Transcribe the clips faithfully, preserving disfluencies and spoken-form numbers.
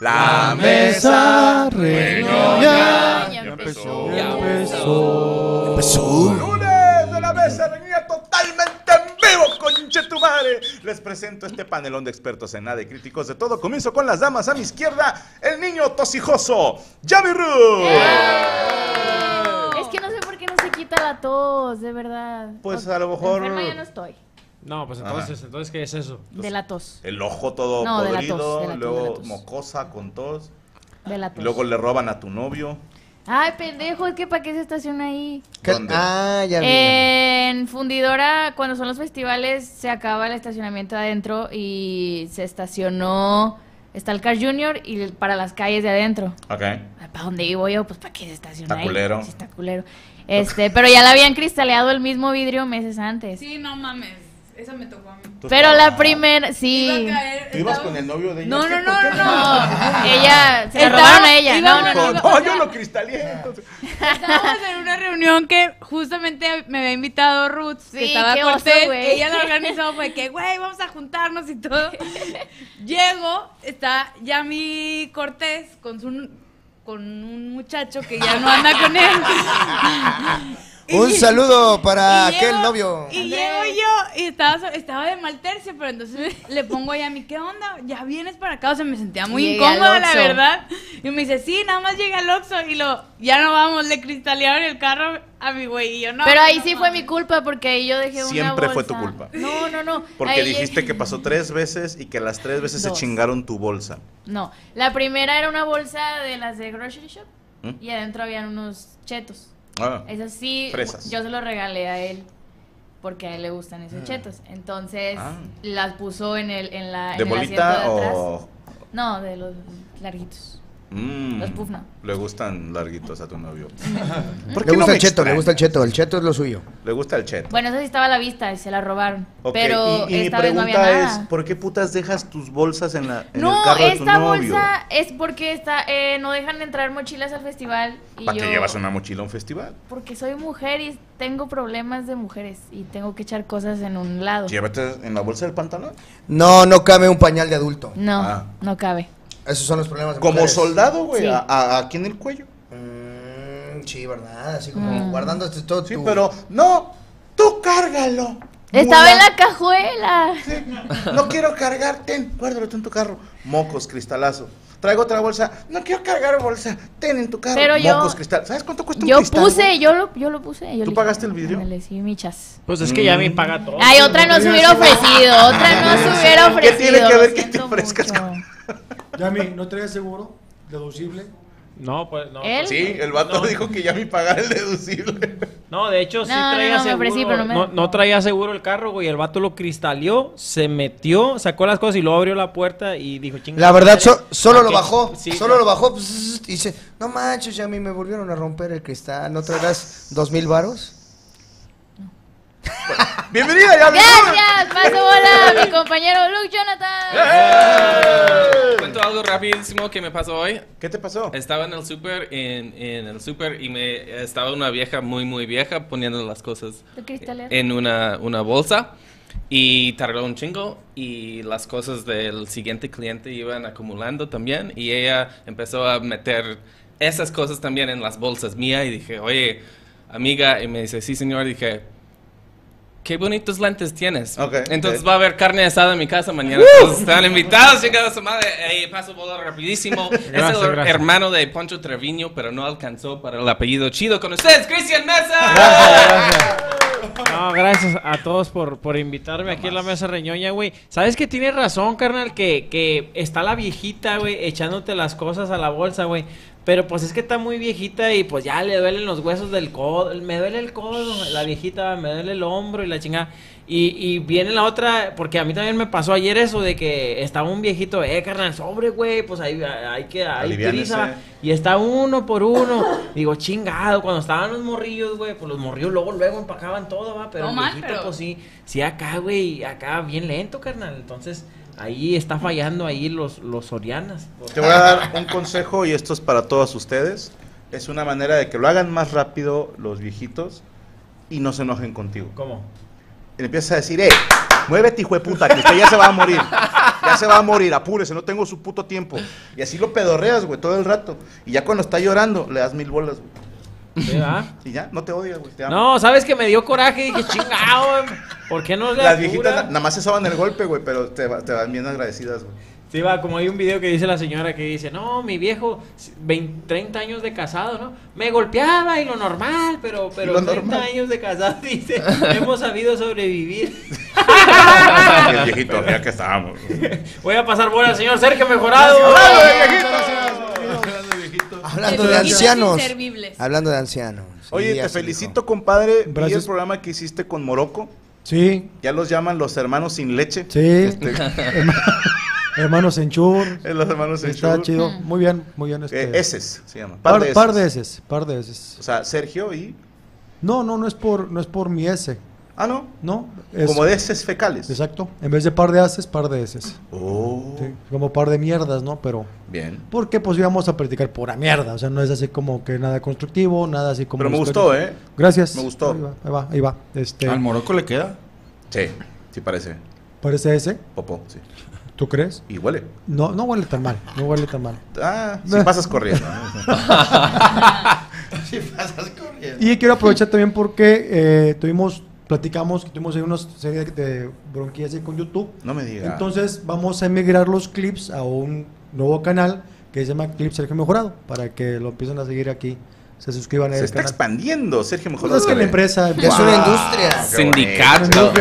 La mesa reñoña ya empezó. Ya empezó. Empezó. Lunes de la mesa reñoña totalmente en vivo, Conche Tu Madre. Les presento este panelón de expertos en nada y críticos de todo. Comienzo con las damas. A mi izquierda, el niño tosijoso, Yami Ruth. Yeah. Es que no sé por qué no se quita la tos, de verdad. Pues a lo mejor... enferma ya no estoy. No, pues entonces, Ajá. entonces ¿qué es eso? De la tos. El ojo todo no, podrido, de la tos, de la luego tos, de la tos. Mocosa con tos. De la tos. Luego le roban a tu novio. Ay, pendejo, es que ¿para qué se estaciona ahí? ¿Dónde? Ah, ya vi. En Fundidora, cuando son los festivales, se acaba el estacionamiento adentro y se estacionó Stalcar Junior y para las calles de adentro. Ok. ¿Para dónde vivo yo? Pues ¿para qué se estaciona ahí? Está culero. Sí, está culero. Este, pero ya la habían cristaleado el mismo vidrio meses antes. Sí, no mames. Esa me tocó a mí. Pero la primera, sí. Iba a caer, ¿tú ibas con el novio de ella? No, no, no, no, no. Ella, se la robaron a ella. No, no, no. No, no, yo lo cristalé. Entonces. Estábamos en una reunión que justamente me había invitado Ruth, sí, que estaba Cortés, que ella la organizó, fue que, güey, vamos a juntarnos y todo. Llego, está Yami Cortés con su, con un muchacho que ya no anda con él. Y un saludo para aquel llego, novio. Y llego yo y estaba, estaba de mal tercio, pero entonces le pongo a Yami, ¿qué onda? ¿Ya vienes para acá? O sea, me sentía muy llegué incómoda, la verdad. Y me dice, sí, nada más llegué al Oxxo y lo, ya no vamos, le cristalearon el carro a mi güey y yo no. Pero ahí no, sí fue mi culpa porque ahí yo dejé siempre una bolsa. Siempre fue tu culpa. No, no, no. Porque ahí dijiste eh. que pasó tres veces y que las tres veces Dos. se chingaron tu bolsa. No, la primera era una bolsa de las de grocery shop ¿Mm? y adentro habían unos chetos. Ah, esas sí, fresas. Yo se lo regalé a él porque a él le gustan esos chetos. Entonces ah. las puso en el en la ¿De en bolita el o...? De atrás. No, de los larguitos. Mm, los puff no. Le gustan larguitos a tu novio. Porque le gusta no el cheto, extrañas? le gusta el cheto, el cheto es lo suyo. Le gusta el cheto. Bueno, eso sí estaba a la vista y se la robaron. Okay. Pero y, y esta mi vez no había nada. Es, ¿por qué putas dejas tus bolsas en la en no, el carro de tu novio? No, esta bolsa es porque está, eh, no dejan entrar mochilas al festival. Y ¿Para yo, qué llevas una mochila a un festival? Porque soy mujer y tengo problemas de mujeres y tengo que echar cosas en un lado. ¿Llévate en la bolsa del pantalón? No, no cabe un pañal de adulto. No, ah. no cabe. Esos son los problemas. Como mujeres. Soldado, güey, sí. a, a, aquí en el cuello. Mm, sí, verdad, así como mm. guardando todo. Sí, tu... pero no, tú cárgalo. Estaba mula. en la cajuela. Sí. No quiero cargar, ten, guárdalo tú en tu carro. Mocos, cristalazo. Traigo otra bolsa. No quiero cargar bolsa, ten en tu carro. Pero Mocos, yo, cristal. ¿Sabes cuánto cuesta un yo cristal? Yo puse, yo lo, yo lo puse. Yo ¿Tú pagaste el vidrio? Sí, michas. Pues es que mm. ya me paga todo. Ay, otra no se hubiera ofrecido, otra no se hubiera ofrecido. ¿Qué tiene que ver que te ofrezcas? Yami, ¿no traes seguro? ¿Deducible? No, pues no. ¿El? Sí, el vato no. dijo que Yami pagara el deducible. No, de hecho sí no, traía no, no, seguro. Ofrecí, no, me... no, no traía seguro el carro, güey. El vato lo cristaleó, se metió, sacó las cosas y luego abrió la puerta y dijo, chingada. La verdad, so, solo, lo bajó, sí, solo lo bajó, solo lo bajó y dice, no manches, Yami, me volvieron a romper el cristal. ¿No traerás dos mil varos? Bienvenida, Yami. Gracias, paso bola, mi compañero Luke Jonathan. ¡Eh! Cuento algo rapidísimo que me pasó hoy. ¿Qué te pasó? Estaba en el súper, en, en el súper y me estaba una vieja muy muy vieja poniendo las cosas en una, una bolsa y tardó un chingo y las cosas del siguiente cliente iban acumulando también y ella empezó a meter esas cosas también en las bolsas mías y dije, oye, amiga, y me dice, sí señor, y dije, qué bonitos lentes tienes. Okay, Entonces okay. va a haber carne asada en mi casa mañana. Uh, están invitados, llegados a su madre. Eh, paso bola rapidísimo. Gracias, es el gracias. hermano de Poncho Treviño, pero no alcanzó para el apellido chido. Con ustedes, Cristian Mesa. Gracias, gracias. No, gracias a todos por, por invitarme no aquí más. a la mesa reñoña, güey. Sabes que tienes razón, carnal, que, que está la viejita, güey, echándote las cosas a la bolsa, güey. Pero pues es que está muy viejita y pues ya le duelen los huesos del codo. Me duele el codo, la viejita, me duele el hombro y la chingada. Y, y viene la otra, porque a mí también me pasó ayer eso de que estaba un viejito, eh, carnal, sobre, güey, pues ahí hay que, hay prisa. Y está uno por uno. Digo, chingado, cuando estaban los morrillos, güey, pues los morrillos luego, luego empacaban todo, va. Pero no el mal, viejito, pero... pues sí, sí acá, güey, acá bien lento, carnal, entonces... Ahí está fallando ahí los, los sorianas. Te voy a dar un consejo y esto es para todos ustedes. Es una manera de que lo hagan más rápido los viejitos y no se enojen contigo. ¿Cómo? Y empiezas a decir, ¡eh! ¡Muévete, hijo de puta! Que usted ya se va a morir. ya se va a morir, apúrese, no tengo su puto tiempo. Y así lo pedorreas, güey, todo el rato. Y ya cuando está llorando, le das mil bolas, güey. ¿Sí, va? Y ya, no te odias, güey, te amo. No, sabes que me dio coraje y dije, chingado, ¿por qué no? La Las viejitas na nada más se saban el golpe, güey, pero te, va te van bien agradecidas, güey. Sí, va, como hay un video que dice la señora que dice, no, mi viejo, veinte, treinta años de casado, ¿no? Me golpeaba y lo normal, pero, pero treinta normal. Años de casado, dice, hemos sabido sobrevivir. El viejito, ya que estábamos. Voy a pasar bola al señor Sergio Mejorado. Hablando de viejitos. Hablando de ancianos. Hablando de ancianos. Oye, te felicito, compadre. Vi el programa que hiciste con Morocco. Sí. Ya los llaman los hermanos sin leche. Sí. Hermanos Enchur. Los hermanos Enchur. Está chido. Muy bien, muy bien. Este... Eh, eses se llama. Par, par, de par de eses, par de eses. O sea, Sergio y... No, no, no es por, no es por mi ese. Ah, ¿no? No. Es... Como de eses fecales. Exacto. En vez de par de ases, par de eses. Oh. Sí, como par de mierdas, ¿no? Pero... Bien. Porque pues íbamos a practicar pura mierda. O sea, no es así como que nada constructivo, nada así como... Pero me gustó, ¿eh? Gracias. Me gustó. Ahí va, ahí va. Ahí va. Este... ¿Al Morocco le queda? Sí, sí parece. ¿Parece ese? Popó, sí. ¿Tú crees? Y huele. No, no huele tan mal, no huele tan mal. Ah, si pasas corriendo. Si pasas corriendo. Y quiero aprovechar también porque eh, tuvimos, platicamos, tuvimos ahí una serie de bronquillas ahí con YouTube. No me digas. Entonces vamos a emigrar los clips a un nuevo canal que se llama Clips Sergio Mejorado, para que lo empiecen a seguir aquí. Se suscriban a Se está canal. Expandiendo, Sergio Mejorado. Pues es que la empresa es wow, una industria. Sindicato.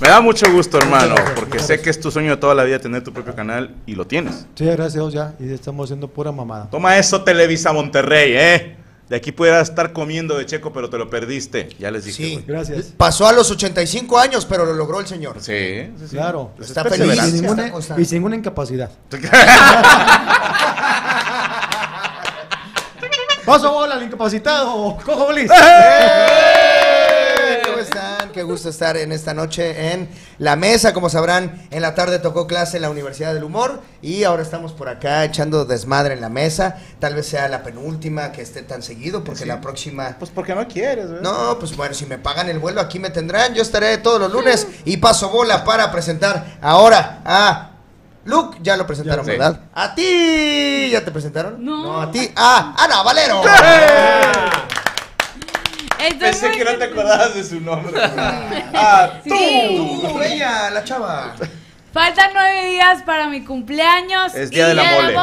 Me da mucho gusto, hermano, porque sé que es tu sueño de toda la vida tener tu propio canal y lo tienes. Sí, gracias a Dios ya, y estamos haciendo pura mamada. Toma eso, Televisa Monterrey, ¿eh? De aquí pudieras estar comiendo de Checo, pero te lo perdiste. Ya les dije. Sí, wey. Gracias. Pasó a los ochenta y cinco años, pero lo logró el señor. Sí, sí, sí. Claro. Pues está feliz. Y sin ninguna, y sin ninguna incapacidad. Paso bola al incapacitado. Cojo Bliss. Qué gusto estar en esta noche en la mesa. Como sabrán, en la tarde tocó clase en la Universidad del Humor y ahora estamos por acá echando desmadre en la mesa. Tal vez sea la penúltima que esté tan seguido, porque sí. La próxima... Pues porque no quieres, ¿verdad? No, pues bueno, si me pagan el vuelo aquí me tendrán. Yo estaré todos los lunes y paso bola para presentar ahora a... Luke, ya lo presentaron, ya, sí. ¿Verdad? A ti, ¿ya te presentaron? No. No, a ti, a Ana Valero. ¡Sí! Estoy Pensé que no te acordabas de su nombre. Ah, tú, sí. tú, ella, la chava. Faltan nueve días para mi cumpleaños. Es día de la mole.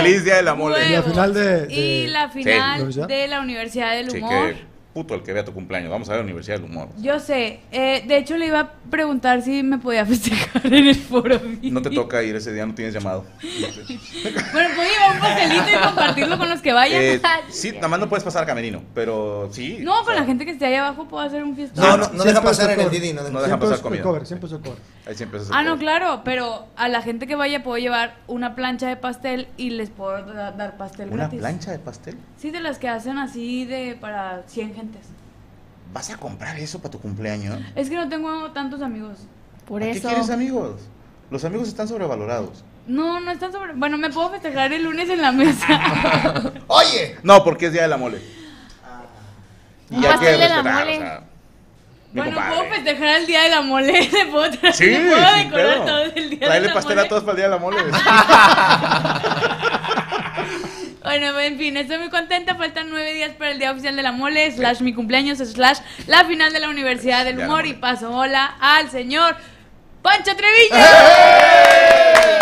Feliz día de la mole. Y la final de, de... Y la final sí. de la Universidad del Humor. Sí, que puto el que vea tu cumpleaños. Vamos a ver la Universidad del Humor. Yo sé. Eh, de hecho, le iba a preguntar si me podía festejar en el foro. No te toca ir ese día, no tienes llamado. Bueno, puedo llevar un pastelito y compartirlo con los que vayan. Eh, sí, nada más no puedes pasar al camerino, pero sí. No, con sea, la gente que esté ahí abajo puedo hacer un fiestón. No, no, no deja pasar en el Didi. No, no deja pasar comida. Cover, siempre se cobra. Ah, no, claro, pero a la gente que vaya puedo llevar una plancha de pastel y les puedo da dar pastel ¿Una gratis. ¿Una plancha de pastel? Sí, de las que hacen así de para cien gentes. ¿Vas a comprar eso para tu cumpleaños? Es que no tengo tantos amigos. Por eso. ¿Qué quieres amigos? Los amigos están sobrevalorados. No, no están sobre... Bueno, me puedo festejar el lunes en la mesa. ¡Oye! No, porque es día de la mole. Y no, hay que respetar, mole. O sea, bueno, compadre. Puedo festejar el día de la mole. ¿Le puedo traer? Sí, ¿le puedo decorar todo el día Traerle de la mole? Traerle pastel a todos para el día de la mole. Bueno, en fin, estoy muy contenta. Faltan nueve días para el día oficial de la mole, slash mi cumpleaños, slash la final de la Universidad del Humor. Y paso hola al señor Poncho Treviño. ¡Eh!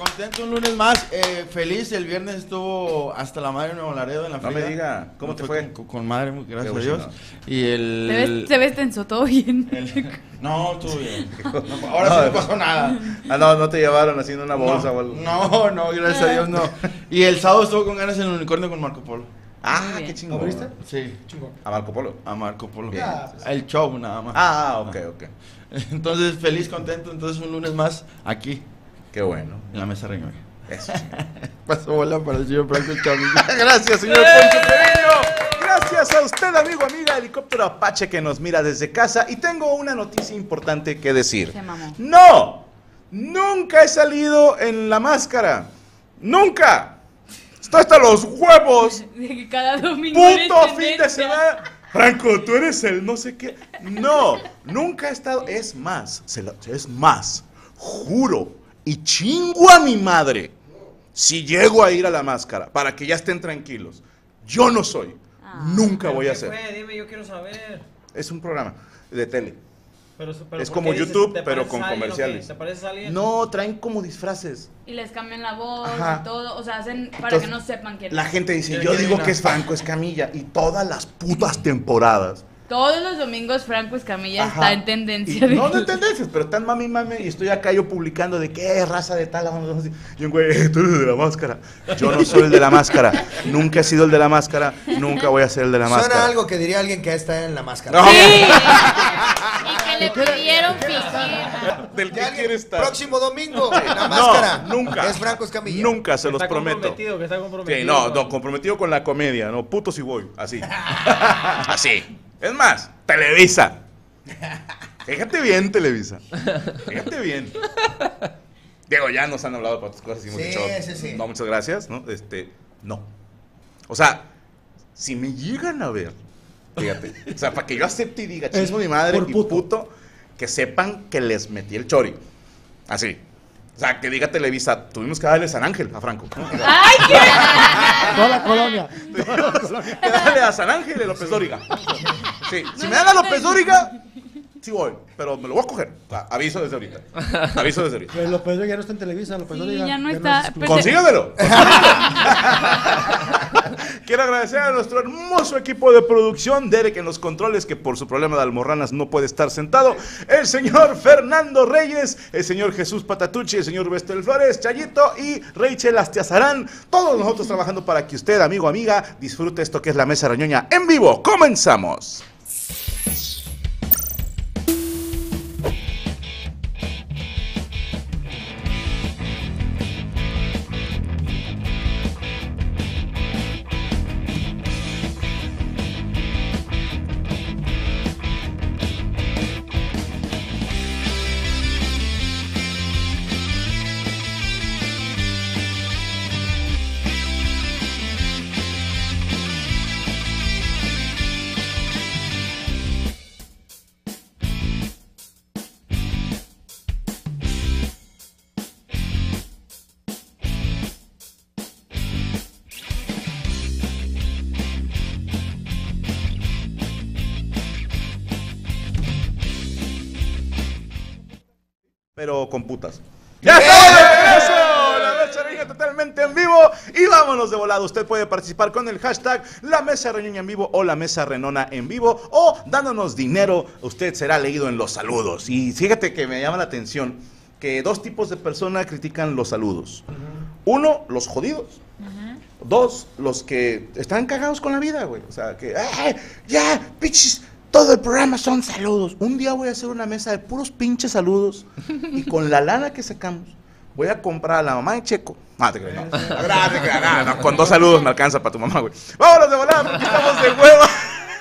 Contento un lunes más, eh, feliz. El viernes estuvo hasta la madre en Nuevo Laredo en la feria. No me diga, ¿cómo, ¿Cómo te fue? Con, con madre, gracias a Dios. Y el... ¿Te ves, te ves tenso? ¿Todo bien? El, no, todo bien. No, ahora no, sí no pasó nada. Ah, no, no te llevaron haciendo una bolsa no, o algo. No, no, gracias a Dios no. Y el sábado estuvo con ganas en el unicornio con Marco Polo. Ah, qué chingón. ¿Lo viste? Sí. Chingón. ¿A Marco Polo? A Marco Polo. Yeah. El show nada más. Ah, ok, ok. Entonces, feliz, contento, entonces un lunes más aquí. Qué bueno. En la mesa reñoña. Eso. Pasó bola para el señor Franco Chávez. Gracias, señor Poncho Treviño. Gracias a usted, amigo, amiga, Helicóptero Apache, que nos mira desde casa. Y tengo una noticia importante que decir. Sí, mamá. ¡No! Nunca he salido en la máscara. ¡Nunca! Está hasta los huevos. De que cada domingo. ¡Puto fin de semana! Franco, tú eres el no sé qué. No, nunca he estado. Es más, se lo, es más. juro y chingo a mi madre si llego a ir a la máscara, para que ya estén tranquilos. Yo no soy, ah, nunca voy a ser. Fue, dime, yo quiero saber. Es un programa de tele. Pero, pero es como YouTube, dices, pero con alguien, comerciales. ¿Te pareces a alguien? No, traen como disfraces. Y les cambian la voz. Ajá. Y todo. O sea, hacen para Entonces, que no sepan quién es. La gente dice, yo, yo digo que es Franco Escamilla. Y todas las putas temporadas. Todos los domingos Franco Escamilla Ajá. está en tendencia. Y, de... No, no en tendencias, pero están mami, mami. Y estoy acá yo publicando de qué raza de tal. Y un güey, tú eres de la máscara. Yo no soy el de la máscara. Nunca he sido el de la máscara. Nunca voy a ser el de la máscara. Suena algo que diría alguien que está en la máscara. No. Sí. Le pidieron piscina. Del que quiere estar. Próximo domingo, la máscara. No, nunca. Es Franco Escamilla. Nunca, se los prometo. Comprometido, que está comprometido. Sí, no, no, comprometido con la comedia, no, puto si voy, así. Así. Es más, Televisa. Fíjate bien, Televisa. Fíjate bien. Diego, ya nos han hablado para otras cosas. Y sí, dicho, sí, sí. No, muchas gracias, ¿no? Este, no. O sea, si me llegan a ver... Fíjate, o sea, para que yo acepte y diga chingo mi madre y puto. puto Que sepan que les metí el chori. Así, o sea, que diga Televisa, tuvimos que darle San Ángel a Franco. ¡Ay, qué! Toda la colonia, toda la colonia. Que darle a San Ángel y López Dóriga. Sí, si me dan a López Dóriga, sí voy, pero me lo voy a coger. O sea, aviso desde ahorita. Aviso desde ahorita. Pues López Dóriga ya no está en Televisa. López sí, Dóriga ya no está. Pues consíguemelo. Quiero agradecer a nuestro hermoso equipo de producción, Derek en los controles, que por su problema de almorranas no puede estar sentado, el señor Fernando Reyes, el señor Jesús Patatucci, el señor Bestel Flores, Chayito y Rachel Astiazarán, todos nosotros trabajando para que usted, amigo, amiga, disfrute esto que es La Mesa Reñoña en vivo. ¡Comenzamos! Pero con putas. ¡Ya está! La Mesa Reñoña totalmente en vivo. Y vámonos de volado. Usted puede participar con el hashtag La Mesa Reñoña en vivo o La Mesa Renona en vivo. O dándonos dinero. Usted será leído en los saludos. Y fíjate que me llama la atención que dos tipos de personas critican los saludos. Uh-huh. Uno, los jodidos. Uh-huh. Dos, los que están cagados con la vida, güey. O sea, que ¡ay, ya, pichis! Todo el programa son saludos. Un día voy a hacer una mesa de puros pinches saludos y con la lana que sacamos voy a comprar a la mamá de Checo. Ah, te crees, no. No, no, no, con dos saludos me alcanza para tu mamá, güey. Vámonos de volada porque estamos de hueva.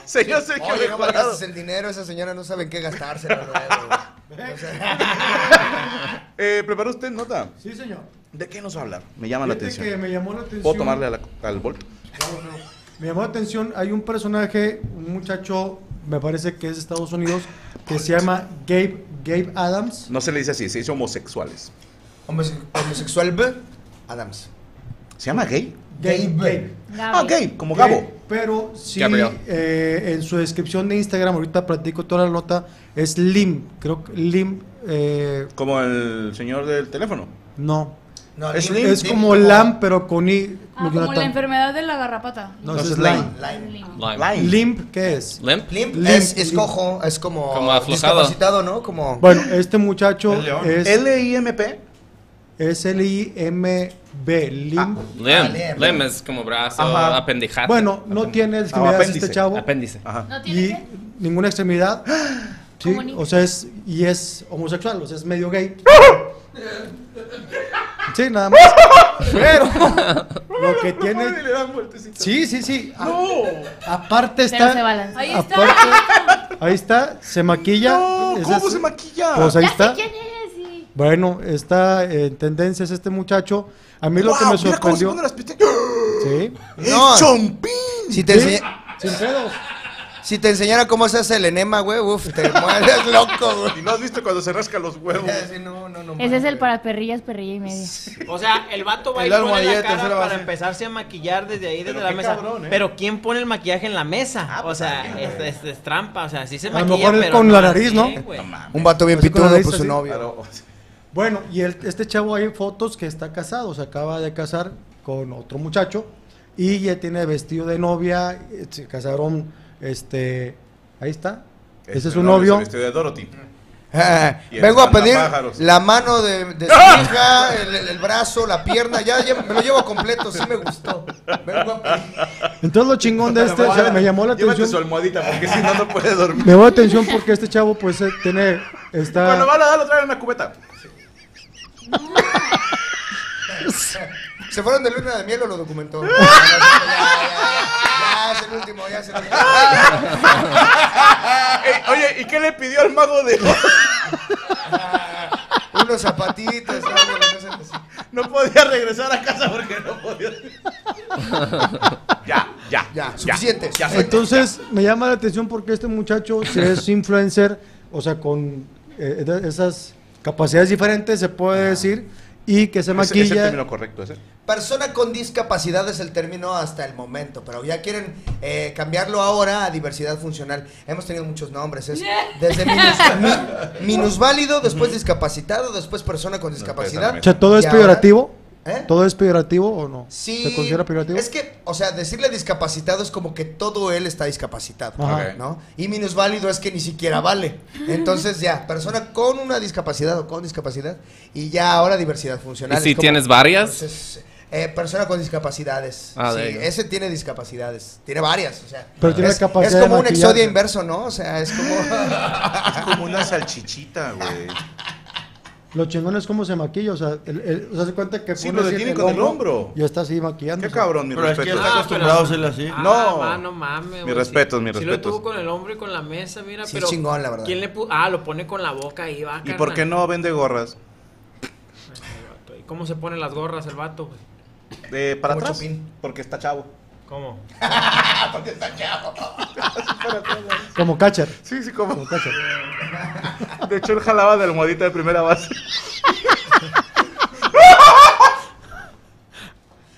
Señor Sergio Mejorado. Oye, no malgastes el dinero, esa señora no sabe en qué gastárselo luego. O sea. eh, ¿Preparó usted nota? Sí, señor. ¿De qué nos va a hablar? Me llama la atención. Que me llamó la atención. ¿Puedo tomarle a la, al bol? No, no. Me llamó la atención, hay un personaje, un muchacho... Me parece que es de Estados Unidos, que se llama Gabe, Gabe Adams. No se le dice así, se dice homosexuales. Homose homosexual B. Adams. ¿Se llama gay? Gabe. Gabe. Ah, Gabe, como Gabe, Gabo. Pero sí, eh, en su descripción de Instagram, ahorita platico toda la nota, es Lim, creo que Lim. Eh, ¿Como el señor del teléfono? No. No, es, Lim, es Lim, como Lim, Lam, pero con I. Ah, como Jonathan. La enfermedad de la garrapata. No, no es Lyme. Lyme. Limp, ¿qué es? Limp. Limp, Limp es, es cojo, es como, como aflojado, discapacitado, ¿no? Como... Bueno, este muchacho es... ¿L I M P? Es L I M B. Limp. Ah, Limp. Limp es como brazo, apendijado. Bueno, no Apen... tiene extremidad este chavo. Apéndice. Ajá. ¿No tiene y ninguna extremidad. Sí, o sea, es... Y es homosexual, o sea, es medio gay. Sí, nada más. Pero lo que tiene. Sí, sí, sí. A, no. Aparte está. Se ahí, está. Aparte, ahí está. Se maquilla. No, ¿cómo es, se maquilla? Pues ahí ya está. Sé quién es, sí. Bueno, está en tendencias este muchacho. A mí wow, lo que me sorprendió. Mira cómo se pone las sí. No. El chompín. Si te ¿sí? enseñé. Sin pedos. Si te enseñara cómo se hace el enema, güey, uf, te mueres loco, güey. ¿Y no has visto cuando se rasca los huevos? Sí, no, no, no, ese es el para perrillas, perrilla y media. Sí. O sea, el vato va y pone la cara para empezarse a maquillar desde ahí, desde la mesa. Cabrón, ¿eh? Pero ¿quién pone el maquillaje en la mesa? Ah, pues, o sea, ah, es, es, es trampa, o sea, sí se maquilla, a lo mejor con la nariz, ¿no? Un vato bien pitudo, pues su novio. Bueno, y el, este chavo, hay fotos que está casado, se acaba de casar con otro muchacho y ya tiene vestido de novia, se casaron, este, ahí está, este ese es su novio. novio. Vestido de Dorothy. Ah, vengo a pedir pájaros. La mano de, de su hija, el, el brazo, la pierna, ya llevo, me lo llevo completo, sí me gustó. Vengo a pedir. Entonces lo chingón de este, o sea, me llamó la atención. Llévate su almohadita porque si no, no puede dormir. Me llamó la atención porque este chavo pues tiene, está... Cuando va a la dar, lo traen en una cubeta. Se fueron de luna de miel o lo documentó. Ya, ya, ya, ya, ya, ya es el último, ya es el último. Ey, oye, ¿y qué le pidió al mago de Oz? Ah, unos zapatitos. No podía regresar a casa porque no podía. Ya, ya, ya, suficiente. Ya, ya, entonces ya. Me llama la atención porque este muchacho, si es influencer, o sea, con eh, esas capacidades diferentes, se puede decir, y que se maquilla. Es el término correcto, ¿es? Persona con discapacidad es el término hasta el momento, pero ya quieren eh, cambiarlo ahora a diversidad funcional. Hemos tenido muchos nombres, es desde minus, minusválido, después discapacitado, después persona con discapacidad. No, o sea, ¿todo es peyorativo? ¿Eh? ¿Todo es peyorativo o no? Sí. ¿Se considera peyorativo? Es que, o sea, decirle discapacitado es como que todo él está discapacitado, okay, ¿no? Y minusválido es que ni siquiera vale. Entonces ya, persona con una discapacidad o con discapacidad, y ya ahora diversidad funcional. ¿Y si como, tienes varias? Entonces, eh, persona con discapacidades. Ah, sí, ese tiene discapacidades, tiene varias, o sea. Pero tiene es, capacidad es como un exodio inverso, ¿no? O sea, es como... es como una salchichita, güey. Lo chingón es cómo se maquilla, o sea, el, el, o sea, se cuenta que sí, lo detiene con el hombro. Ya está así maquillando. Qué cabrón, mi respeto. Pero es que está acostumbrado a hacerlo así. Ah, no, man, no mames. Mi respeto, sí, mi respeto. Sí lo tuvo con el hombro y con la mesa, mira, sí, pero es chingón, la verdad. ¿Quién le puso? Ah, lo pone con la boca ahí, va. ¿Y por qué no vende gorras? ¿Y cómo se ponen las gorras el vato, güey? Eh, para atrás, chupín. Porque está chavo. ¿Cómo? Porque está chavo. Como catcher. Sí, sí, como, como catcher. De hecho, él jalaba de almohadita de primera base.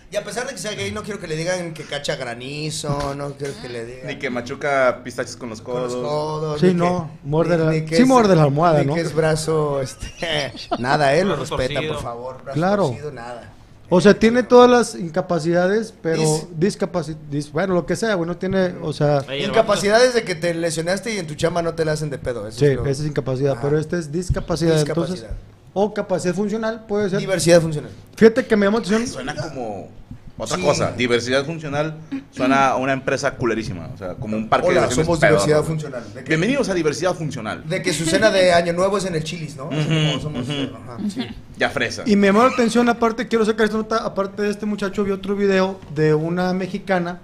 Y a pesar de que sea gay, no quiero que le digan que cacha granizo, no quiero que le digan... Ni que machuca pistaches con los codos. Con los codos. Sí, no, que, muerde la... Sí, es, muerde la almohada, ¿no? Que es brazo, este... Nada, él eh, lo respeta, torcido, por favor. Brazo claro. Torcido, nada. O sea, tiene todas las incapacidades, pero discapacidad, bueno, lo que sea, bueno, tiene, o sea... Incapacidades de que te lesionaste y en tu chamba no te la hacen de pedo. Eso sí, es lo... esa es incapacidad, ajá, pero esta es discapacidad, discapacidad. Entonces, o capacidad funcional, puede ser... Diversidad funcional. Fíjate que me llamó atención... Suena como otra sí. cosa, diversidad funcional suena a una empresa culerísima, o sea, como un parque Hola, de diversiones. somos pedo, diversidad ¿no? funcional. Que, bienvenidos a diversidad funcional. De que su cena de Año Nuevo es en el Chili's, ¿no? Uh -huh, somos, uh -huh. ajá, sí. Ya fresa. Y me llamó la atención, aparte, quiero sacar esta nota, aparte de este muchacho, vi otro video de una mexicana.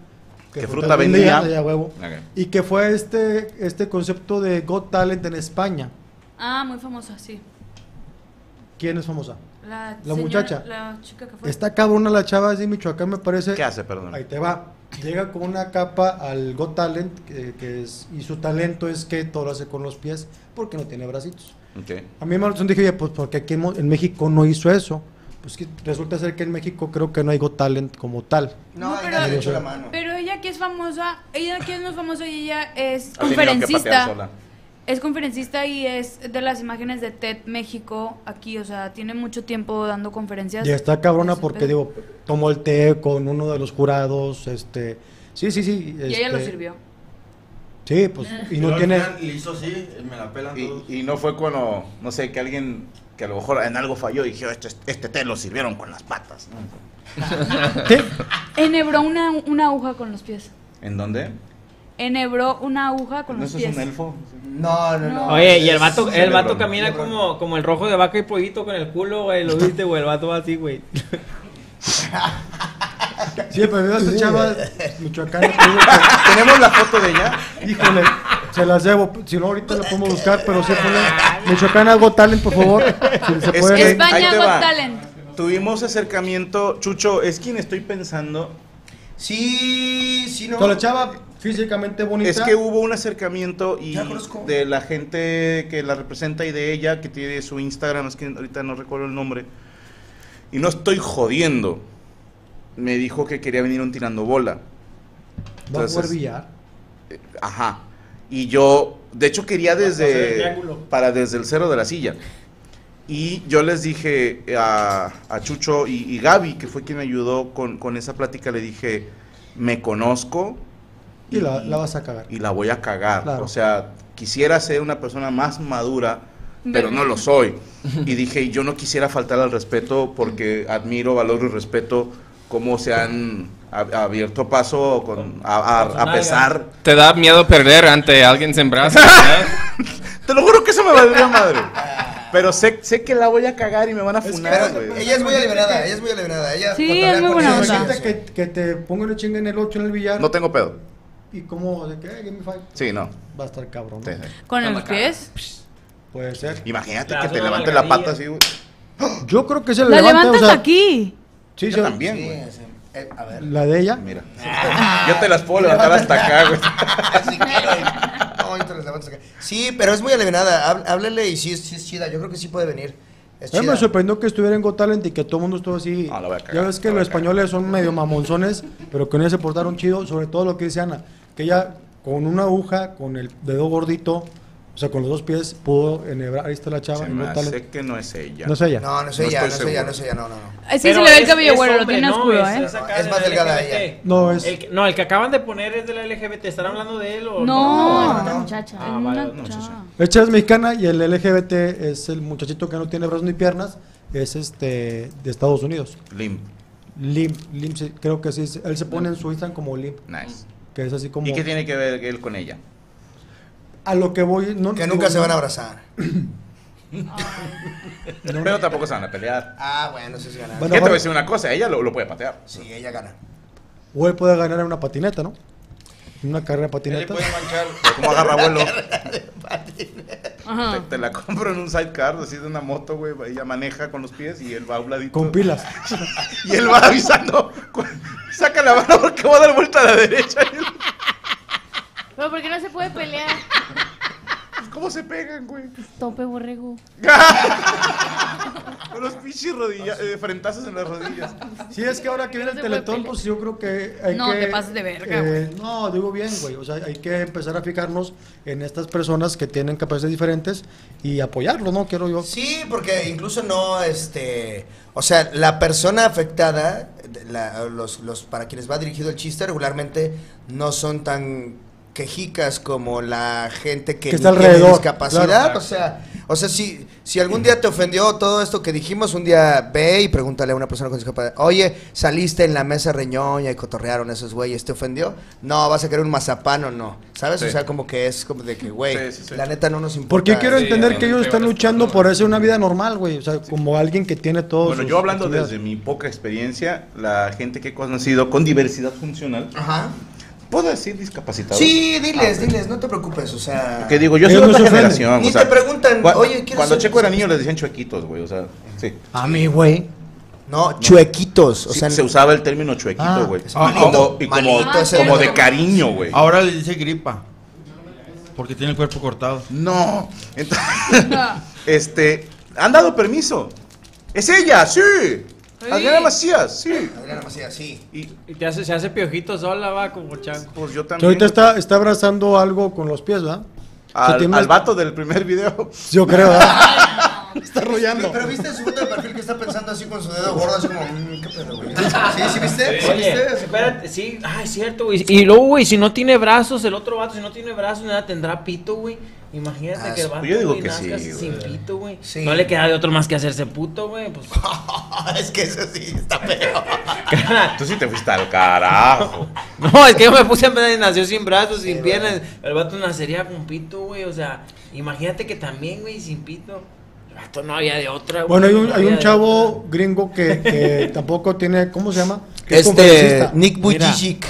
Que, que fruta vendía. vendía huevo, okay. Y que fue este, este concepto de Got Talent en España. Ah, muy famosa, sí. ¿Quién es famosa? La, la señora, muchacha. La chica que fue. Está cabrona la chava, es de Michoacán, me parece. ¿Qué hace, perdón? Ahí te va. Llega con una capa al Got Talent, que, que es, y su talento es que todo lo hace con los pies, porque no tiene bracitos. Okay. A mí me dije, pues porque aquí en México no hizo eso. Pues que resulta ser que en México creo que no hay Got Talent como tal. No, no pero, pero, la mano. pero ella que es famosa, ella que es no famosa y ella es ha conferencista. Es conferencista y es de las imágenes de TED México aquí, o sea, tiene mucho tiempo dando conferencias. Y está cabrona porque, digo, tomó el té con uno de los jurados, este... Sí, sí, sí. Este, y ella lo sirvió. Sí, pues, y no tiene... Y hizo sí, me la pelan y, todos. Y no fue cuando, no sé, que alguien que a lo mejor en algo falló y dijo, este, este té lo sirvieron con las patas, ¿no? ¿Té? Enhebró una, una aguja con los pies. ¿En dónde? Enhebró una aguja con ¿No los pies. ¿Eso es un elfo? No, no, no. Oye, y el vato, el vato camina como, como el rojo de vaca y pollito con el culo, güey. Lo viste, güey. El vato va así, güey. Sí, pero veo a esta chava michoacana. Tenemos la foto de ella. Híjole, se las llevo. Si no, ahorita la podemos buscar, pero sí, ponle Michoacana Got Talent, por favor. Si se puede. España Got Talent. Tuvimos acercamiento. Chucho, es quien estoy pensando. Sí, sí, no. Toda la chava físicamente bonita. Es que hubo un acercamiento y de la gente que la representa y de ella, que tiene su Instagram, es que ahorita no recuerdo el nombre. Y no estoy jodiendo. Me dijo que quería venir un tirando bola. ¿Va a jugar billar? Eh, ajá. Y yo, de hecho, quería desde para desde el cero de la silla. Y yo les dije a, a Chucho y, y Gaby, que fue quien me ayudó con, con esa plática, le dije, me conozco. Y, y la, la vas a cagar. Y la voy a cagar. Claro. O sea, quisiera ser una persona más madura, pero no lo soy. Y dije, yo no quisiera faltar al respeto porque admiro, valoro y respeto cómo se han abierto paso con, a, a, a pesar. Te da miedo perder ante alguien sin brazos, ¿eh? Te lo juro que eso me valdría madre. Pero sé, sé que la voy a cagar y me van a funar, güey. Ella es muy liberada, ella es muy liberada. Ella sí, es muy buena onda. Que, que te ponga una chinga en el ocho en el billar. No tengo pedo. ¿Y cómo? ¿De qué? ¿Game fight? Sí, no. Va a estar cabrón. Sí, sí. ¿Con el pies? Puede ser. Imagínate la que te levante la, la pata así, güey. Yo creo que se la levanta. La levantas, o sea, aquí. Sí, yo también, güey. Sí, eh, a ver. ¿La de ella? Mira. Ah, yo te las puedo levantar hasta acá, güey. Así que... Sí, pero es muy alevenada. Háblele y sí, sí es chida. Yo creo que sí puede venir. Es chida. Me sorprendió que estuviera en Got Talent y que todo el mundo estuvo así. Ah, cagar, ya ves que los españoles son medio mamonzones, pero que no se portaron chido. Sobre todo lo que dice Ana, que ella con una aguja, con el dedo gordito, o sea, con los dos pies, pudo enhebrar. Ahí está la chava. Se me hace que no es ella. No es ella. No, no es ella, no, no es ella, no es ella, no, no. Sí, se le ve el cabello, bueno, lo tiene oscuro, ¿eh? Es más delgada ella. No, es... No, el que acaban de poner es de la L G B T. ¿Estarán hablando de él o...? No, no, muchacha. Ah, vale, muchacha. Ella es mexicana y el L G B T es el muchachito que no tiene brazos ni piernas. Es este... de Estados Unidos. Limp. Limp, Limp, creo que sí. Él se pone en su Instagram como Limp. Nice. Que es así como... ¿Y qué tiene que ver él con ella? A lo que voy... No, que nunca digo, se van a abrazar. No, pero tampoco se van a pelear. Ah, bueno, sí, sí ganan. Bueno, ¿qué te voy a decir una cosa? Ella lo, lo puede patear. Sí, ella gana. O él puede ganar en una patineta, ¿no? En una carrera de patineta. Él puede manchar. ¿Cómo agarra vuelo? Te, te la compro en un sidecar, así de una moto, güey. Ella maneja con los pies y él va a un ladito. Con pilas. Y él va avisando. Saca la mano porque va a dar vuelta a la derecha. Pero ¿por qué no se puede pelear? ¿Cómo se pegan, güey? Tope borrego. Con los pinches rodillas, eh, frentazos en las rodillas. Sí, es que ahora que viene no el Teletón, pues yo creo que hay no, que... No, te pases de verga, güey. Eh, no, digo bien, güey. O sea, hay que empezar a fijarnos en estas personas que tienen capacidades diferentes y apoyarlo, ¿no? Quiero yo. Sí, porque incluso no, este... O sea, la persona afectada, la, los, los para quienes va dirigido el chiste, regularmente no son tan... quejicas como la gente que, que está alrededor, discapacidad, claro. o sea, o sea si, si algún día te ofendió todo esto que dijimos, un día ve y pregúntale a una persona con discapacidad, oye, saliste en la mesa reñoña y cotorrearon esos güeyes, ¿te ofendió? No, ¿vas a querer un mazapán o no? ¿Sabes? Sí. O sea, como que es como de que, güey, sí, sí, sí. la neta no nos importa. Porque quiero entender sí, que ellos están luchando por hacer una vida normal, güey, o sea, sí. como alguien que tiene todo. Bueno, yo hablando desde mi poca experiencia, la gente que he conocido con diversidad funcional, ajá. ¿Puedo decir discapacitado? Sí, diles, ah, diles, no te preocupes, o sea... Que digo, yo soy de otra generación, ni o sea, te preguntan, cua, oye, ¿quieres Cuando ser Checo era niño les decían chuequitos, güey, o sea, sí. A mí, güey. No, no, chuequitos, o sí, sea... Se usaba el término chuequito, güey. Ah, y como, y como, ah, como de cariño, güey. Ahora le dice gripa, porque tiene el cuerpo cortado. No, entonces... este, han dado permiso. ¡Es ella, sí! Sí. Adriana Macías, sí. Adriana Macías, sí. Y, y te hace, se hace piojito sola, va, como chanco. Pues yo también. Ahorita está, está abrazando algo con los pies, ¿verdad? Al, al el... vato del primer video. Yo creo, ¿verdad? Ay, no. Está arrullando. Pero viste su foto de perfil que está pensando así con su dedo gordo, así como, mmm, qué pedo, güey. ¿Sí, sí viste? Sí, viste. Espérate, sí, ah, es cierto, güey. Y luego, güey, si no tiene brazos, el otro vato, si no tiene brazos, nada, tendrá pito, güey. Imagínate ah, que el vato, yo digo güey, que sí, güey. Sin pito, güey. Sí. No le queda de otro más que hacerse puto, güey. Pues... es que eso sí está peor. Tú sí te fuiste al carajo. No, es que yo me puse en plan de nació sin brazos, sí, sin piernas. El vato nacería con pito, güey. O sea, imagínate que también, güey, sin pito. El vato no había de otra, güey. Bueno, hay un, no hay un chavo gringo que, que tampoco tiene, ¿cómo se llama? Que este, es Nick Vujicic.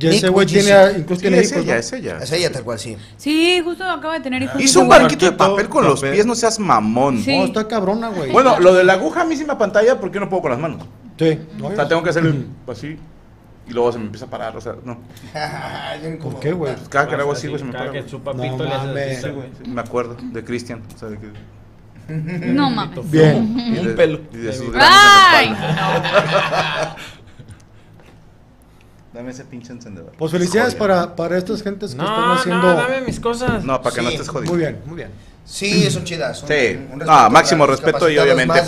Y ese güey tiene, incluso sí, tiene es hijos, ella, ¿no? Es ella, es ella tal cual, sí. Sí, justo acaba de tener hijos. Hizo un barquito de papel con los pies, no seas mamón. Sí. No, está cabrona, güey. Bueno, lo de la aguja a mí sí me apantalla porque no puedo con las manos. Sí. O sea, tengo que hacerlo así. Y luego se me empieza a parar, o sea, no. ¿Por qué, güey? Pues cada que hago así, güey, se me para. Que su papito no, mames, le hace, sí, me acuerdo de Cristian, o sea, de que... No mames. Bien. Y de, un pelo. Y de sus granos en la espalda. Dame ese pinche encendedor. Pues felicidades para, para estas gentes que no, están haciendo. No, dame mis cosas. No, para que sí, no estés jodido. Muy bien, muy bien. Sí, son chidas. Son, sí. Un, un ah, máximo respeto y obviamente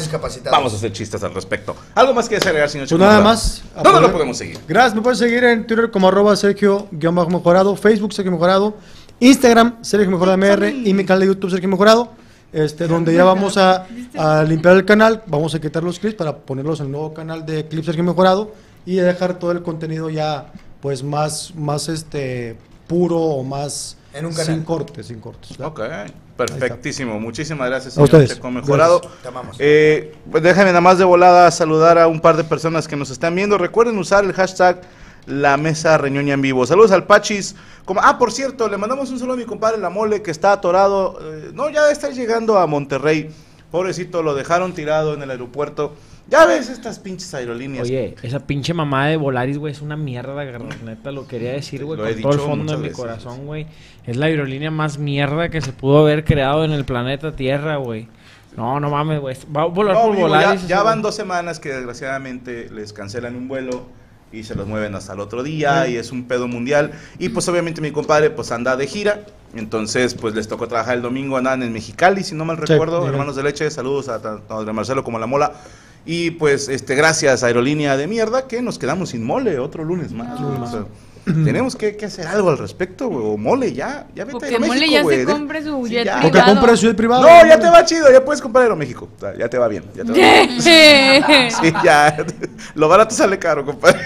vamos a hacer chistes al respecto. ¿Algo más que agregar, señor Chico? Pues nada más. ¿Dónde poder... lo podemos seguir? Gracias, me puedes seguir en Twitter como arroba Sergio Mejorado, Facebook Sergio Mejorado, Instagram Sergio Mejorado M R y mi canal de YouTube Sergio Mejorado. Este, donde ya vamos a, a limpiar el canal, vamos a quitar los clips para ponerlos en el nuevo canal de Clips Sergio Mejorado y dejar todo el contenido ya, pues más, más este puro o más en un canal. Sin cortes, sin cortes. ¿Verdad? Ok, perfectísimo. Muchísimas gracias, señor Checo Mejorado. Te amamos. Eh, pues déjenme nada más de volada saludar a un par de personas que nos están viendo. Recuerden usar el hashtag La Mesa Reñoña en Vivo. Saludos al Pachis. Como, ah, por cierto, le mandamos un saludo a mi compadre La Mole, que está atorado. Eh, no, ya está llegando a Monterrey. Pobrecito, lo dejaron tirado en el aeropuerto. Ya ves estas pinches aerolíneas. Oye, esa pinche mamá de Volaris, güey, es una mierda, neta, lo quería decir, güey, con todo el fondo de mi corazón, güey. Es la aerolínea más mierda que se pudo haber creado en el planeta Tierra, güey. No, no mames, güey. Va a volar por Volaris. Ya van dos semanas que desgraciadamente les cancelan un vuelo. Y se los mueven hasta el otro día, y es un pedo mundial. Y pues obviamente mi compadre pues anda de gira, entonces pues les tocó trabajar el domingo, andaban en Mexicali, si no mal recuerdo, sí, hermanos de leche, saludos a tanto a Marcelo como a La Mola. Y pues este gracias aerolínea de mierda que nos quedamos sin mole otro lunes más. No. O sea, tenemos que, que hacer algo al respecto, güey. O mole, ya. Ya vete a México, ya wey. Se compre su jet sí, privado. Que compre su jet privado. No, ya te va chido. Ya puedes comprar Aeroméxico. O sea, ya te va bien. Ya te va bien. Sí, ya. Lo barato sale caro, compadre.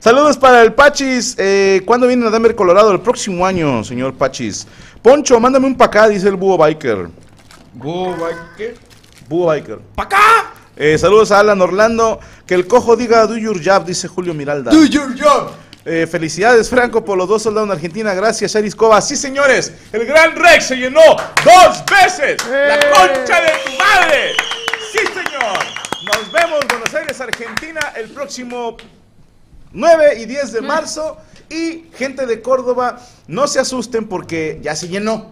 Saludos para el Pachis. Eh, ¿Cuándo vienen a Denver, Colorado? El próximo año, señor Pachis. Poncho, mándame un pa' acá, dice el Búho Biker. ¿Búho Biker? Búho Biker. ¡Pa' acá! Eh, saludos a Alan Orlando. Que el cojo diga do your job, dice Julio Miralda. Do your job. Eh, felicidades, Franco, por los dos soldados en Argentina. Gracias, Charis Cova. Sí, señores, el Gran Rex se llenó dos veces. ¡Eh! ¡La concha de tu madre! Sí, señor. Nos vemos, Buenos Aires, Argentina, el próximo nueve y diez de marzo. Y gente de Córdoba, no se asusten porque ya se llenó.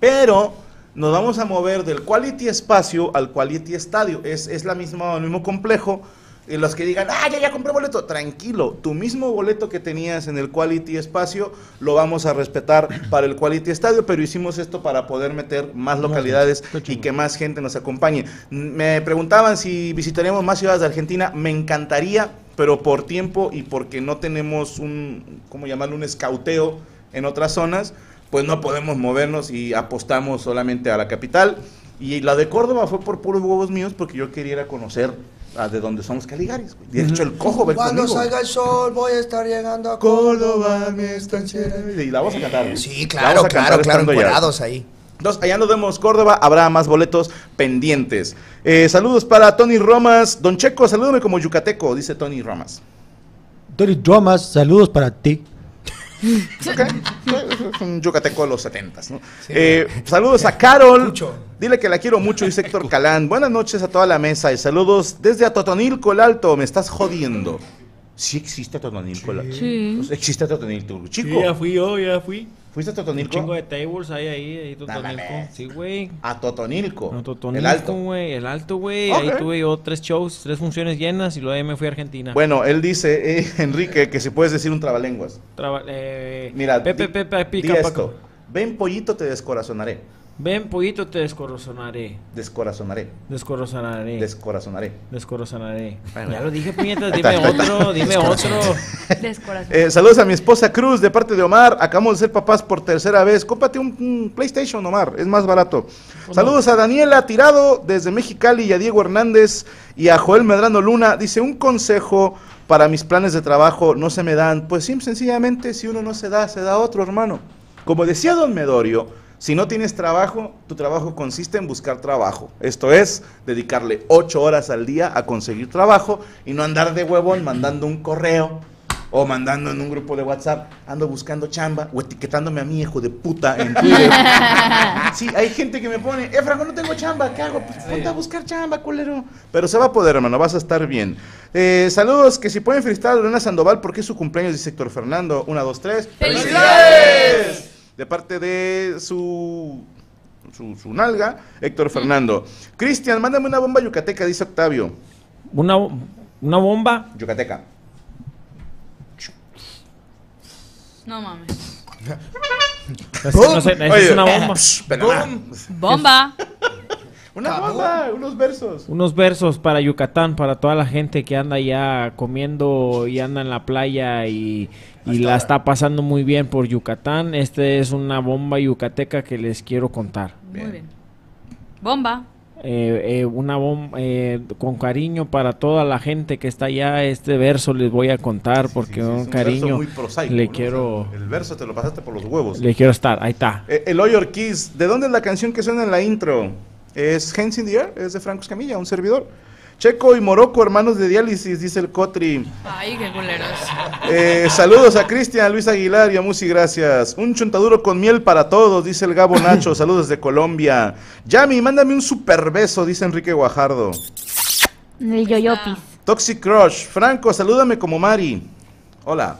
Pero nos vamos a mover del Quality Espacio al Quality Estadio. Es, es la misma, el mismo complejo. Y los que digan, ah, ya, ya compré boleto, tranquilo, tu mismo boleto que tenías en el Quality Espacio lo vamos a respetar para el Quality Estadio, pero hicimos esto para poder meter más localidades y que más gente nos acompañe. Me preguntaban si visitaríamos más ciudades de Argentina, me encantaría, pero por tiempo y porque no tenemos un, ¿cómo llamarlo?, un escauteo en otras zonas, pues no podemos movernos y apostamos solamente a la capital. Y la de Córdoba fue por puros huevos míos porque yo quería ir a conocer de donde son los caligaris, güey. De hecho, el cojo ve cuando conmigo. Salga el sol, voy a estar llegando a Córdoba, mi estanciera. Y la vamos a cantar. Sí, claro, a claro, cantar, claro, encuadrados ahí. Entonces, allá nos vemos, Córdoba, habrá más boletos pendientes. Eh, saludos para Tony Romas. Don Checo, salúdame como yucateco, dice Tony Romas. Tony Romas, saludos para ti. Okay. Un yucateco de los setentas, ¿no? Sí. Eh, saludos a Carol. Mucho. Dile que la quiero mucho, dice Héctor Calán. Buenas noches a toda la mesa y saludos desde Atotonilco el Alto. Me estás jodiendo. Sí existe Atotonilco. Sí. La... sí. Existe Atotonilco, chico. Sí, ya fui yo, ya fui. ¿Fuiste a Atotonilco? Un chingo de tables hay ahí, ahí Atotonilco. Dale. Sí, güey. A Totonilco. No, Totonilco, el Alto, güey. El Alto, güey. Okay. Ahí tuve yo tres shows, tres funciones llenas y luego ahí me fui a Argentina. Bueno, él dice, eh, Enrique, que si puedes decir un trabalenguas. Traba, eh, Mira, Pepe, Pepe, pica, Paco. Ven, pollito, te descorazonaré. Ven, pollito, te descorazonaré. Descorazonaré. Descorazonaré. Descorazonaré. Descorazonaré. Bueno, ya lo dije, puñetas, dime otro, dime otro. eh, saludos a mi esposa Cruz, de parte de Omar. Acabamos de ser papás por tercera vez. Cómprate un, un PlayStation, Omar, es más barato. Oh, saludos no. a Daniela Tirado, desde Mexicali, y a Diego Hernández, y a Joel Medrano Luna. Dice, un consejo para mis planes de trabajo, no se me dan. Pues sí, sencillamente, si uno no se da, se da otro, hermano. Como decía Don Medorio, si no tienes trabajo, tu trabajo consiste en buscar trabajo. Esto es, dedicarle ocho horas al día a conseguir trabajo y no andar de huevón mandando un correo o mandando en un grupo de WhatsApp, ando buscando chamba, o etiquetándome a mi hijo de puta en Twitter. Sí, hay gente que me pone, eh, Franco, no tengo chamba, ¿qué hago? Pues, ponte a buscar chamba, culero. Pero se va a poder, hermano, vas a estar bien. Eh, saludos, que si pueden felicitar a Lorena Sandoval, porque es su cumpleaños, dice Héctor Fernando. Una, dos, tres. ¡Felicidades! De parte de su... Su, su nalga, Héctor Fernando. Cristian, mándame una bomba yucateca, dice Octavio. ¿Una, una bomba? Yucateca. No mames. No, no sé, es una bomba. ¡Bum! ¡Bomba! Una bomba, unos versos. Unos versos para Yucatán, para toda la gente que anda ya comiendo y anda en la playa y... Y la está pasando muy bien por Yucatán. Esta es una bomba yucateca que les quiero contar. Muy bien. Bomba. Eh, eh, una bomba eh, con cariño para toda la gente que está allá. Este verso les voy a contar porque sí, sí, sí, con cariño verso muy prosaico, le ¿no? quiero... El verso te lo pasaste por los huevos. Le quiero estar, ahí está. Eh, Eloy Orquiz, ¿de dónde es la canción que suena en la intro? Es Hands in the Air, es de Franco Escamilla, un servidor. Checo y Morocco, hermanos de diálisis, dice el Cotri. Ay, qué culeros. Eh, saludos a Cristian, Luis Aguilar y a Musi, gracias. Un chontaduro con miel para todos, dice el Gabo Nacho. Saludos de Colombia. Yami, mándame un super beso, dice Enrique Guajardo. El yoyopis. Toxic Crush. Franco, salúdame como Mari. Hola.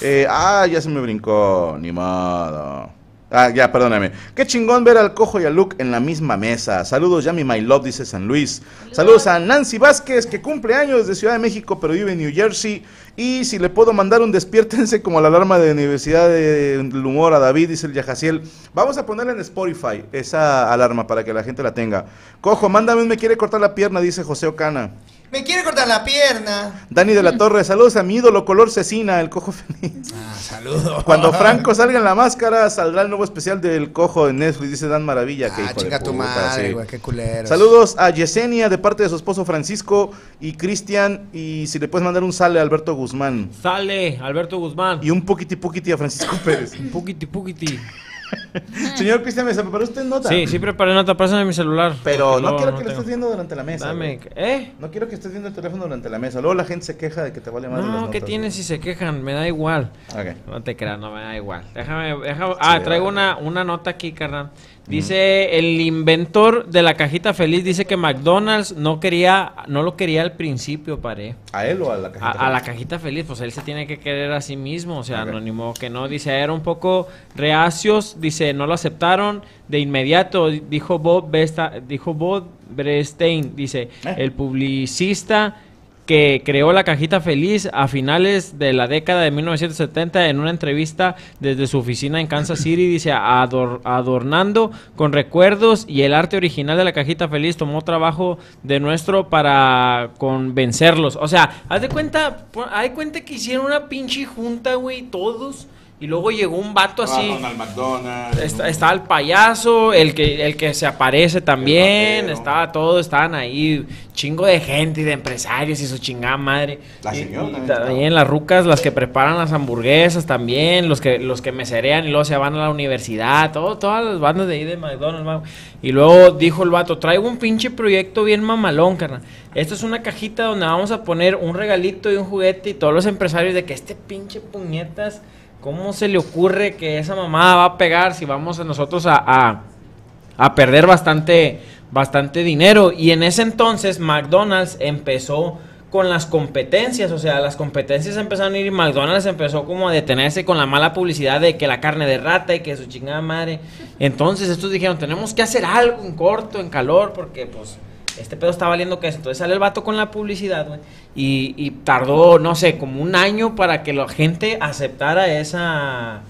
Eh, ah, ya se me brincó. Ni modo. Ah, ya, perdóname. Qué chingón ver al Cojo y a Luke en la misma mesa. Saludos, Yami My Love, dice San Luis. Saludos a Nancy Vázquez, que cumple años de Ciudad de México, pero vive en New Jersey. Y si le puedo mandar un despiértense como la alarma de Universidad del Humor a David, dice el Yajaciel. Vamos a ponerla en Spotify, esa alarma, para que la gente la tenga. Cojo, mándame un me quiere cortar la pierna, dice José Ocana. Me quiere cortar la pierna. Dani de la Torre, saludos a mi ídolo color cecina, el Cojo Feliz. Ah, saludos. Cuando Franco salga en la máscara, saldrá el nuevo especial del Cojo en Netflix, dice Dan Maravilla. Ah, chinga tu madre, güey, qué culero. Saludos a Yesenia de parte de su esposo Francisco y Cristian. Y si le puedes mandar un sale a Alberto Guzmán. Sale, Alberto Guzmán. Y un poquiti poquiti a Francisco Pérez. Un poquiti poquiti. Señor Cristian Mesa, ¿preparó usted nota? Sí, sí preparé nota, pásame mi celular. Pero no, no quiero no que tengo. lo estés viendo durante la mesa. Dame, ¿eh? No quiero que estés viendo el teléfono durante la mesa. Luego la gente se queja de que te vale más. No, ¿qué tienes si se quejan? Me da igual. Okay. No te creas, no me da igual. Déjame, déjame. Sí, ah, traigo una, una nota aquí, carnal. Dice, mm. el inventor de la cajita feliz dice que McDonald's no quería, no lo quería al principio, paré. ¿A él o a la cajita a, feliz? A la cajita feliz, pues él se tiene que querer a sí mismo, o sea, okay. no, ni modo que no. Dice, era un poco reacios, dice, no lo aceptaron de inmediato, dijo Bob, Besta, dijo Bob Bernstein, dice, ¿Eh? el publicista que creó la cajita feliz a finales de la década de mil novecientos setenta en una entrevista desde su oficina en Kansas City, dice, ador, adornando con recuerdos y el arte original de la cajita feliz tomó trabajo de nuestro para convencerlos. O sea, haz de cuenta, haz de cuenta que hicieron una pinche junta, güey, todos. Y luego llegó un vato así. Al McDonald's. Está, está el payaso, el que, el que se aparece también. Estaba todo, estaban ahí. Chingo de gente y de empresarios y su chingada madre. La señora. Y, y también las rucas, las que preparan las hamburguesas también. Los que, los que meserean y luego se van a la universidad. Todo, todas las bandas de ahí de McDonald's. Y luego dijo el vato: traigo un pinche proyecto bien mamalón, carnal. Esto es una cajita donde vamos a poner un regalito y un juguete. Y todos los empresarios de que este pinche puñetas. ¿Cómo se le ocurre que esa mamada va a pegar si vamos a nosotros a, a, a perder bastante, bastante dinero? Y en ese entonces McDonald's empezó con las competencias, o sea, las competencias empezaron a ir y McDonald's empezó como a detenerse con la mala publicidad de que la carne de rata y que su chingada madre. Entonces estos dijeron, tenemos que hacer algo en corto, en calor, porque pues... este pedo está valiendo queso. Entonces sale el vato con la publicidad, güey. Y, y tardó, no sé, como un año para que la gente aceptara esa,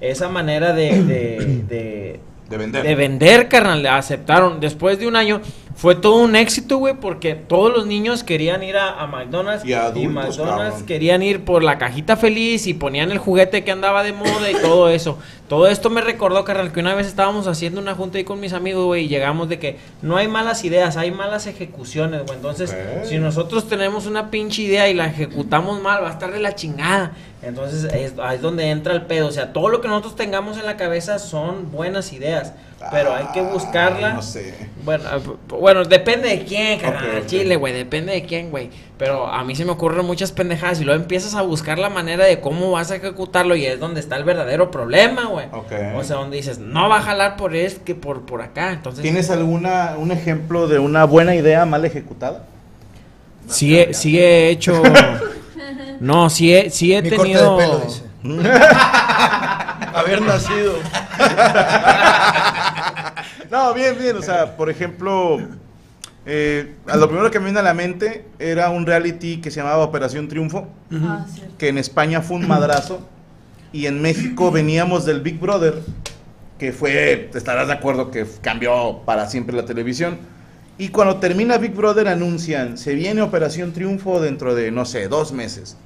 esa manera de, de, de, de vender. De vender, carnal. Aceptaron. Después de un año fue todo un éxito, güey, porque todos los niños querían ir a, a McDonald's. Y, adultos, y McDonald's cabrón. Querían ir por la cajita feliz y ponían el juguete que andaba de moda y todo eso. Todo esto me recordó, carnal, que una vez estábamos haciendo una junta ahí con mis amigos, güey, y llegamos de que no hay malas ideas, hay malas ejecuciones, güey. Entonces, okay. si nosotros tenemos una pinche idea y la ejecutamos mal, va a estar de la chingada. Entonces es, es donde entra el pedo. O sea, todo lo que nosotros tengamos en la cabeza son buenas ideas, pero hay que buscarla. Ah, no sé. Bueno, bueno, depende de quién, carnal. Okay, okay. Chile, güey, depende de quién, güey. Pero a mí se me ocurren muchas pendejadas y luego empiezas a buscar la manera de cómo vas a ejecutarlo y es donde está el verdadero problema, güey. Okay. O sea, donde dices, no va a jalar por es que por por acá. Entonces, ¿tienes alguna un ejemplo de una buena idea mal ejecutada? Sí, he, sí he hecho. No, sí he, sí he Mi tenido. Corte de pelo, dice. Haber nacido. No, bien, bien, o sea, por ejemplo, eh, a lo primero que me vino a la mente era un reality que se llamaba Operación Triunfo, uh-huh. ah, que en España fue un madrazo, y en México veníamos del Big Brother, que fue, estarás de acuerdo que cambió para siempre la televisión, y cuando termina Big Brother anuncian, se viene Operación Triunfo dentro de, no sé, dos meses,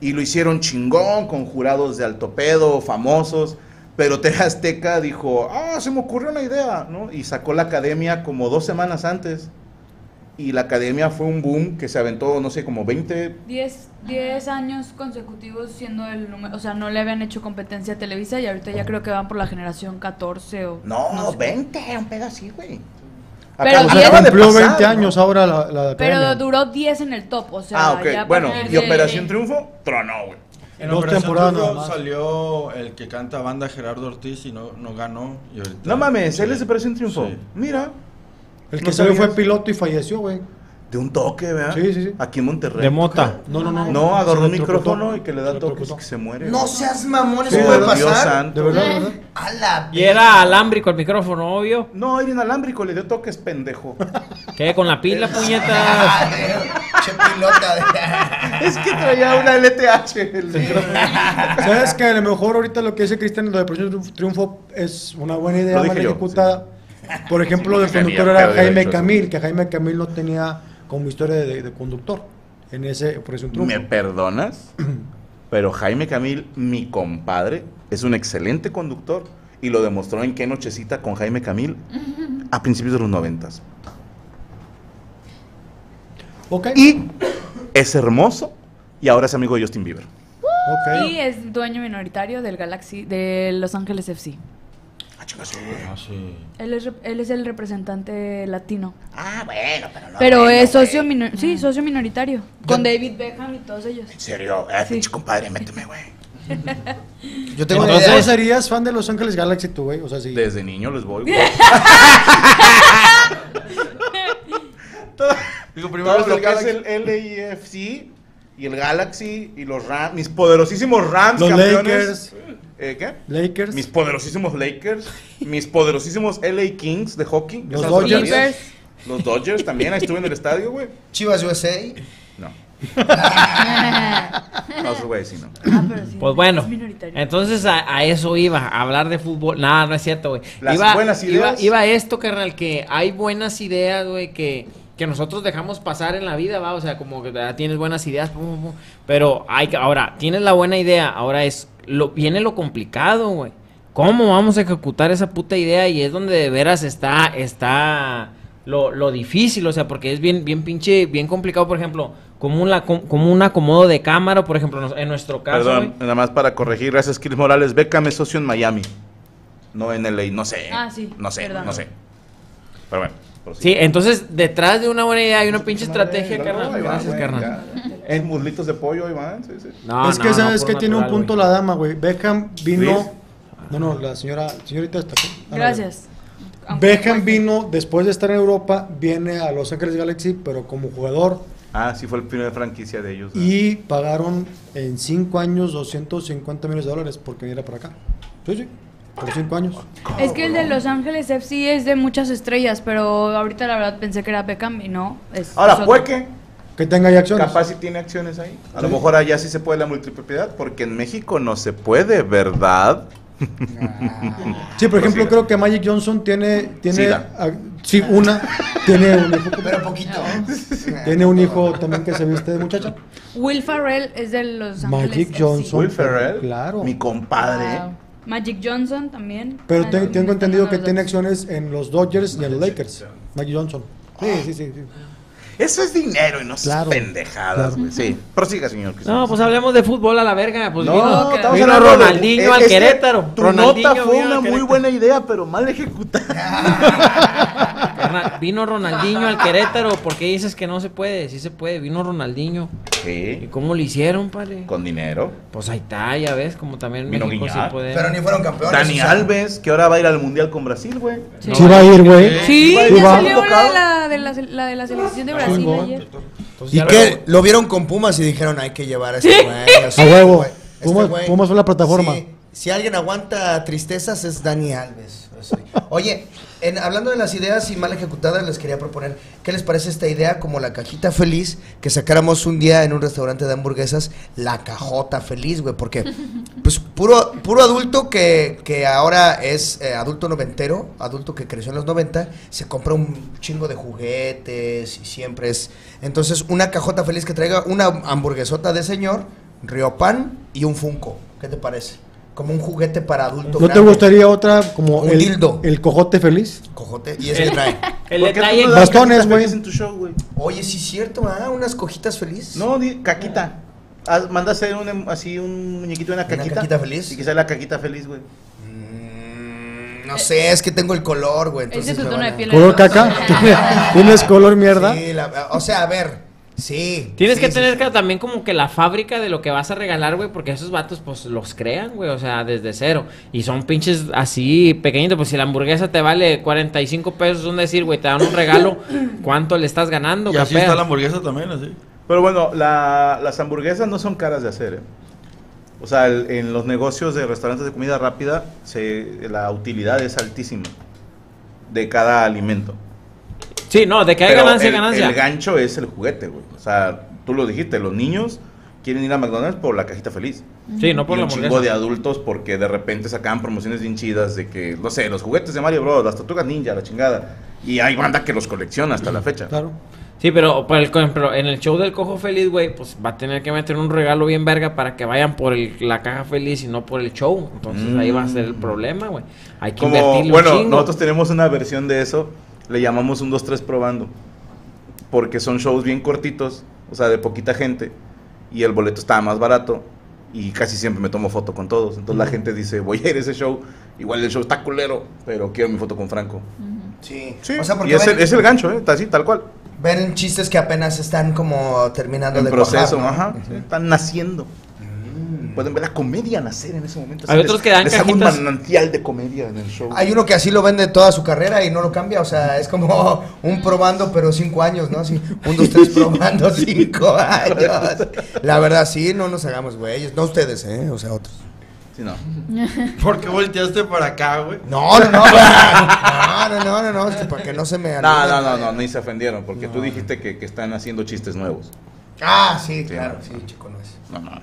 y lo hicieron chingón, con jurados de alto pedo, famosos. Pero T V Azteca dijo, ah, se me ocurrió una idea, ¿no? Y sacó la academia como dos semanas antes. Y la academia fue un boom que se aventó, no sé, como veinte... diez años consecutivos siendo el número... O sea, no le habían hecho competencia a Televisa y ahorita ya creo que van por la generación catorce o... No, no sé. veinte, un pedo así, güey. Pero o sea, cumplió pasar, veinte años, ¿no? Ahora la, la pero duró diez en el top, o sea... Ah, ok, ya bueno, y de... Operación Triunfo, tronó, güey. En dos temporadas nada salió el que canta banda Gerardo Ortiz y no, no ganó. Y ahorita, no mames, él es de Operación Triunfo. Sí. Mira. El que no salió fue piloto y falleció, güey. De un toque, ¿verdad? Sí, sí, sí. Aquí en Monterrey. De mota. No, no, no. No, agarró un micrófono y que le da toques y que se muere. No seas mamón, eso puede pasar. De verdad, de verdad. A la y era alámbrico el micrófono, obvio. No, era inalámbrico, le dio toques, pendejo. ¿Qué? Con la pila, puñeta. Che pilota. Es que traía una L T H. El ¿sabes que a lo mejor ahorita lo que dice Cristian, lo de Proyecto Triunfo es una buena idea mal ejecutada? Por ejemplo, el conductor era Jaime Camil, que Jaime Camil no tenía como historia de, de conductor en ese Operación Triunfo. ¿Me perdonas? Pero Jaime Camil, mi compadre, es un excelente conductor y lo demostró en Qué Nochecita con Jaime Camil a principios de los noventas. Okay. Y es hermoso y ahora es amigo de Justin Bieber. Okay. Y es dueño minoritario del Galaxy de Los Ángeles F C. Ah, sí. Él es, él es el representante latino. Ah, bueno, pero no. Pero es socio, minor, sí, socio minoritario. Con David Beckham y todos ellos. ¿En serio? Eh, sí. Pinche compadre, méteme, güey. Yo tengo una idea. ¿Serías fan de Los Ángeles Galaxy tú, güey? O sea, sí. Desde niño les voy, güey. Digo, primero lo que es el L A F C y el Galaxy y los Rams, mis poderosísimos Rams, los campeones. Lakers. Eh, ¿Qué? Lakers. Mis poderosísimos Lakers. Mis poderosísimos L A Kings de hockey. Los Dodgers. Los Dodgers también. Ahí estuve en el estadio, güey. Chivas U S A. No. No, güey, sí, no. Ah, pero sí, pues bueno, entonces a, a eso iba, a hablar de fútbol. No, no es cierto, güey. Las iba, buenas ideas. Iba, iba esto, carnal, que hay buenas ideas, güey, que... que nosotros dejamos pasar en la vida, va, o sea, como que tienes buenas ideas, pero hay que, ahora, tienes la buena idea, ahora es, lo, viene lo complicado, güey, ¿cómo vamos a ejecutar esa puta idea? Y es donde de veras está, está lo, lo difícil, o sea, porque es bien, bien pinche, bien complicado, por ejemplo, como, una, como un acomodo de cámara, por ejemplo, en nuestro caso. Perdón, güey, nada más para corregir, gracias Chris Morales, Beckham es socio en Miami, no en L A, no sé, ah, sí, no sé, perdón. No sé, pero bueno. Sí, entonces detrás de una buena idea hay una pinche estrategia, carnal. Gracias, carnal. Es muslitos de pollo, Iván. Sí, sí. No, es que no, sabes no, que natural, tiene un punto wey. La dama, güey. Beckham vino. ¿Ves? No, no, la señora, señorita está aquí. Ah, gracias. Beckham vino después de estar en Europa, viene a Los Ángeles Galaxy, pero como jugador. Ah, sí, fue el primer franquicia de ellos. ¿Eh? Y pagaron en cinco años doscientos cincuenta millones de dólares porque viniera para acá. Sí, sí. Por cinco años. Es que el de Los Ángeles F C es de muchas estrellas, pero ahorita la verdad pensé que era Beckham y no. Es ahora, puede que, que tenga ya acciones. Capaz si tiene acciones ahí. A sí. Lo mejor allá sí se puede la multipropiedad, porque en México no se puede, ¿verdad? Sí, por ejemplo, creo que Magic Johnson tiene, tiene a, sí, una, tiene un hijo, pero poquito. Tiene un hijo también que se viste de muchacha. Will Ferrell es de Los Ángeles Magic F C. Johnson. Will Ferrell, claro. Mi compadre. Wow. Magic Johnson también. Pero te, tengo entendido que tiene acciones en los Dodgers y en los Lakers. Magic Johnson. Sí, sí, sí, sí. Eso es dinero y no claro, pendejadas, güey. Claro. Sí. Prosiga, señor. No, pues hablemos de fútbol a la verga. Pues no, vino, estamos vino a Ronaldinho de, al este, Querétaro. Tu Ronaldinho nota fue una muy buena idea, pero mal ejecutada. Vino Ronaldinho al Querétaro. ¿Por qué dices que no se puede? Sí se puede. Vino Ronaldinho. Sí. ¿Y cómo lo hicieron, padre? Con dinero. Pues ahí está, ya ves, como también vino México sí puede. Pero ni fueron campeones. Dani Alves, que ahora va a ir al Mundial con Brasil, güey. Sí. No, sí va a ir, güey. Sí, ya salió la de la, la de la selección de Brasil. Sí, entonces, y que lo, lo vieron con Pumas y dijeron hay que llevar a este güey. Sí. A huevo. Este Pumas, güey. Pumas fue la plataforma. Sí. Si alguien aguanta tristezas es Dani Alves. Sí. Oye, en, hablando de las ideas y mal ejecutadas, les quería proponer, ¿qué les parece esta idea como la cajita feliz? Que sacáramos un día en un restaurante de hamburguesas la cajota feliz, güey, porque pues puro puro adulto que, que ahora es eh, adulto noventero, adulto que creció en los noventa, se compra un chingo de juguetes y siempre es, entonces una cajota feliz que traiga una hamburguesota de señor, riopan y un Funko, ¿qué te parece? Como un juguete para adulto. ¿No grande. Te gustaría otra como un el dildo? El cojote feliz. Cojote. Y ese el, trae. El ¿por qué trae no bastones, güey? En tu show, güey. Oye, sí es cierto, ¿ah? Unas cojitas felices. No, di, caquita. Ah, manda hacer un, así un muñequito de una caquita. ¿Una caquita feliz? Y que sea la caquita feliz, güey. Mm, no sé, es que tengo el color, güey. Ese es tu tono de piel. ¿Color caca? ¿Tienes color mierda? Sí, la, o sea, a ver. Sí. Tienes sí, que sí, tener sí. también como que la fábrica de lo que vas a regalar, güey, porque esos vatos pues los crean, güey, o sea, desde cero. Y son pinches así pequeñitos, pues si la hamburguesa te vale cuarenta y cinco pesos, es decir, güey, te dan un regalo, ¿cuánto le estás ganando? Y así pedo? Está la hamburguesa también, así. Pero bueno, la, las hamburguesas no son caras de hacer, ¿eh? O sea, el, en los negocios de restaurantes de comida rápida, se, la utilidad es altísima de cada alimento. Sí, no, de que hay pero ganancia, el, ganancia. El gancho es el juguete, güey. O sea, tú lo dijiste, los niños quieren ir a McDonald's por la cajita feliz. Sí, no por y la hamburguesa. Un chingo de adultos porque de repente sacaban promociones bien chidas de que, no sé, los juguetes de Mario Bros, las tortugas ninja, la chingada. Y hay banda que los colecciona hasta la fecha. Claro. Sí, pero por ejemplo, en el show del Cojo Feliz, güey, pues va a tener que meter un regalo bien verga para que vayan por el, la caja feliz y no por el show. Entonces mm. ahí va a ser el problema, güey. Hay que invertirle bueno, un chingo. Nosotros tenemos una versión de eso. Le llamamos un dos tres probando, porque son shows bien cortitos, o sea, de poquita gente, y el boleto estaba más barato, y casi siempre me tomo foto con todos. Entonces uh-huh. la gente dice, voy a ir a ese show, igual el show está culero, pero quiero mi foto con Franco. Uh-huh. Sí, sí. O sea, porque y es, ven, el, es el gancho, ¿eh? Así, tal cual. Ven chistes que apenas están como terminando en de proceso, cojar, ¿no? Ajá, uh-huh. están naciendo. Pueden ver la comedia nacer en ese momento. Hay o sea, otros les, que dan cajitas. Un manantial de comedia en el show. Hay uno que así lo vende toda su carrera y no lo cambia. O sea, es como un probando, pero cinco años, ¿no? Así, un, dos, tres, probando cinco años. La verdad, sí, no nos hagamos güeyes. No ustedes, ¿eh? O sea, otros. Sí, no. ¿Por qué volteaste para acá, güey? No, no, no. No, no, no, no, no. Es que para que no se me anulen, no, no, no, no, ni se ofendieron. Porque no. Tú dijiste que, que están haciendo chistes nuevos. Ah, sí, claro. Sí, no, sí chico, no es. No, no.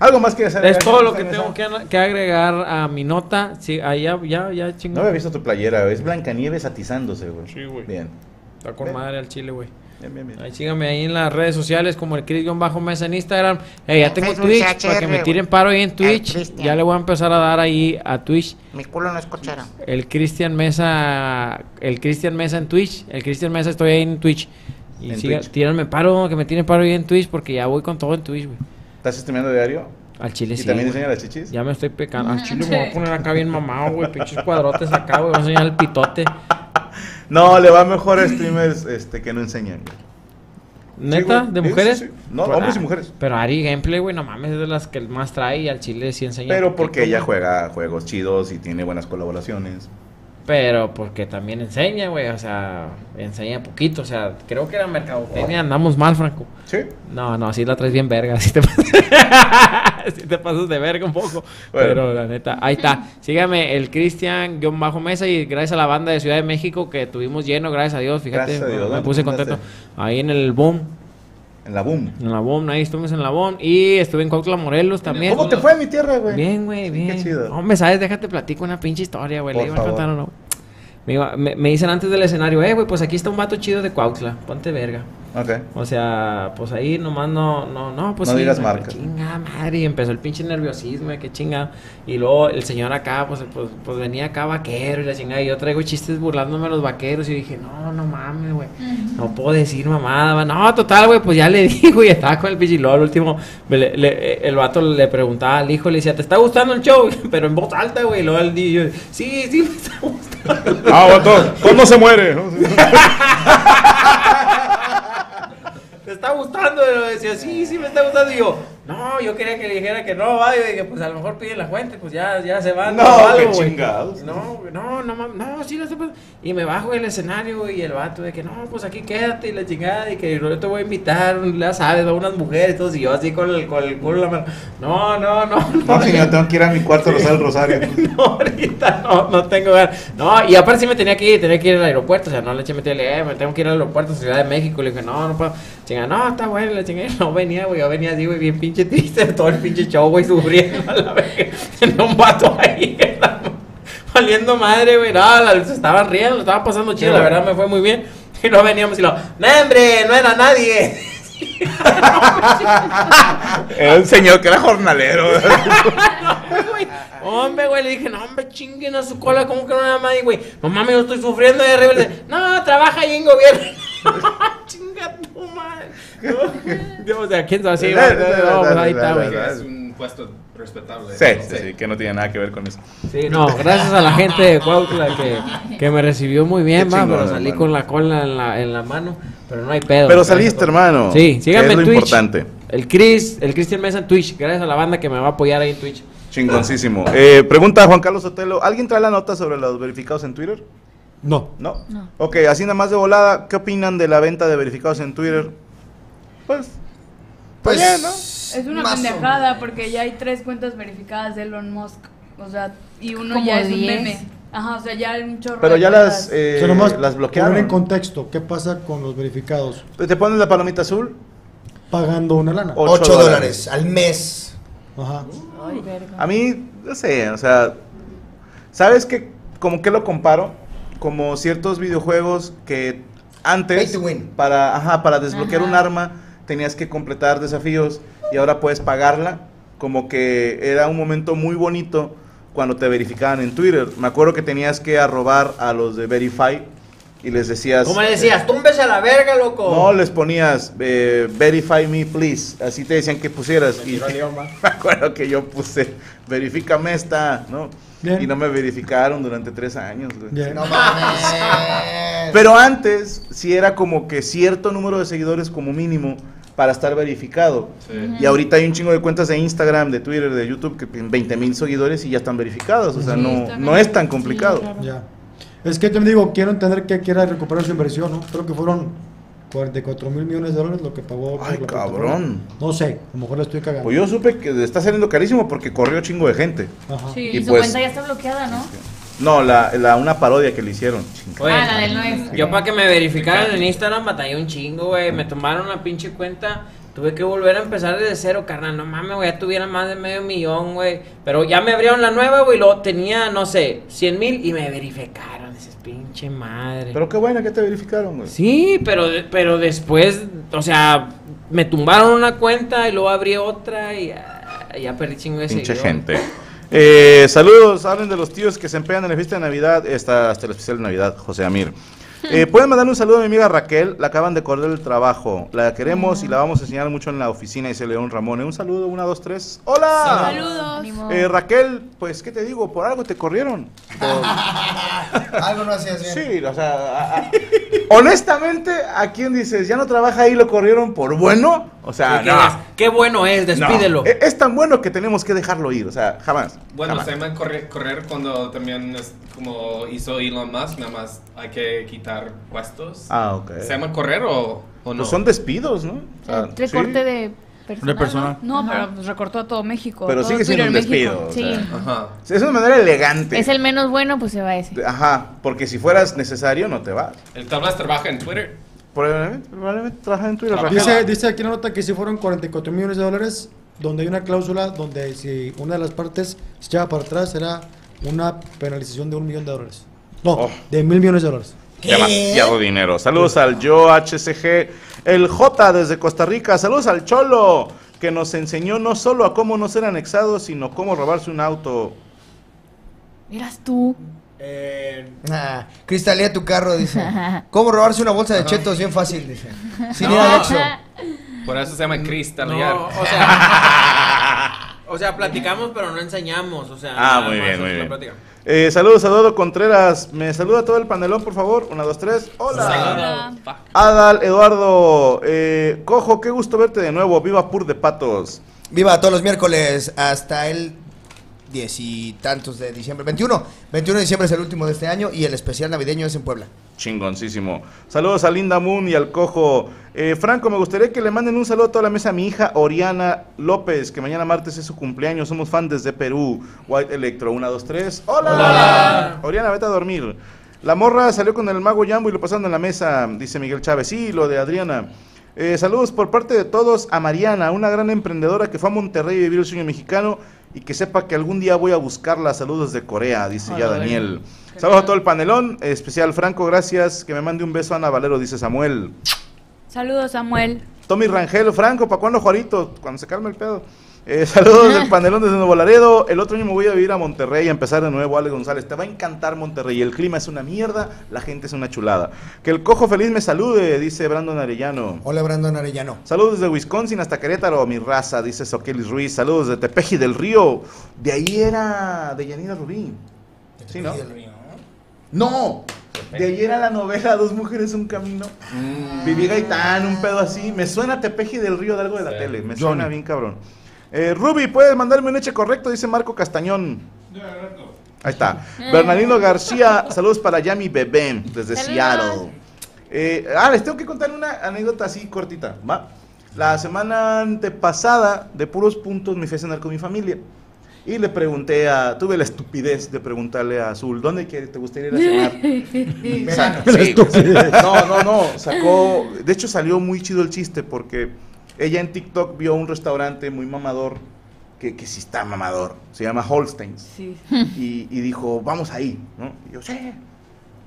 Algo más que hacer. Es todo lo que tengo que, que agregar a mi nota. Sí, ahí ya, ya, ya chingón. No había visto tu playera, es Blancanieves atizándose, güey. Sí, güey. Bien. Está con bien. Madre al chile, güey. Bien, bien, bien. Ahí síganme ahí en las redes sociales como el Chris-Mesa en Instagram. Hey, ya tengo Twitch para que me tiren paro ahí en Twitch. Ya le voy a empezar a dar ahí a Twitch. Mi culo no es cochera. El Cristian Mesa, el Cristian Mesa en Twitch. El Cristian Mesa estoy ahí en Twitch. Y siga, tírenme paro, que me tiren paro ahí en Twitch porque ya voy con todo en Twitch, güey. ¿Estás streameando diario? Al chile, ¿y sí. ¿Y también enseña las chichis? Ya me estoy pecando. Al chile me voy a poner acá bien mamado, güey. Pinches cuadrotes acá, güey. Voy a enseñar el pitote. No, le va mejor a streamers este, que no enseñan, güey. ¿Neta? Sí, ¿de mujeres? Sí, sí. No, pero, hombres y mujeres. Pero Ari Gameplay, güey, no mames, es de las que más trae y al chile sí enseña. Pero porque ella juega juegos chidos y tiene buenas colaboraciones. Pero porque también enseña, güey, o sea, enseña poquito, o sea, creo que la mercadotecnia andamos mal, Franco. ¿Sí? No, no, sí la traes bien verga, así te pasas, sí te pasas de verga un poco, bueno. Pero la neta, ahí está. Sígame el Cristian guión bajo Mesa y gracias a la banda de Ciudad de México que tuvimos lleno, gracias a Dios, fíjate, a Dios, me puse contento ahí en el boom. En la boom. En la boom, ahí estuvimos en la boom. Y estuve en Cuautla, Morelos también. ¿Cómo te fue mi tierra, güey? Bien, güey, bien. Qué chido. Hombre, ¿sabes? Déjate platico una pinche historia, güey. Le iba a contar o no. Me, me dicen antes del escenario, eh, güey, pues aquí está un vato chido de Cuautla. Ponte verga. Okay. O sea, pues ahí nomás no, no, no, pues no sí, digas marcas. Chinga madre, y empezó el pinche nerviosismo, que chinga. Y luego el señor acá, pues, pues, pues venía acá vaquero y la chingada. Y yo traigo chistes burlándome a los vaqueros. Y dije, no, no mames, güey. No puedo decir mamada. No, total, güey, pues ya le digo. Y estaba con el pinche. Y luego al último, le, le, el vato le preguntaba al hijo, le decía, ¿te está gustando el show? Pero en voz alta, güey. Y luego él dijo, sí, sí, me está gustando. Ah, vato, todo no se muere, ¿no? ¿Te está gustando? Y lo decía, sí, sí, me está gustando. Y yo, no, yo quería que le dijera que no, va. Y dije, pues a lo mejor piden la fuente, pues ya, ya se van. No, algo, chingados. No, no, no, no, no, sí, no se puede. Y me bajo del escenario y el vato de que, no, pues aquí quédate y la chingada. Y que no te voy a invitar, ya sabes, va unas mujeres todos. Y yo así con el, con el culo en la mano. No, no, no. No, no si no tengo que ir a mi cuarto a rozar el rosario. No, ahorita no, no tengo ganas. No, y aparte sí me tenía que ir, tenía que ir al aeropuerto. O sea, no le eché meter, eh, me tengo que ir al aeropuerto, Ciudad de México. Le dije, no, no puedo. Chinga, no, está bueno, la chingada. No venía, güey, yo venía así, güey, bien pinche triste, todo el pinche show, güey, sufriendo a la verga, en un vato ahí, la, valiendo madre, güey, no, la, se estaban riendo, lo estaban pasando chido, la verdad me fue muy bien, y no veníamos y lo, no, hombre, no era nadie. Era un señor que era jornalero. No, güey. Hombre, güey, le dije, no, hombre, chinguen a su cola, ¿cómo que no era nadie, güey? No mames, yo estoy sufriendo de rebelde. No, trabaja ahí en gobierno. Chinga tu madre. No, o sea, quién sabe así, güey. No, pues ahí está, güey. Es un puesto respetable. Sí, sí, sí, que no tiene nada que ver con eso. Sí, no, gracias a la gente de Cuautla que, que me recibió muy bien, va, pero salí hermano. Con la cola en la, en la mano, pero no hay pedo. Pero saliste, con... hermano. Sí, síganme en Twitch. Importante. El Chris, el Cristian Mesa en Twitch, gracias a la banda que me va a apoyar ahí en Twitch. Chingoncísimo. Eh, pregunta a Juan Carlos Sotelo, ¿alguien trae la nota sobre los verificados en Twitter? No. No. No. Ok, así nada más de volada, ¿qué opinan de la venta de verificados en Twitter? Pues, pues, pues ¿no? Es una pendejada porque ya hay tres cuentas verificadas de Elon Musk, o sea, y uno ya es un meme. Ajá, o sea, ya hay un chorro. Pero ya las, eh, las bloquearon. Poner en contexto, ¿qué pasa con los verificados? Te ponen la palomita azul. Pagando una lana. Ocho dólares al mes. Ajá. Ay, verga. A mí, no sé, o sea, ¿sabes qué? ¿Cómo que lo comparo? Como ciertos videojuegos que antes para, ajá, para desbloquear ajá. un arma tenías que completar desafíos y ahora puedes pagarla, como que era un momento muy bonito cuando te verificaban en Twitter. Me acuerdo que tenías que arrobar a los de Verify y les decías... ¿Cómo le decías? Eh, ¡Túmbese a la verga, loco! No, les ponías eh, Verify me, please. Así te decían que pusieras. Me, y me acuerdo que yo puse verifícame esta, ¿no? Bien. Y no me verificaron durante tres años, güey. No mames. Pero antes sí era como que cierto número de seguidores como mínimo para estar verificado. Sí. Y ahorita hay un chingo de cuentas de Instagram, de Twitter, de YouTube que tienen veinte mil seguidores y ya están verificados. O sea, sí, no, no es tan complicado. Sí, claro. Ya. Es que te digo, quiero entender que quiera recuperar su inversión, ¿no? Creo que fueron cuarenta y cuatro mil millones de dólares lo que pagó. Ay, cabrón. No sé, a lo mejor le estoy cagando. Pues yo supe que está saliendo carísimo porque corrió chingo de gente. Ajá. Sí, y su pues, cuenta ya está bloqueada, ¿no? No, la, la una parodia que le hicieron. Oye, ah, la del nueve. Yo para que me verificaran en Instagram batallé un chingo, güey. Me tomaron la pinche cuenta. Tuve que volver a empezar desde cero, carnal. No mames, güey, ya tuviera más de medio millón, güey. Pero ya me abrieron la nueva, güey. Luego tenía, no sé, cien mil y me verificaron. Dices, pinche madre. Pero qué bueno que te verificaron, güey. Sí, pero, pero después, o sea, me tumbaron una cuenta y luego abrí otra y ya, ya perdí chingo de pinche seguidor. Gente. Eh, saludos, hablen de los tíos que se empeñan en la fiesta de Navidad. Está hasta el especial de Navidad, José Amir. Eh, pueden mandarle un saludo a mi amiga Raquel, la acaban de correr del trabajo, la queremos y la vamos a enseñar mucho en la oficina, dice León Ramón. Un saludo, una, dos, tres, ¡hola! Saludos. Eh, Raquel, pues, ¿qué te digo? Por algo te corrieron. Por... algo no hacías bien. Sí, o sea, a, a... honestamente, ¿a quién dices? Ya no trabaja ahí, lo corrieron por bueno, o sea, no. Es, qué bueno es, despídelo. No. Es, es tan bueno que tenemos que dejarlo ir, o sea, jamás. Bueno, jamás. Se llama correr, correr cuando también es como hizo Elon Musk, nada más hay que quitar puestos. Ah, okay. ¿Se llama correr o, o no? Pues son despidos, ¿no? O sea, el recorte sí. de personal. De persona. No, no pero recortó a todo México. Pero sigue siendo un despido. Sí. O sea. Ajá. Es una manera elegante. Es el menos bueno, pues se va ese. Ajá, porque si fueras necesario, no te vas. El Tablas trabaja en Twitter. Probablemente, probablemente trabaja en Twitter. Ah, dice, dice aquí una nota que si fueron cuarenta y cuatro millones de dólares, donde hay una cláusula donde si una de las partes se echaba para atrás, era una penalización de un millón de dólares. No, oh. de mil millones de dólares. Demasiado dinero. Saludos al Yo H C G, el J desde Costa Rica. Saludos al Cholo, que nos enseñó no solo a cómo no ser anexados, sino cómo robarse un auto. ¿Eras tú? Eh, nah, cristalea tu carro, dice. ¿Cómo robarse una bolsa de chetos? Bien fácil, dice. Sin ir al Oxxo. Por eso se llama cristalear. No, o sea, o sea, platicamos, pero no enseñamos. O sea, ah, muy bien, muy bien. Eh, saludos a Dodo Contreras. Me saluda todo el panelón, por favor. Una, dos, tres. Hola. Hola. Adal, Eduardo. Eh, Cojo, qué gusto verte de nuevo. Viva Pur de Patos. Viva todos los miércoles hasta el diez y tantos de diciembre. veintiuno. veintiuno de diciembre es el último de este año y el especial navideño es en Puebla. Chingoncísimo. Saludos a Linda Moon y al Cojo. Eh, Franco, me gustaría que le manden un saludo a toda la mesa a mi hija Oriana López, que mañana martes es su cumpleaños. Somos fan desde Perú. White Electro, uno, dos, tres. ¡Hola! ¡Hola! Oriana, vete a dormir. La morra salió con el mago Jambo y lo pasaron en la mesa, dice Miguel Chávez. Sí, lo de Adriana. Eh, saludos por parte de todos a Mariana, una gran emprendedora que fue a Monterrey a vivir el sueño mexicano y que sepa que algún día voy a buscarla. Saludos de Corea, dice Hola, ya Daniel. Daniel. Saludos a todo el panelón, especial Franco, gracias. Que me mande un beso a Ana Valero, dice Samuel. Saludos, Samuel. Tommy Rangel, Franco, ¿para cuándo Juarito? Cuando se calme el pedo. Eh, saludos del panelón desde Nuevo Laredo. El otro año me voy a vivir a Monterrey y a empezar de nuevo. Ale González, te va a encantar Monterrey. El clima es una mierda, la gente es una chulada. Que el Cojo Feliz me salude, dice Brandon Arellano. Hola, Brandon Arellano. Saludos desde Wisconsin hasta Querétaro, mi raza, dice Soquelis Ruiz. Saludos de Tepeji del Río. De ahí era de Yanira Rubí. ¿De sí, no? Del Río. No. De ahí era la novela Dos Mujeres, Un Camino. Mm. Viví Gaitán, un pedo así. Me suena Tepeji del Río de algo de la sí. tele. Me suena Johnny. Bien cabrón. Eh, Ruby, puedes mandarme un hecho correcto, dice Marco Castañón. Ahí está. Bernardino García, saludos para Yami Bebé desde Seattle. Eh, ah, les tengo que contar una anécdota así cortita. ¿Va? La semana antepasada, de puros puntos, me fui a cenar con mi familia. Y le pregunté a... Tuve la estupidez de preguntarle a Azul, ¿dónde te gustaría ir a cenar? Me sacó, sí, no, no, no. Sacó... De hecho, salió muy chido el chiste porque... Ella en TikTok vio un restaurante muy mamador, que, que sí está mamador, se llama Holsteins. Sí. Y, y dijo, vamos ahí, ¿no? Y yo, sí.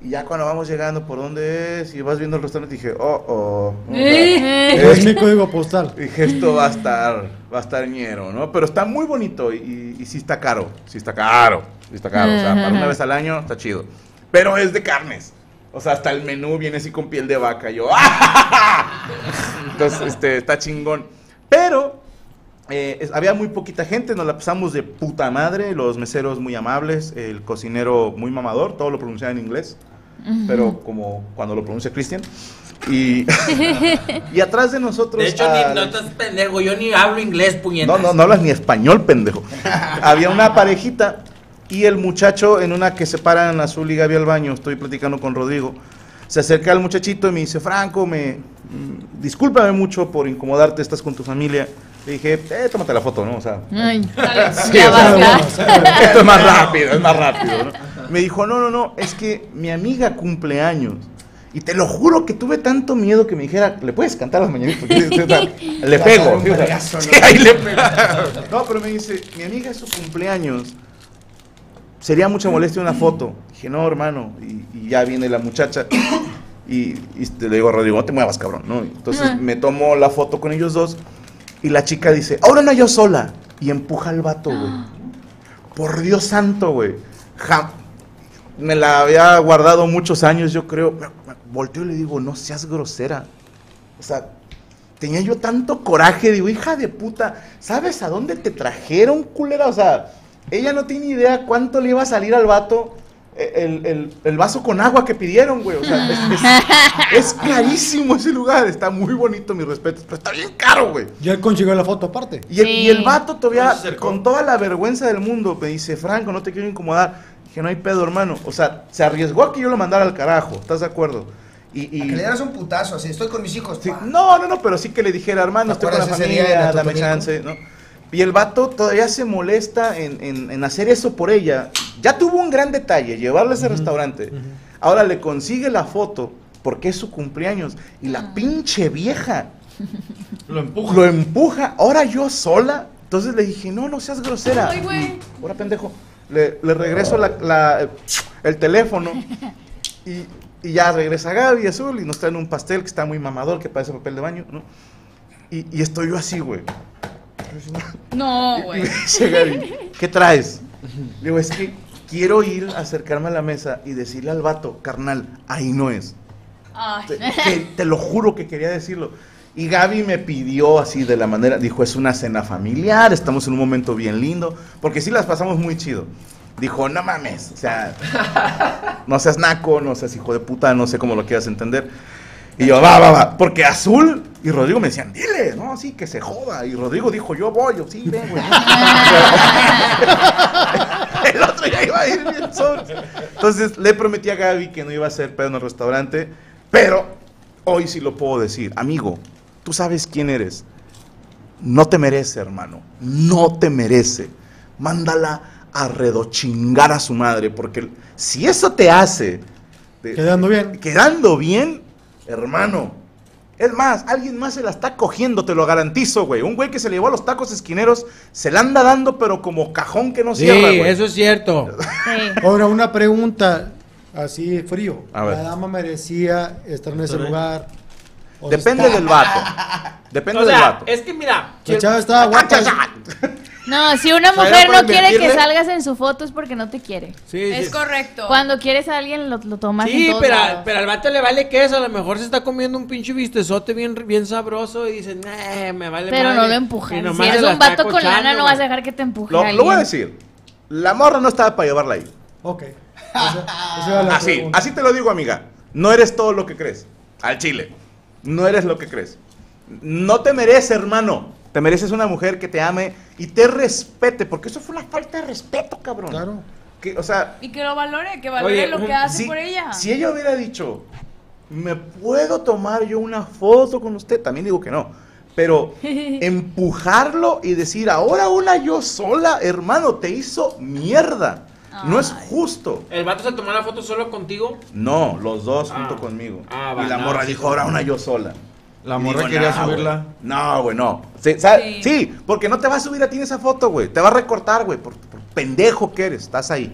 Y ya cuando vamos llegando, ¿por dónde es? Y vas viendo el restaurante, dije, oh, oh. ¿No? Es, es mi código postal. Dije, esto va a estar, va a estar ñero, ¿no? Pero está muy bonito y, y sí está caro, sí está caro, sí está caro. O sea, para una vez al año está chido. Pero es de carnes. O sea, hasta el menú viene así con piel de vaca. Yo, ¡ah! Entonces, este, está chingón. Pero, eh, es, había muy poquita gente. Nos la pasamos de puta madre. Los meseros muy amables. El cocinero muy mamador. Todo lo pronunciaba en inglés. Uh-huh. Pero como cuando lo pronuncia Cristian. Y, y atrás de nosotros... De hecho, a, ni, no estás pendejo. Yo ni hablo inglés, puñetas. No, no, no hablas ni español, pendejo. Había una parejita... Y el muchacho, en una que separan Azul y Gaby al baño, estoy platicando con Rodrigo, se acerca al muchachito y me dice, Franco, me mm, discúlpame mucho por incomodarte, estás con tu familia. Le dije, eh, tómate la foto, ¿no? O sea, ay, dale, sí, ya o sea, bueno, o sea, esto es más rápido, es más rápido, ¿no? Me dijo, no, no, no, es que mi amiga cumple años. Y te lo juro que tuve tanto miedo que me dijera, ¿le puedes cantar las mañanitas? Le pego. No, pero me dice, mi amiga es su cumpleaños. Sería mucha molestia una foto. Dije, no, hermano. Y, y ya viene la muchacha. Y, y le digo a Rodrigo, no te muevas, cabrón, ¿no? Entonces me tomo la foto con ellos dos. Y la chica dice, ahora no, yo sola. Y empuja al vato, güey. Por Dios santo, güey. Ja, me la había guardado muchos años, yo creo. Me, me volteo y le digo, no seas grosera. O sea, tenía yo tanto coraje. Digo, hija de puta, ¿sabes a dónde te trajeron, culera? O sea... Ella no tiene idea cuánto le iba a salir al vato el, el, el vaso con agua que pidieron, güey. O sea, es, es, es carísimo ese lugar. Está muy bonito, mis respetos, pero está bien caro, güey. Ya consiguió la foto aparte. Y el, sí. y el vato todavía, con toda la vergüenza del mundo, me dice, Franco, no te quiero incomodar. Dije, no hay pedo, hermano. O sea, se arriesgó a que yo lo mandara al carajo. ¿Estás de acuerdo? Y, y... A que le dieras un putazo así, estoy con mis hijos. Sí. No, no, no, pero sí que le dijera, hermano, estoy con la familia, dame chance, ¿no? Y el vato todavía se molesta en, en, en hacer eso por ella. Ya tuvo un gran detalle, llevarla a ese uh-huh, restaurante. Uh-huh. Ahora le consigue la foto porque es su cumpleaños. Y la uh-huh. pinche vieja lo empuja. Lo empuja. Ahora yo sola. Entonces le dije, no, no seas grosera. Ay, güey. Ahora, pendejo. Le, le regreso la, la, el teléfono. Y, y ya regresa Gaby Azul y nos traen un pastel que está muy mamador, que parece papel de baño, ¿no? Y, y estoy yo así, güey. No, güey. ¿Qué traes? Le digo, es que quiero ir a acercarme a la mesa y decirle al vato, carnal, ahí no es. Ay. Te, que, te lo juro que quería decirlo. Y Gaby me pidió así de la manera, dijo, es una cena familiar, estamos en un momento bien lindo, porque sí las pasamos muy chido. Dijo, no mames, o sea, no seas naco, no seas hijo de puta, no sé cómo lo quieras entender. Y yo, va, va, va, porque Azul y Rodrigo me decían, dile, no, sí, que se joda. Y Rodrigo dijo, yo voy, yo sí, ven, güey. El otro ya iba a ir bien solo. Entonces, le prometí a Gaby que no iba a ser pedo en el restaurante, pero hoy sí lo puedo decir. Amigo, tú sabes quién eres. No te merece, hermano, no te merece. Mándala a redochingar a su madre, porque si eso te hace de, quedando bien, quedando bien, hermano, es más, alguien más se la está cogiendo, te lo garantizo, güey. Un güey que se le llevó a los tacos esquineros se la anda dando, pero como cajón que no sí, cierra, güey. Eso es cierto. Sí. Ahora, una pregunta así frío. ¿La dama merecía estar en ese lugar? Depende está... del vato. Depende o sea, del vato. Es que mira, la chava estaba guapa. No, si una mujer no quiere mentirle? que salgas en su foto es porque no te quiere. Sí, es sí. correcto. Cuando quieres a alguien lo, lo tomas sí, en todos pero, lados. pero al vato le vale queso. A lo mejor se está comiendo un pinche vistezote bien, bien sabroso y dice, nah, me vale Pero madre. no lo empujan. Si eres un vato con lana, no vas a dejar que te empuje. Lo, lo voy a decir. La morra no estaba para llevarla ahí. Ok. Esa, esa la así, pregunta. así te lo digo, amiga. No eres todo lo que crees. Al chile. No eres lo que crees. No te mereces, hermano. Te mereces una mujer que te ame y te respete, porque eso fue una falta de respeto, cabrón. Claro. Que, o sea, y que lo valore, que valore oye, lo que hace si, por ella. Si ella hubiera dicho, ¿me puedo tomar yo una foto con usted? También digo que no. Pero empujarlo y decir, ahora una yo sola, hermano, te hizo mierda. Ay. No es justo. ¿El vato se tomó la foto solo contigo? No, los dos ah. junto conmigo. Ah, va, y la no, morra sí, dijo, ahora una yo sola. La morra quería nah, subirla. Wey. No, güey, no. Sí, sí. sí, porque no te va a subir a ti en esa foto, güey. Te va a recortar, güey, por, por pendejo que eres. Estás ahí.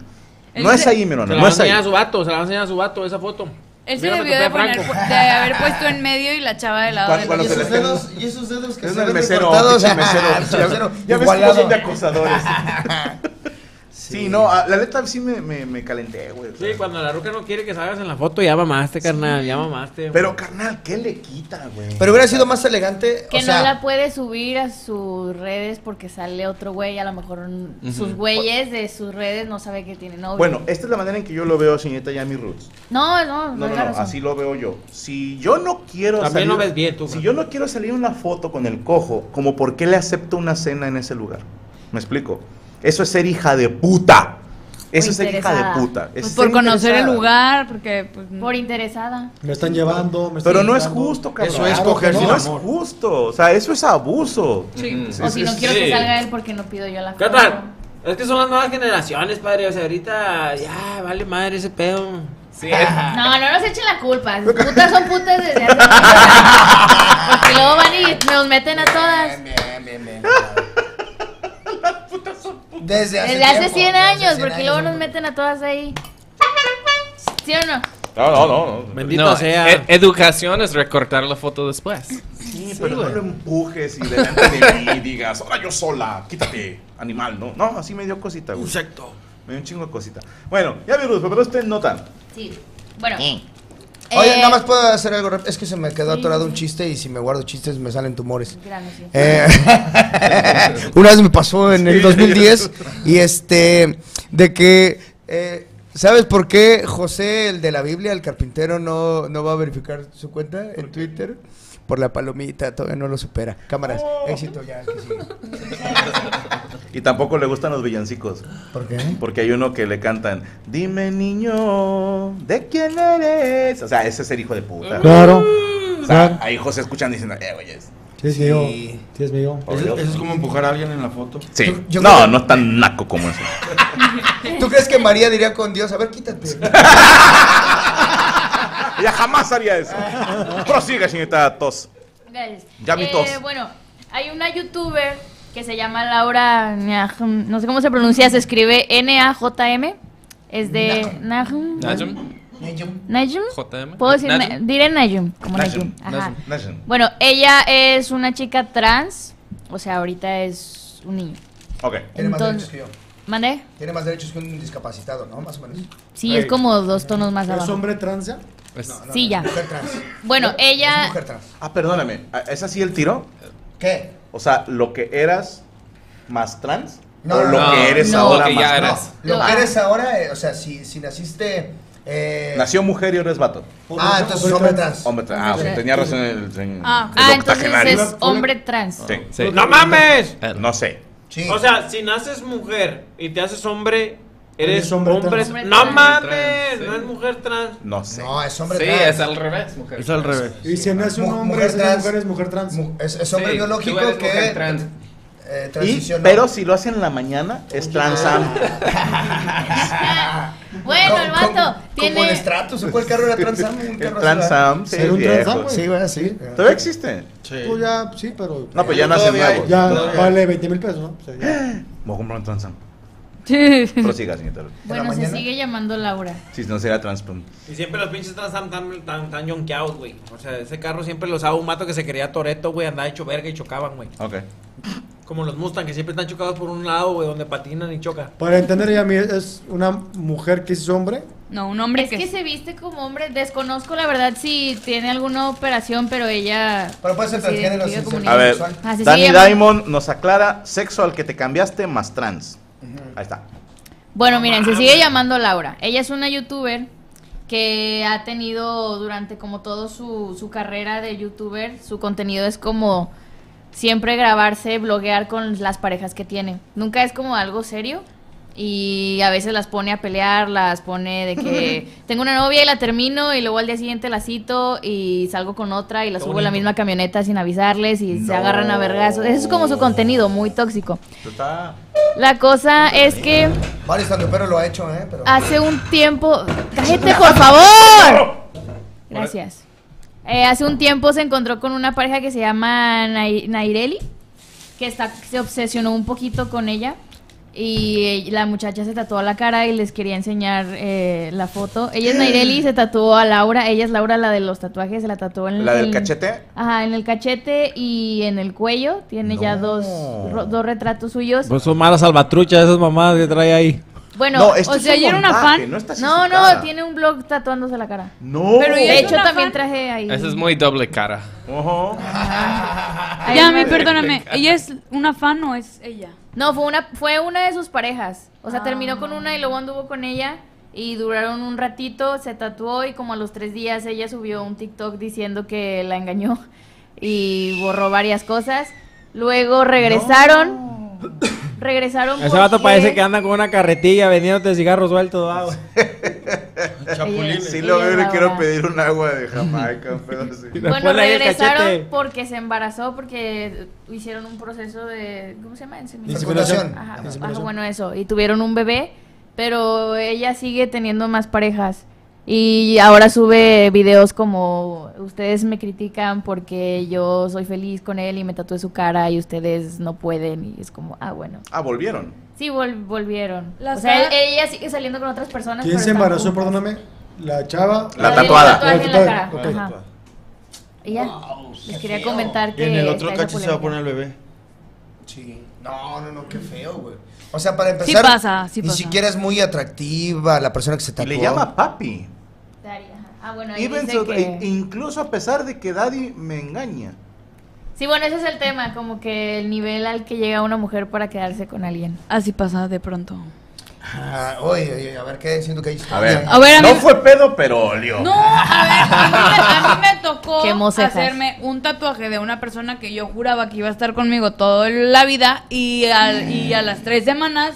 Él no se... es ahí, mi hermano. Se la va no a enseñar ahí. a su vato, se la va a enseñar a su vato esa foto. Él se debió de, poner, de haber puesto en medio y la chava de lado del otro. ¿Y, esos dedos, y esos dedos que se ven recortados. El mesero. Ya ves cómo son de acosadores. Sí, sí, no, la neta sí me, me, me calenté, güey. Sí, ¿verdad? Cuando la ruca no quiere que salgas en la foto, ya mamaste, carnal, sí. ya mamaste. Pero, güey. carnal, ¿qué le quita, güey? Pero hubiera sido más elegante. Que o no sea... la puede subir a sus redes porque sale otro güey, a lo mejor uh-huh. sus güeyes de sus redes no sabe que tiene novio. Bueno, esta es la manera en que yo lo veo, señorita Yami Roots. No, no, no, no, no, claro, no así lo veo yo. Si yo no quiero También salir, lo ves bien, tú. Si yo no quiero salir una foto con el cojo, ¿como por qué le acepto una cena en ese lugar? ¿Me explico? Eso es ser hija de puta. Eso es ser hija de puta. Pues por conocer el lugar, porque pues, por interesada. Me están llevando, me están Pero no es justo, cabrón. Eso es coger sin amor. No es justo. O sea, eso es abuso. Sí. O si no quiero que salga él porque no pido yo la foto. Es que son las nuevas generaciones, padre. O sea, ahorita ya vale madre ese pedo. Sí. No, no nos echen la culpa. Putas son putas desde hace tiempo. Porque luego van y nos meten a todas. Bien, bien, bien. Desde hace, Desde hace tiempo, cien años, hace cien porque años. Luego nos meten a todas ahí. ¿Sí o no? No, no, no. no. Bendito no, sea. Ed educación es recortar la foto después. Sí, sí pero güey. no lo empujes y delante de mí digas, ahora yo sola, quítate, animal, ¿no? No, así me dio cosita, güey. Exacto. Me dio un chingo de cosita. Bueno, ya vi, Ruth, pero usted nota. Sí. Bueno. Mm. Oye, eh, nada más puedo hacer algo rápido. Es que se me quedó atorado un chiste y si me guardo chistes me salen tumores. Gracias. Eh, una vez me pasó en el dos mil diez y este, de que, eh, ¿sabes por qué José, el de la Biblia, el carpintero, no, no va a verificar su cuenta en Twitter? Por la palomita, todavía no lo supera. Cámaras, oh. éxito ya. Que sí. Y tampoco le gustan los villancicos. ¿Por qué? Porque hay uno que le cantan, dime niño, ¿de quién eres? O sea, ese es el hijo de puta. Claro. O sea, ahí José escuchan diciendo, eh, güeyes. Sí, es mío. Sí, sí es mío. Eso, eso es como empujar a alguien en la foto. Sí. Yo no, creo... no es tan naco como eso. ¿Tú crees que María diría con Dios, a ver, quítate? Ella jamás haría eso. Prosigue, señorita Tos. Gracias. Ya mi eh, tos. Bueno, hay una youtuber que se llama Laura, no sé cómo se pronuncia, se escribe N A J M. Es de Najm. Najum. Najum. J M. Puedo decir, Najum? Na diré Najum, como Najum. Najum. Ajá. Najum. Bueno, ella es una chica trans, o sea, ahorita es un niño. Ok. Tiene más derechos que yo. ¿Mande? Tiene más derechos que un discapacitado, ¿no? Más o menos. Sí, hey. Es como dos tonos más abajo. ¿Es hombre trans ya? Pues no, no, sí, no, ya. Mujer trans. Bueno, ella... Es mujer trans. Ah, perdóname. ¿Es así el tiro? ¿Qué? O sea, lo que eras más trans no, o lo no, que eres no, ahora que más trans. No, lo ah. que eres ahora, eh, o sea, si, si naciste... Eh... Nació mujer y ahora es vato. Ah, entonces hombre trans. Hombre trans. Ah, o sea, tenía razón en el, en ah, el ah, entonces es hombre trans. Sí. Sí. Sí. ¡No mames! No sé. Sí. O sea, si naces mujer y te haces hombre, eres hombre, hombre trans. No mames, sí. No es mujer trans. No sé. No, es hombre sí, trans. Sí, es al revés, mujer. Es al revés. Sí. Y si nace un hombre, es mujer, mujer, es mujer trans. Es, es hombre sí, biológico que mujer trans. Eh, y, pero si lo hacen en la mañana, es transa. Bueno, el vato tiene. Como el estrato, ¿se fue el carro de la Transam? Transam, sí. ¿Era un Transam, güey? Sí, bueno, sí. ¿Todavía existe? Sí. Pues ya, sí, pero. No, pues ya nace nuevo. Ya vale veinte mil pesos, ¿no? Voy a comprar un Transam. Prosiga, señorita. Bueno, se sigue llamando Laura. Sí, no será Transplant. Y siempre los pinches Transam tan tan yonkeados, güey. O sea, ese carro siempre lo usaba un mato que se quería Toretto, güey. Andaba hecho verga y chocaban, güey. Ok. Como los Mustang, que siempre están chocados por un lado, güey, donde patinan y chocan. Para entender, Yami, ¿es una mujer que es hombre? No, un hombre es que... que se viste como hombre. Desconozco, la verdad, si tiene alguna operación, pero ella... Pero puede ser transgénero. A ver, Dani sí, Diamond nos aclara, sexo al que te cambiaste más trans. Uh -huh. Ahí está. Bueno, miren, se sigue llamando Laura. Ella es una youtuber que ha tenido durante como todo su, su carrera de youtuber, su contenido es como... Siempre grabarse, bloguear con las parejas que tiene. Nunca es como algo serio. Y a veces las pone a pelear, las pone de que tengo una novia y la termino y luego al día siguiente la cito y salgo con otra y la subo en la misma camioneta sin avisarles y no. se agarran a vergazos. Eso es como su contenido, muy tóxico. La cosa es que... Varios pero lo ha hecho, ¿eh? Pero... Hace un tiempo... ¡Cállate, por favor! Gracias. Eh, hace un tiempo se encontró con una pareja que se llama Nay Naireli, que está, se obsesionó un poquito con ella y la muchacha se tatuó la cara y les quería enseñar eh, la foto. Ella es Naireli, se tatuó a Laura, ella es Laura la de los tatuajes, se la tatuó en ¿La el... ¿La del cachete? Ajá, en el cachete y en el cuello, tiene no. ya dos, ro, dos retratos suyos. Pues son malas salvatruchas esas mamadas que trae ahí. Bueno, no, o sea, yo era una fan. No, no, no, tiene un blog tatuándose la cara. No. Pero yo de hecho también fan. Traje ahí. Eso es muy doble cara. Uh-huh. Ajá. Ya, me perdóname. ¿Ella es una fan o es ella? No, fue una, fue una de sus parejas. O sea, ah. terminó con una y luego anduvo con ella. Y duraron un ratito, se tatuó y como a los tres días ella subió un TikTok diciendo que la engañó. Y borró varias cosas. Luego regresaron. No. Regresaron. Ese vato parece que anda con una carretilla vendiéndote cigarros sueltos. Agua. Chapulín. Sí, lo veo y le quiero pedir un agua de Jamaica. Un pedo así. Bueno, regresaron porque se embarazó, porque hicieron un proceso de. ¿Cómo se llama? Inseminación. Ajá, ajá, bueno, eso. Y tuvieron un bebé, pero ella sigue teniendo más parejas. Y ahora sube videos como ustedes me critican porque yo soy feliz con él y me tatué su cara y ustedes no pueden y es como, ah, bueno. Ah, ¿volvieron? Sí, vol volvieron. La o sea, ella sigue saliendo con otras personas. ¿Quién se embarazó, juntas. Perdóname? La chava. La, la tatuada. La en la cara. Okay. Ajá. Y ya, wow, les quería feo. Comentar que... Y en el otro cacho se va a poner el bebé. Sí. No, no, no, qué feo, güey. O sea, para empezar, sí pasa, sí pasa. Ni siquiera es muy atractiva la persona que se tatuó. Y le llama papi. Ah, bueno, so, que... Incluso a pesar de que Daddy me engaña. Sí, bueno, ese es el tema, como que el nivel al que llega una mujer para quedarse con alguien. Así pasa de pronto. Ah, oye, oye, a ver qué siento que hay a ver, a ver, a no mí... fue pedo, pero olió. No, a ver, a mí me, a mí me tocó hacerme un tatuaje de una persona que yo juraba que iba a estar conmigo toda la vida y, al, y a las tres semanas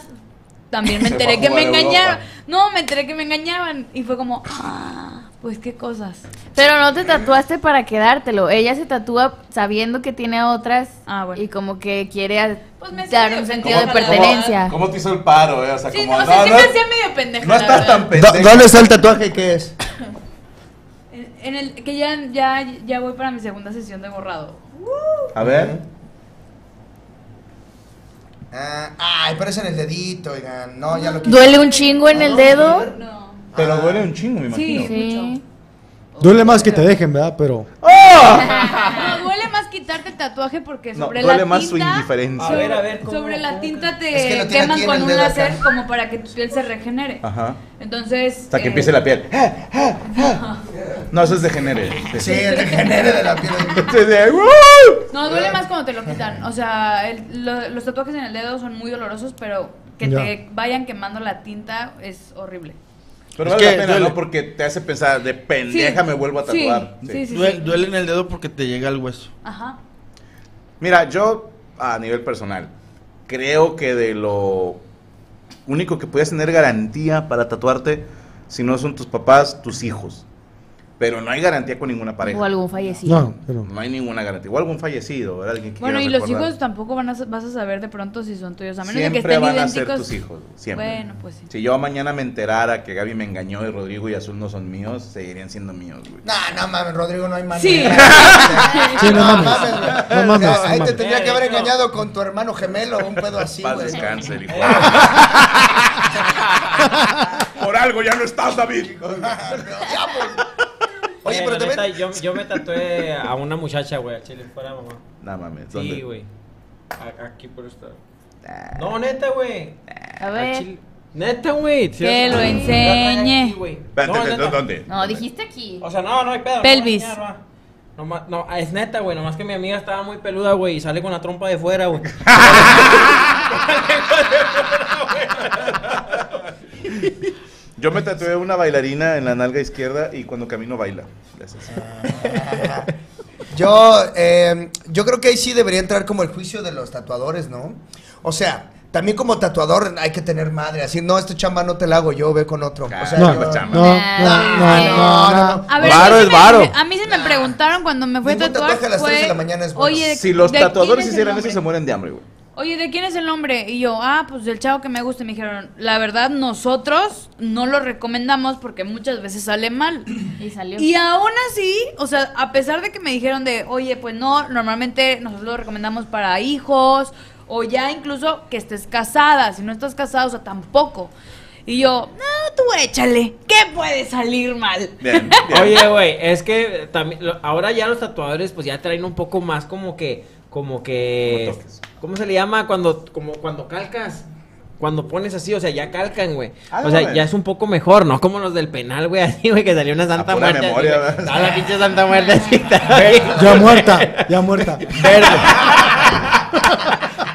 también me enteré que me engañaban. No, me enteré que me engañaban y fue como... Ah, pues qué cosas. Pero no te tatuaste para quedártelo. Ella se tatúa sabiendo que tiene otras ah, bueno. y como que quiere pues me dar un sentido de pertenencia. ¿Cómo, ¿Cómo te hizo el paro? Eh? O sea, sí, como, no, o sea, no, sí no, me hacía medio pendeja. No estás tan pendeja. ¿Dónde está el tatuaje y qué es? en, en el que ya, ya, ya voy para mi segunda sesión de borrado. Uh. A ver. Ah, ay, pero es en el dedito, oigan. No, ya lo quise. ¿Duele un chingo en el dedo? No. Pero duele un chingo, me imagino. Sí, sí. Duele más que te dejen, ¿verdad? Pero... ¡Oh! No, duele más quitarte el tatuaje porque sobre no, duele la más tinta, su indiferencia. A ver, a ver, ¿cómo, sobre cómo, la tinta te es que queman con un láser acá, como para que tu piel se regenere. Ajá. Entonces... Hasta eh... que empiece la piel. No, eso es degenere. Sí, el degenere de la piel. No, duele más cuando te lo quitan. O sea, el, lo, los tatuajes en el dedo son muy dolorosos, pero que ya te vayan quemando la tinta es horrible. Pero es vale que la pena, duele, ¿no? Porque te hace pensar, de pendeja sí, me vuelvo a tatuar. Sí, sí. Sí, sí, duele, sí, duele en el dedo porque te llega al hueso. Ajá. Mira, yo a nivel personal creo que de lo único que puedes tener garantía para tatuarte, si no son tus papás, tus hijos. Pero no hay garantía con ninguna pareja. O algún fallecido. No, pero... no hay ninguna garantía. O algún fallecido, ¿verdad? Alguien que bueno, y recordar. Los hijos tampoco van a, vas a saber de pronto si son tuyos. A menos siempre de que estén van idénticos. A ser tus hijos. Siempre. Bueno, pues sí. Si yo mañana me enterara que Gaby me engañó y Rodrigo y Azul no son míos, seguirían siendo míos, güey. No, no mames, Rodrigo, no hay manera. Sí. Sí, no, no mames, güey. No mames. O sea, ahí no te tendría que haber engañado no. con tu hermano gemelo, un pedo así, güey. Paz descanse, hijo. Por algo ya no estás, David. Oye, eh, pero también... neta, yo, yo me tatué a una muchacha, güey, a Chile, fuera mamá. No mames, ¿dónde? Sí, güey. Aquí por esto. Nah. No, neta, güey. Nah. A ver. A Chile. Neta, güey. Que sí, lo enseñe. Espérate, no, ¿dónde? ¿Dónde? No, dijiste aquí. O sea, no, no hay pedo. Pelvis. No, no, no, es neta, güey. Nomás que mi amiga estaba muy peluda, güey, y sale con la trompa de fuera, güey. Yo me tatué una bailarina en la nalga izquierda y cuando camino baila. Ah, yo, eh, yo creo que ahí sí debería entrar como el juicio de los tatuadores, ¿no? O sea, también como tatuador hay que tener madre. Así, no, esta chamba no te la hago yo, ve con otro. O sea, no, yo, no, no, no, no, no. A ver, varo es varo. A mí se me preguntaron cuando me fui a tatuar. Fue, a las tres de la mañana es bueno. Oye, si los tatuadores hicieran eso, se mueren de hambre, güey. Oye, ¿de quién es el nombre? Y yo, ah, pues del chavo que me gusta. Y me dijeron, la verdad, nosotros no lo recomendamos porque muchas veces sale mal. Y salió. Y aún así, o sea, a pesar de que me dijeron de, oye, pues no, normalmente nosotros lo recomendamos para hijos, o ya incluso que estés casada. Si no estás casada, o sea, tampoco. Y yo, no, tú échale, ¿qué puede salir mal? Bien, bien. Oye, güey, es que también, lo, ahora ya los tatuadores pues ya traen un poco más como que, como que... ¿Cómo se le llama cuando, como cuando calcas? Cuando pones así, o sea, ya calcan, güey. O sea, ya es un poco mejor, ¿no? Como los del penal, güey, así, güey, que salió una santa muerte. Memoria, así, no, la pinche santa muerte así. Ya muerta, ya muerta. Verde.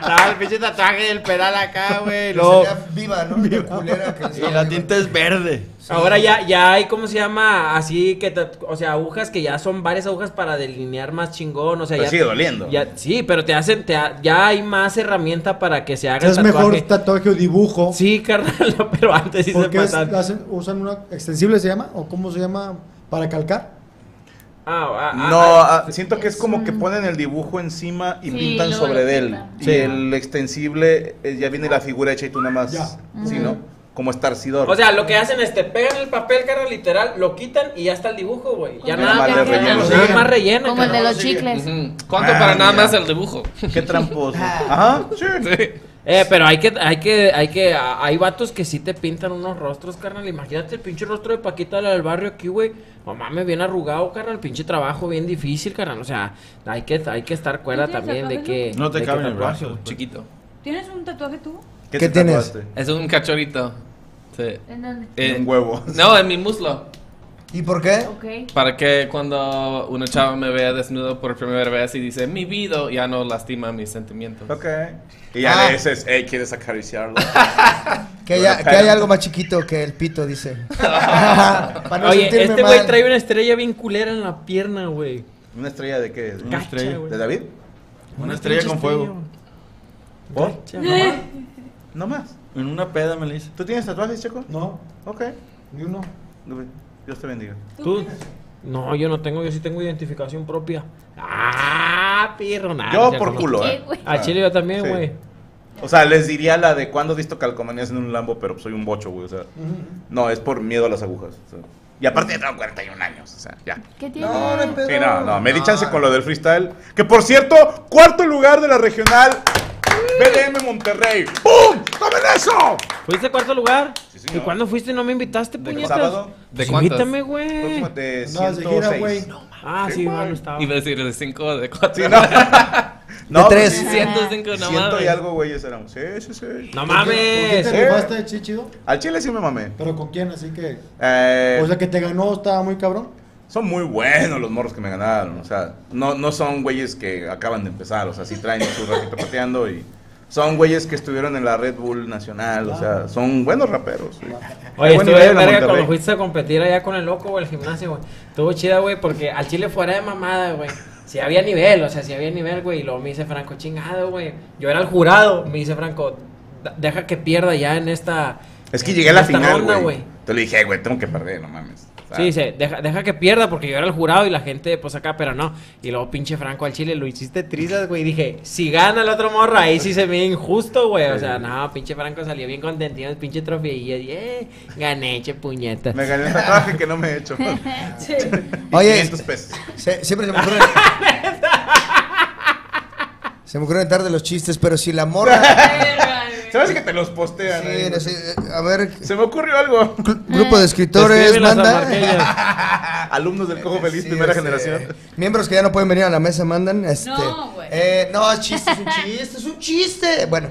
Estaba el pinche tatuaje del penal acá, güey. Luego... viva, ¿no? Viva. La culera que sí, la tinta es verde. Sí. Ahora ya, ya hay, ¿cómo se llama? Así que, te, o sea, agujas que ya son varias agujas para delinear más chingón, o sea, pero ya sigue te, doliendo. Ya, sí, pero te hacen, te ha, ya hay más herramienta para que se haga. Es mejor tatuaje o dibujo. Sí, carnal, no, pero antes sí se pasan. Hacen, usan una extensible, ¿se llama? ¿O cómo se llama? Para calcar. Ah, ah, no, ah, ah, siento que es como que ponen el dibujo encima y sí, pintan sobre de él. Sí. Y el extensible eh, ya viene la figura hecha y tú nada más, ¿sí, no? Como estarcidor. O sea, lo que hacen es te pegan el papel, cara, literal, lo quitan y ya está el dibujo, güey. Ya nada más relleno. Nada más relleno. Como el de los chicles. ¿Cuánto para nada más el dibujo? Qué tramposo. Ajá, sí. Eh, pero hay que, hay que, hay que, hay vatos que sí te pintan unos rostros, carnal. Imagínate el pinche rostro de Paquita del barrio aquí, güey. No mames, bien arrugado, carnal. Pinche trabajo bien difícil, carnal. O sea, hay que, hay que estar cuerda también de que... No te cabe en el brazo, chiquito. ¿Tienes un tatuaje tú? ¿Qué, ¿Qué tienes? Tatuaste? Es un cachorrito. Sí. ¿En dónde? En un huevo. No, en mi muslo. ¿Y por qué? Okay. Para que cuando una chava me vea desnudo por primera vez y dice, mi vida, ya no lastima mis sentimientos. Ok. Y ya ah. le dices, hey, ¿quieres acariciarlo? que, haya, que hay algo más chiquito que el pito, dice. Para no Oye, este güey trae una estrella bien culera en la pierna, güey. ¿Una estrella de qué? Una Cacha, estrella. Wey. ¿De David? Una, una estrella con fuego. ¿Por? Cacha, ¿eh? No más. En una peda me le hice. ¿Tú tienes tatuajes, Checo? No. Ok. Ni uno. Dios te bendiga. ¿Tú? No, yo no tengo, yo sí tengo identificación propia. ¡Ah, pirro! Nada, yo por no. culo, ¿eh? A Chile yo también, güey. Sí. O sea, les diría la de cuando he visto calcomanías en un Lambo, pero soy un bocho, güey. O sea, uh -huh. no, es por miedo a las agujas. O sea. Y aparte he dado cuarenta y un años, o sea, ya. ¿Qué tiene? No, no, sí, no, no, me di chance con lo del freestyle. Que por cierto, cuarto lugar de la regional. B D M Monterrey. ¡Bum! ¡Tomen eso! ¿Fuiste cuarto lugar? Sí, señor. ¿Y cuándo fuiste? ¿No me invitaste, puñetas? ¿De sábado? ¿De cuántos? Invítame, güey. De ciento seis. No, ah, sí, no estaba. Iba a decir de cinco, de cuatro. Sí, no. No, de tres. ciento cinco, no mames. ciento y algo, güey, ese era. Sí, sí, sí. ¡No mames! ¿Te rifaste, chichido? Al chile sí me mamé. ¿Pero con quién? Así que... Eh... O sea, que te ganó, estaba muy cabrón. Son muy buenos los morros que me ganaron. O sea, no, no son güeyes que acaban de empezar. O sea, sí traen su ratito pateando y... Son güeyes que estuvieron en la Red Bull Nacional, o sea, son buenos raperos. Güey. Oye, estuve de verga cuando fuiste a competir allá con el loco, güey, el gimnasio, güey. Estuvo chida, güey, porque al chile fuera de mamada, güey. Si había nivel, o sea, si había nivel, güey, y luego me dice Franco, chingado, güey. Yo era el jurado, me dice Franco, deja que pierda ya en esta... Es que llegué a la final, güey. Te le dije, güey, tengo que perder, no mames. Sí, dice, deja, deja que pierda porque yo era el jurado y la gente, pues acá, pero no. Y luego pinche Franco al chile, lo hiciste trizas, güey. Y dije, si gana el otro morro, ahí sí se ve injusto, güey. O sea, no, pinche Franco salió bien contentido, el pinche trofeo. Y yo, eh, gané, che puñeta. Me gané el tatuaje que no me he hecho. Sí. Oye, quinientos pesos. Se, siempre se me ocurre. Se me ocurren tarde los chistes, pero si la morra. ¿Sabes que te los postean? Sí, ahí, ¿no? Sí, a ver. Se me ocurrió algo. Grupo de escritores, manda. Alumnos del Cojo Feliz, sí, primera sí. generación. Miembros que ya no pueden venir a la mesa, mandan. Este, no, güey. Eh, no, es chiste, es un chiste, es un chiste. Bueno.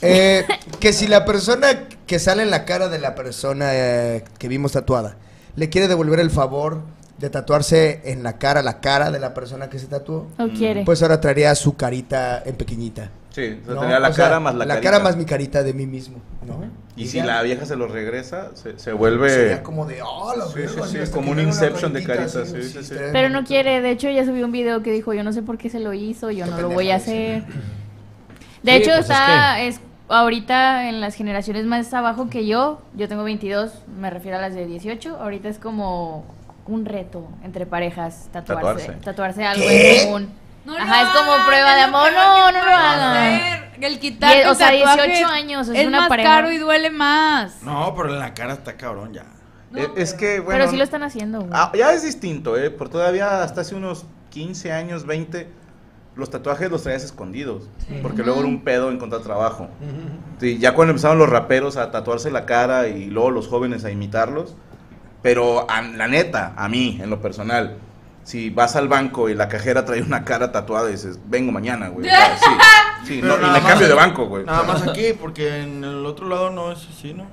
eh, que si la persona que sale en la cara de la persona eh, que vimos tatuada le quiere devolver el favor de tatuarse en la cara, la cara de la persona que se tatuó. O quiere. Pues ahora traería su carita en pequeñita. Sí, o sea, no, tenía la o cara sea, más la, la cara más mi carita de mí mismo, ¿no? Y, y si ya? La vieja se lo regresa, se, se vuelve... Sería como de, oh, lo sí, veo, sí, sí, es como un inception de caritas. Sí, sí, sí, sí. Pero no quiere, de hecho ya subió un video que dijo, yo no sé por qué se lo hizo, yo qué no lo voy a hacer. Sí. De sí, hecho pues está es que... es ahorita en las generaciones más abajo que yo, yo tengo veintidós, me refiero a las de dieciocho, ahorita es como un reto entre parejas, tatuarse, tatuarse, tatuarse algo ¿qué? En común. No, ajá, no, es como prueba no, de amor, no, no lo hagan. El quitar el, o sea, dieciocho años, es, es una más pareja. Caro y duele más. No, pero en la cara está cabrón ya. No, eh, pero, es que, bueno. Pero sí lo están haciendo. Güey. Ah, ya es distinto, ¿eh? Por todavía hasta hace unos quince años, veinte, los tatuajes los traías escondidos. Sí. Porque uh-huh. luego era un pedo encontrar trabajo. Uh-huh. Sí, ya cuando empezaron los raperos a tatuarse la cara y luego los jóvenes a imitarlos. Pero a, la neta, a mí, en lo personal. Si vas al banco y la cajera trae una cara tatuada y dices, vengo mañana, güey. Claro, sí, sí no, y le cambio de banco, güey. Nada más aquí, porque en el otro lado no es así, ¿no?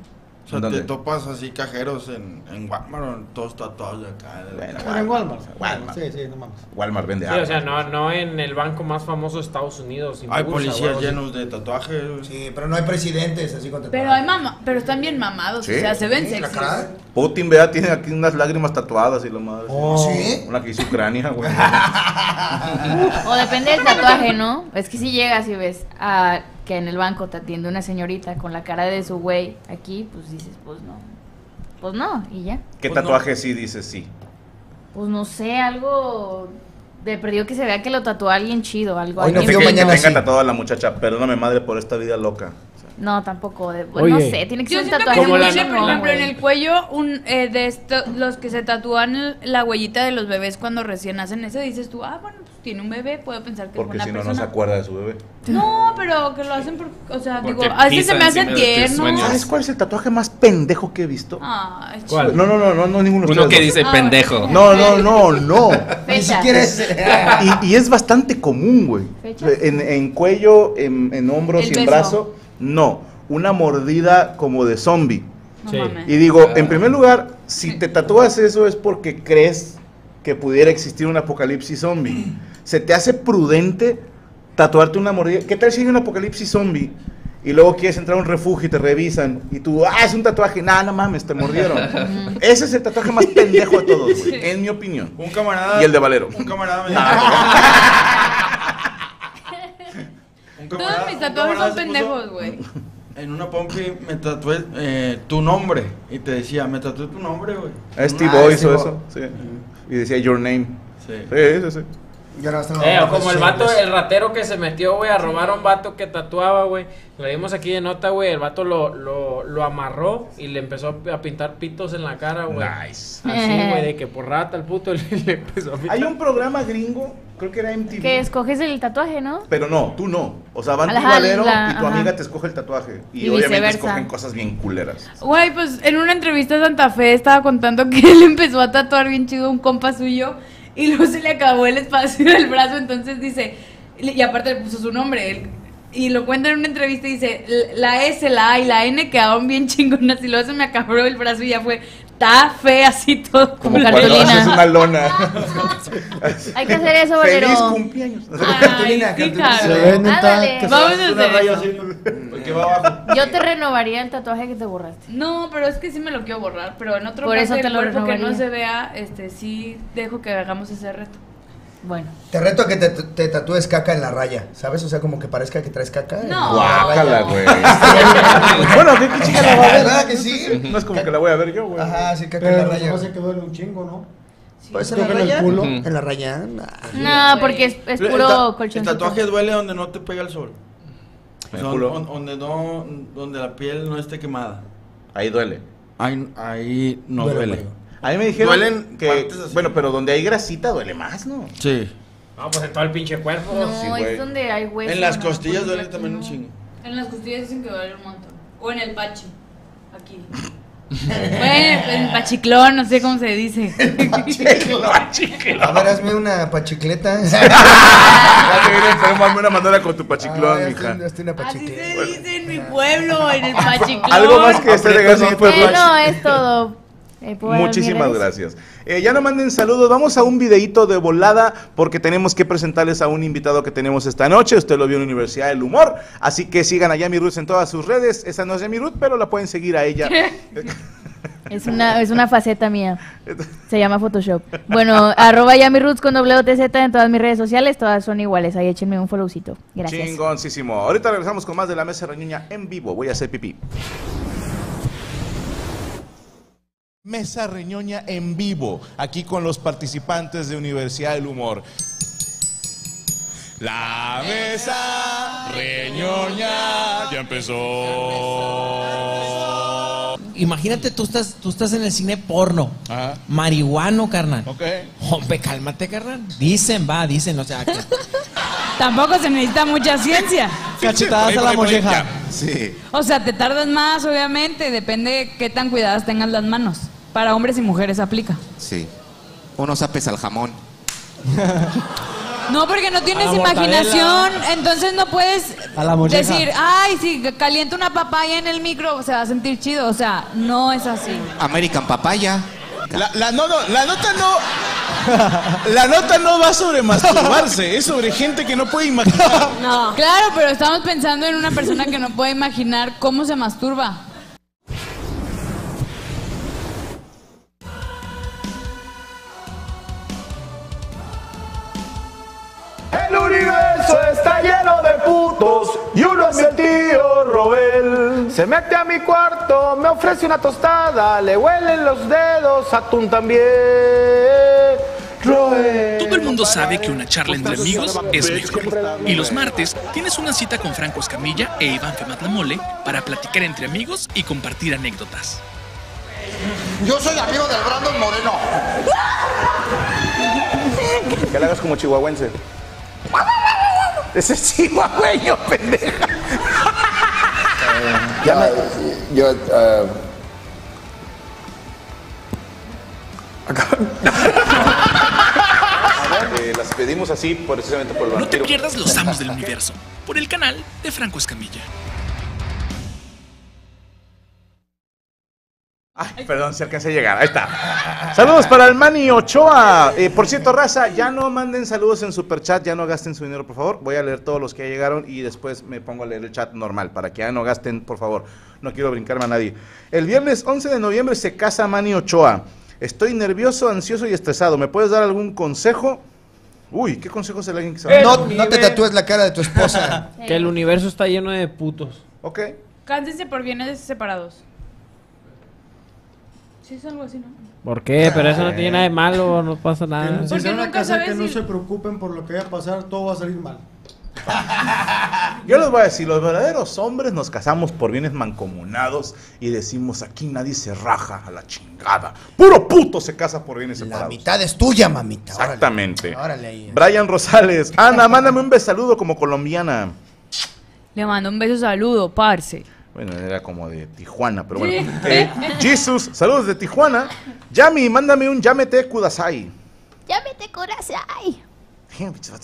O sea, ¿dónde? Te topas así cajeros en, en Walmart, todos tatuados de acá. Bueno, Walmart, en Walmart. Walmart. Sí, sí, no mames. Walmart vende sí, agua. Sí, o sea, no, no en el banco más famoso de Estados Unidos. Hay bursa, policías güey, llenos de tatuajes. Sí, pero no hay presidentes así con tatuajes. Pero, hay mama, pero están bien mamados, sí. O sea, se ven sí, sexy. Putin, vea, tiene aquí unas lágrimas tatuadas y lo madre. Oh, ¿sí? Una que hizo Ucrania, güey. O depende del tatuaje, ¿no? Es que si llegas y ves a... que en el banco te atiende una señorita con la cara de su güey aquí, pues dices, pues no, pues no, y ya. ¿Qué pues tatuaje no. Sí dices sí? Pues no sé, algo de perdido que se vea que lo tatúa alguien chido, algo así. No fío mañana tenga tatuada la muchacha, perdóname madre por esta vida loca. No, tampoco, de, pues, no sé, tiene que ser un tatuaje. Yo siento que, por ejemplo, en el cuello, un, eh, de esto, los que se tatúan el, la huellita de los bebés cuando recién nacen, eso dices tú, ah, bueno, pues tiene un bebé, puedo pensar que porque es una persona. Porque si no, persona. No se acuerda de su bebé. No, pero que lo hacen, por, o sea, porque digo, a veces se me hace tierno. ¿Sabes cuál es el tatuaje más pendejo que he visto? Ah, ¿cuál? No, no, no, no, no ninguno. Uno que dice ah, pendejo. No, no, no, no. Ni siquiera es. Y, y es bastante común, güey. En, en cuello, en, en hombros el y en beso. Brazo. No, una mordida como de zombie. Sí. Y digo, en primer lugar, si te tatúas eso es porque crees que pudiera existir un apocalipsis zombie. Se te hace prudente tatuarte una mordida. ¿Qué tal si hay un apocalipsis zombie? Y luego quieres entrar a un refugio y te revisan. Y tú, ah, es un tatuaje. Nah, no mames, te mordieron. Ese es el tatuaje más pendejo de todos, güey, en mi opinión. Un camarada. Y el de Valero. Un camarada. Me todos mis tatuajes son pendejos, güey. En una pompi me tatué eh, tu nombre. Y te decía, me tatué tu nombre, güey. Steve Boy hizo eso, sí. Y decía, your name. Sí, sí, sí. Yo no eh, o como el vato, el ratero que se metió, güey, a robar a un vato que tatuaba, güey. Lo vimos aquí de nota, güey. El vato lo, lo, lo amarró y le empezó a pintar pitos en la cara, güey. Nice. Así, güey, de que por rata el puto le, le empezó a pintar. Hay un programa gringo, creo que era M T V. Que escoges el tatuaje, ¿no? Pero no, tú no. O sea, van tu valero la, y tu ajá. amiga te escoge el tatuaje. Y, y obviamente viceversa. Escogen cosas bien culeras. Güey, pues en una entrevista de Santa Fe estaba contando que él empezó a tatuar bien chido a un compa suyo. Y luego se le acabó el espacio del brazo, entonces dice, y aparte le puso su nombre, él, y lo cuenta en una entrevista y dice, la S, la A y la N quedaron bien chingonas, y luego se me acabó el brazo y ya fue, ta fe, así todo, como, como cartulina. Es una lona. Hay que hacer eso, bolero. Feliz cumpleaños. Cartulina, cartulina. Se ven un tal, vamos a hacer. Yo te renovaría el tatuaje que te borraste. No, pero es que sí me lo quiero borrar, pero en otro parte del cuerpo que no se vea, este, sí dejo que hagamos ese reto. Bueno. Te reto a que te, te tatúes caca en la raya, ¿sabes? O sea, como que parezca que traes caca. No. Guácala, güey. Bueno, ¿qué chica la va a ver? ¿Verdad que sí? No es como C que la voy a ver yo, güey. Ajá, sí, caca en la raya. Pero se quedó en un chingo, ¿no? ¿Puede ser en el culo? ¿En la raya? No, porque es, es puro colchón. El tatuaje duele donde no te pega el sol. El culo. Donde no, donde la piel no esté quemada. Ahí duele. Ahí, ahí no duele. duele. A mí me dijeron duelen que, bueno, pero donde hay grasita duele más, ¿no? Sí. No, pues en todo el pinche cuerpo. No, sí, es donde hay huesos. En las no, costillas duele también no. un chingo. En las costillas dicen que duele un montón. O en el pache. Aquí. Bueno, en pachiclón, no sé cómo se dice. Pachiclón. Pachiclón. A ver, hazme una pachicleta. Hazme una mandora con tu pachiclón, ah, mija. Hazte una pachicleta. Así se dice en mi pueblo, en el pachiclón. Algo más que este regalo. No, es todo. Eh, Muchísimas gracias. Eh, ya no manden saludos, vamos a un videíto de volada porque tenemos que presentarles a un invitado que tenemos esta noche. Usted lo vio en la Universidad del Humor, así que sigan a Yami Ruth en todas sus redes. Esa no es Yami Ruth, pero la pueden seguir a ella. Es una, es una faceta mía. Se llama Photoshop. Bueno, arroba Yami Ruth con doble O T Z en todas mis redes sociales, todas son iguales. Ahí échenme un followcito. Gracias. Chingoncísimo. Ahorita regresamos con más de La Mesa Reñuña en vivo. Voy a hacer pipí. Mesa Reñoña en vivo, aquí con los participantes de Universidad del Humor. La Mesa Reñoña ya empezó. Imagínate, tú estás, tú estás en el cine porno. Ajá. Marihuano, carnal. Ok. Hombre, cálmate, carnal. Dicen, va, dicen, o sea que... Tampoco se necesita mucha ciencia. Cachetadas a la molleja. Sí. O sea, te tardas más, obviamente. Depende qué tan cuidadas tengas las manos. Para hombres y mujeres aplica. Sí. Unos apes al jamón. No, porque no tienes imaginación. Mortadela. Entonces no puedes a la decir, ay, si caliento una papaya en el micro, se va a sentir chido. O sea, no es así. American papaya. La, la, no, no, la nota no La nota no va sobre masturbarse. Es sobre gente que no puede imaginar. No. Claro, pero estamos pensando en una persona que no puede imaginar cómo se masturba. El universo está lleno de putos y uno es el tío Robel. Se mete a mi cuarto, me ofrece una tostada, le huelen los dedos, atún también. Robel. Todo el mundo sabe que una charla entre amigos es mejor. Y los martes tienes una cita con Franco Escamilla e Iván Fematlamole para platicar entre amigos y compartir anécdotas. Yo soy amigo del Brandon Moreno. Que le hagas como chihuahuense. Ese es chihuahueño, pendeja. Um, ya me... Yo... Uh... A ver, eh, las pedimos así precisamente por el vampiro. No te pierdas Los Amos del Universo, por el canal de Franco Escamilla. Ay, perdón, si alcancé a llegar, ahí está. Saludos para el Manny Ochoa. eh, Por cierto, raza, ya no manden saludos en superchat, ya no gasten su dinero, por favor. Voy a leer todos los que llegaron y después me pongo a leer el chat normal, para que ya no gasten, por favor. No quiero brincarme a nadie. El viernes once de noviembre se casa Manny Ochoa. Estoy nervioso, ansioso y estresado. ¿Me puedes dar algún consejo? Uy, ¿qué consejo se le alguien que sabe? No, no te tatúes la cara de tu esposa. Que el universo está lleno de putos. Ok. Cándense por bienes separados. Sí, es algo así, ¿no? ¿Por qué? Pero eso no tiene nada de malo, no pasa nada. Si en una casa que no se preocupen por lo que vaya a pasar, todo va a salir mal. Yo les voy a decir, los verdaderos hombres nos casamos por bienes mancomunados y decimos, aquí nadie se raja a la chingada. Puro puto se casa por bienes separados. La mitad es tuya, mamita. Exactamente. Órale, órale. Brian Rosales. Ana, mándame un beso saludo como colombiana. Le mando un beso saludo, parce. Bueno, era como de Tijuana, pero bueno. Sí. Eh, Jesús, saludos de Tijuana. Yami, mándame un llámete kudasai. Llámete kudasai.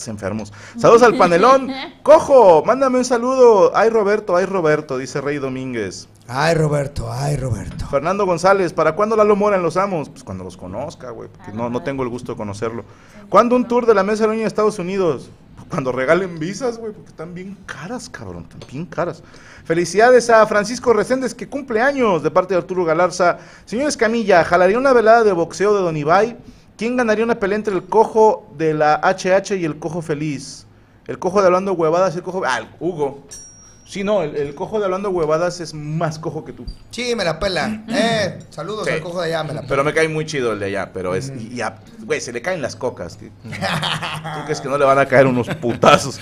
Enfermos. Saludos al panelón. Cojo, mándame un saludo. Ay, Roberto, ay, Roberto, dice Rey Domínguez. Ay, Roberto, ay, Roberto. Fernando González, ¿para cuándo Lalo Mora en Los Amos? Pues cuando los conozca, güey, porque no, no tengo el gusto de conocerlo. ¿Cuándo un tour de la mesa de Estados Unidos? Cuando regalen visas, güey, porque están bien caras, cabrón, están bien caras. Felicidades a Francisco Reséndez, que cumple años, de parte de Arturo Galarza. Señor Escamilla, ¿jalaría una velada de boxeo de Don Ibai? ¿Quién ganaría una pelea entre el cojo de la H H y el cojo feliz? El cojo de hablando huevadas, el cojo... Ah, el Hugo. Sí, no, el, el cojo de hablando huevadas es más cojo que tú. Sí, me la pela. Eh, saludos sí. al cojo de allá, me la pela. Pero me cae muy chido el de allá, pero es... Güey, se le caen las cocas. Tío. ¿Tú crees que no le van a caer unos putazos?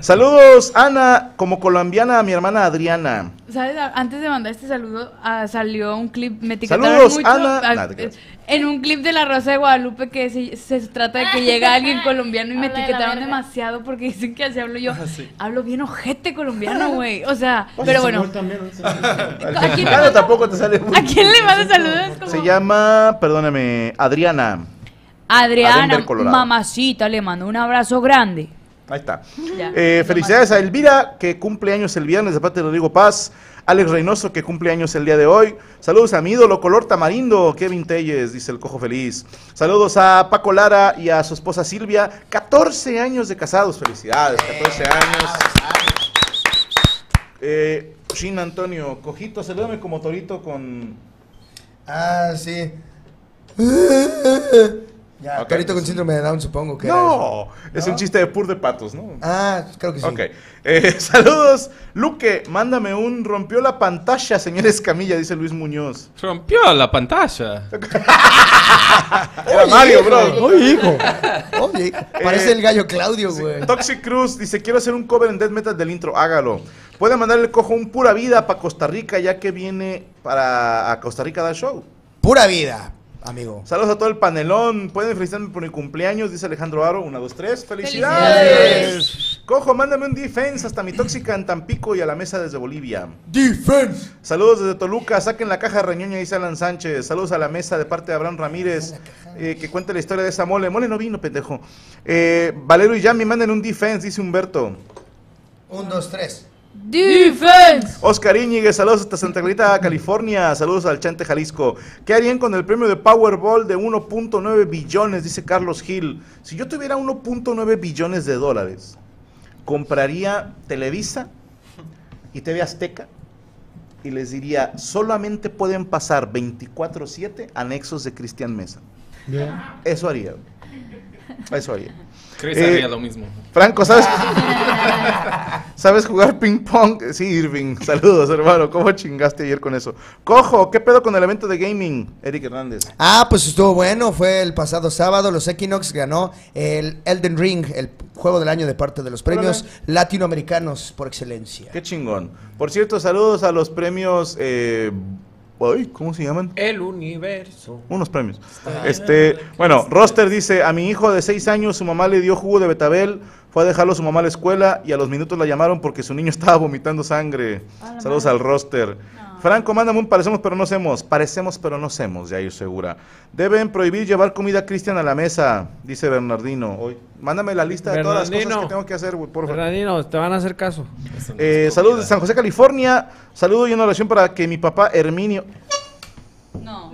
Saludos, Ana, como colombiana, a mi hermana Adriana. ¿Sabes? Antes de mandar este saludo, uh, salió un clip, me etiquetaron saludos, mucho, Ana. A, nah, en un clip de La Rosa de Guadalupe que se, se trata de que llega alguien colombiano y me Habla etiquetaron de demasiado porque dicen que así hablo yo. Ah, sí. Hablo bien ojete colombiano, güey. O sea, Oye, pero bueno. También, ¿A, quién claro, tampoco te sale ¿A quién le mando saludos? Como... Se llama, perdóname, Adriana. Adriana, mamacita, le mando un abrazo grande. Ahí está. Ya, eh, felicidades a Elvira, que cumple años el viernes, de parte de Rodrigo Paz. Alex Reynoso, que cumple años el día de hoy. Saludos a mi ídolo color tamarindo, Kevin Telles, dice el cojo feliz. Saludos a Paco Lara y a su esposa Silvia. catorce años de casados, felicidades, catorce años. Eh, Shin Antonio, cojito, salúdame como torito con... Ah, sí. Ya, okay. Torito con síndrome de Down, supongo que No, es ¿No? un chiste de pur de patos, ¿no? Ah, creo que sí. Ok. Eh, saludos, Luque, mándame un rompió la pantalla, señor Escamilla, dice Luis Muñoz. Rompió la pantalla. Era Mario, hijo, bro. Oye, hijo. Oye, parece eh, el gallo Claudio, güey. Sí. Toxic Cruz dice, quiero hacer un cover en Death Metal del intro, hágalo. Puede mandarle el cojo un pura vida para Costa Rica, ya que viene para a Costa Rica a dar show. Pura vida. Amigo. Saludos a todo el panelón. Pueden felicitarme por mi cumpleaños, dice Alejandro Aro. Una, dos, tres. ¡Felicidades! ¡Felicidades! Cojo, mándame un defense hasta mi tóxica en Tampico y a la mesa desde Bolivia. ¡Defense! Saludos desde Toluca. Saquen la caja reñoña, dice Alan Sánchez. Saludos a la mesa de parte de Abraham Ramírez, eh, que cuente la historia de esa mole. Mole no vino, pendejo. Eh, Valero y Yami, manden un defense, dice Humberto. Un, dos, tres. Defense. Oscar Íñiguez, saludos hasta Santa Clarita, California. Saludos al Chante Jalisco. ¿Qué harían con el premio de Powerball de uno punto nueve billones? Dice Carlos Gil. Si yo tuviera uno punto nueve billones de dólares, compraría Televisa y T V Azteca y les diría, solamente pueden pasar veinticuatro siete anexos de Cristian Mesa. Bien. Eso haría. Eso haría. Chris eh, haría lo mismo. Franco, ¿sabes? ¿Sabes jugar ping pong? Sí, Irving. Saludos, hermano. ¿Cómo chingaste ayer con eso? Cojo, ¿qué pedo con el evento de gaming? Eric Hernández. Ah, pues estuvo bueno. Fue el pasado sábado. Los Equinox ganó el Elden Ring, el juego del año de parte de los premios Hola. latinoamericanos por excelencia. Qué chingón. Por cierto, saludos a los premios... Eh, Ay, ¿cómo se llaman? El universo. Unos premios. Está este, bueno, Roster dice, a mi hijo de seis años su mamá le dio jugo de betabel, fue a dejarlo a su mamá a la escuela y a los minutos la llamaron porque su niño estaba vomitando sangre. Hola, Saludos madre. al Roster. No. Franco, mándame un parecemos pero no hacemos. Parecemos pero no hacemos, ya yo segura. Deben prohibir llevar comida cristiana a la mesa, dice Bernardino. Hoy. Mándame la lista Bernardino. de todas las cosas que tengo que hacer, wey, por favor. Bernardino, te van a hacer caso. Eh, saludos de San José, California. Saludo y una oración para que mi papá Herminio... No.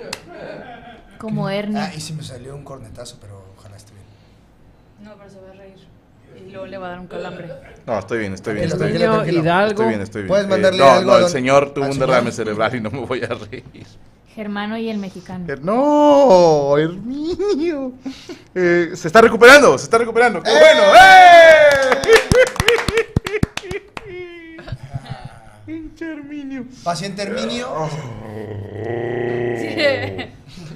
Como Herminio. Ah, y se me salió un cornetazo, pero ojalá esté bien. No, pero se va a reír. Y luego le va a dar un calambre. No, estoy bien, estoy bien. Estoy bien, estoy bien. Hidalgo. Estoy bien, estoy bien. Puedes mandarle eh, no, algo. No, el señor tuvo un derrame cerebral y no me voy a reír. Germano y el mexicano. ¡No! ¡Herminio! Eh, se está recuperando, se está recuperando. ¡Qué ¡Eh! bueno! ¡Eh! Pinche Herminio. Paciente Herminio. Sí.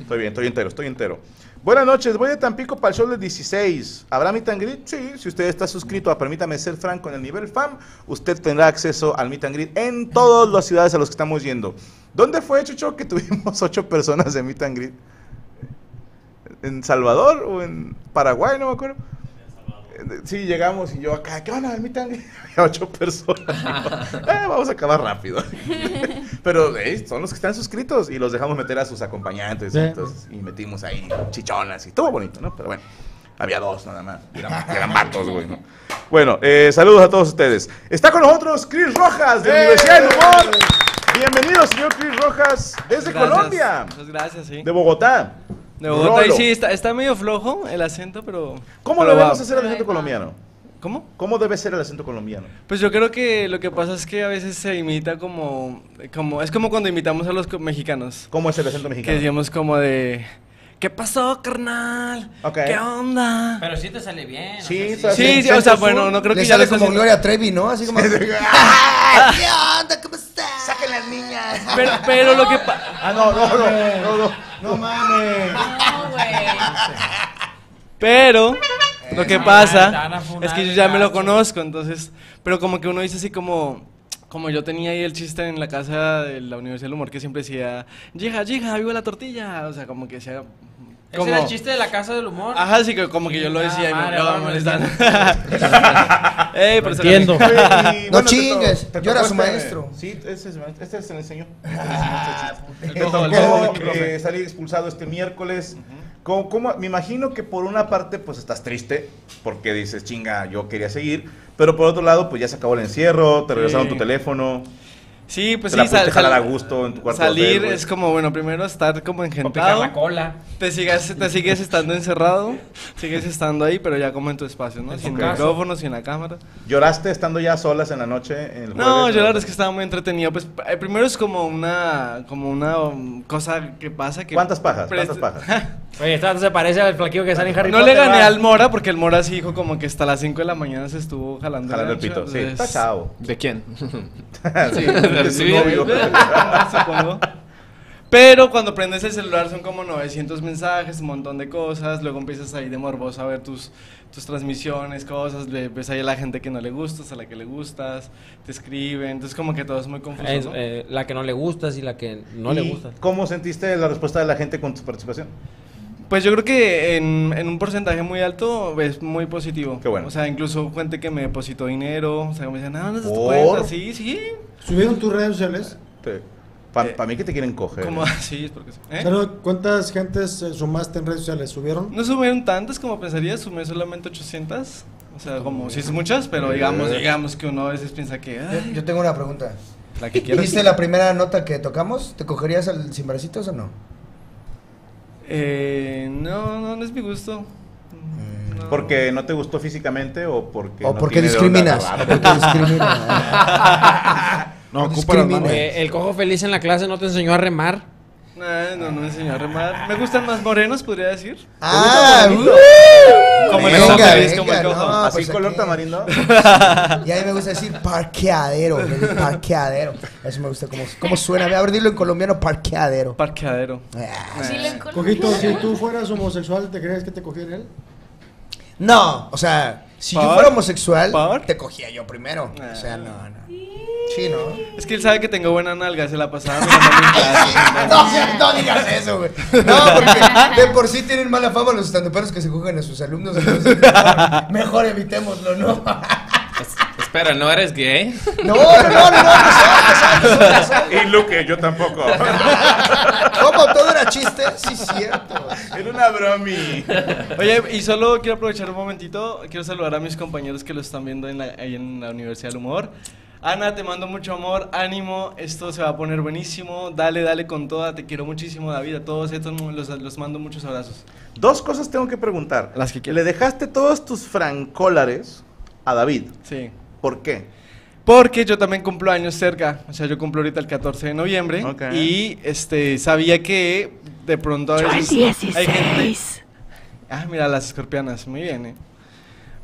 Estoy bien, estoy entero, estoy entero. Buenas noches, voy de Tampico para el show del dieciséis. ¿Habrá meet and greet? Sí, si usted está suscrito a Permítame Ser Franco en el nivel FAM, usted tendrá acceso al meet and greet en todas las ciudades a las que estamos yendo. ¿Dónde fue, Chucho, que tuvimos ocho personas de meet and greet? ¿En Salvador o en Paraguay? No me acuerdo. Sí, llegamos y yo acá, ¿qué van a ver? Ocho personas. eh, vamos a acabar rápido. Pero eh, son los que están suscritos y los dejamos meter a sus acompañantes. ¿Sí? Entonces, y metimos ahí chichonas y todo bonito, ¿no? Pero bueno, había dos nada más. Eran, eran matos, güey, ¿no? Bueno, eh, saludos a todos ustedes. Está con nosotros Chris Rojas de la Universidad del Humor. Bienvenido, señor Chris Rojas, desde gracias. Colombia. Muchas gracias, sí. De Bogotá. De Bogotá, y sí, está, está medio flojo el acento, pero... ¿Cómo pero debemos va. hacer el acento colombiano? ¿Cómo? ¿Cómo debe ser el acento colombiano? Pues yo creo que lo que pasa es que a veces se imita como... como es como cuando imitamos a los mexicanos. ¿Cómo es el acento mexicano? Que decíamos como de... ¿Qué pasó, carnal? Okay. ¿Qué onda? Pero sí te sale bien. Sí, o sea, sí, sí, sí, sí, o sea, bueno, no creo que ya sale como haciendo... Gloria Trevi, ¿no? Así como... ¡Ah! ¿Qué onda? ¿Cómo estás? ¡Saquen las niñas! Pero, pero lo que pasa... Ah, no, no, no, no, no, no mames. No, güey. Pero lo que pasa es que yo ya me lo conozco, entonces... Pero como que uno dice así como... Como yo tenía ahí el chiste en la casa de la Universidad del Humor que siempre decía, yija, yija, viva la tortilla. O sea, como que sea... Como... ¿Ese era el chiste de la casa del humor? Ajá, sí, que como que yo lo decía y me estaba molestando. Ey, pero entiendo. Bueno, no chingues, yo era su maestro. Sí, ese es, este se le enseñó. Te tocó salir expulsado este miércoles. Como, como, me imagino que por una parte pues estás triste porque dices, chinga, yo quería seguir, pero por otro lado pues ya se acabó el encierro, te regresaron sí. tu teléfono. Sí, pues te sí, sal, sal, a gusto en tu cuarto salir hotel, es como, bueno, primero estar como engentado, la cola. Te, sigas, te sigues estando encerrado, sigues estando ahí, pero ya como en tu espacio, ¿no? Sin okay. micrófono, sin la cámara. ¿Lloraste estando ya solas en la noche? El jueves, no, yo la verdad es que estaba muy entretenido, pues eh, primero es como una, como una um, cosa que pasa que... ¿Cuántas pajas? ¿Cuántas pajas? Oye, esta se parece al flaquillo que sale en Harry Potter. No le gané va. al Mora, porque el Mora sí dijo como que hasta las cinco de la mañana se estuvo jalando, jalando el pito. Sí, está chavo. ¿De quién? Sí, de su novio. Supongo. Pero cuando prendes el celular son como novecientos mensajes, un montón de cosas. Luego empiezas ahí de morboso a ver tus, tus transmisiones, cosas. Le, ves ahí a la gente que no le gustas, a la que le gustas, te escriben. Entonces como que todo es muy confuso, es, ¿no? eh, La que no le gustas y la que no le gusta. ¿Cómo sentiste la respuesta de la gente con tu participación? Pues yo creo que en, en un porcentaje muy alto es muy positivo. Qué bueno. O sea, incluso gente que me depositó dinero, o sea, me decían, ah, no, no te sí, sí. ¿Subieron tus redes sociales? Sí. Para eh, pa mí que te quieren coger. ¿Cómo? Sí, es porque sí. ¿Eh? ¿Cuántas gentes eh, sumaste en redes sociales? ¿Subieron? No subieron tantas como pensaría, sumé solamente ochocientas. O sea, como, sí es muchas, pero digamos, digamos que uno a veces piensa que... Ay, yo tengo una pregunta. ¿La que quieras? ¿Viste la primera nota que tocamos? ¿Te cogerías al sin bracitos o no? Eh, no, no, no es mi gusto. No. ¿Porque no te gustó físicamente o porque... O no porque discriminas. Porque discriminas. No, discriminas. Eh, el cojo feliz en la clase no te enseñó a remar. Nah, no, no me enseñó a remar. Me gustan más morenos, podría decir. Ah, uh, como el cojo feliz, como el cojo. No, así pues color aquí. Tamarindo. Y a mí me gusta decir parqueadero, parqueadero. Eso me gusta, como, como suena. A ver, dilo en colombiano, parqueadero. Parqueadero. Ah, sí, Cojito, si tú fueras homosexual, ¿te crees que te cogí en él? No, o sea, si ¿Por? yo fuera homosexual, ¿Por? te cogía yo primero. Ah. O sea, no, no. Sí, ¿no? Es que él sabe que tengo buena nalga, se la pasaba mirando a mi casa. No, no digas eso, güey. No, porque de por sí tienen mala fama los estandoperos que se cogen a sus alumnos. Entonces, mejor, mejor evitémoslo, ¿no? Espera, ¿no eres gay? No, no, no, no, no, no, no. Y Luke, yo tampoco. Como todo era chiste, sí cierto. Era una bromi. Oye, y solo quiero aprovechar un momentito, quiero saludar a mis compañeros que lo están viendo en la, ahí en la Universidad del Humor. Ana, te mando mucho amor, ánimo, esto se va a poner buenísimo, dale, dale con toda, te quiero muchísimo, David, a todos estos los, los mando muchos abrazos. Dos cosas tengo que preguntar. Las que quieras. Le dejaste todos tus francólares a David. Sí. ¿Por qué? Porque yo también cumplo años cerca, o sea, yo cumplo ahorita el catorce de noviembre, okay. y este, sabía que de pronto a veces dieciséis. Hay gente... Ah, mira, las escorpianas, muy bien, eh.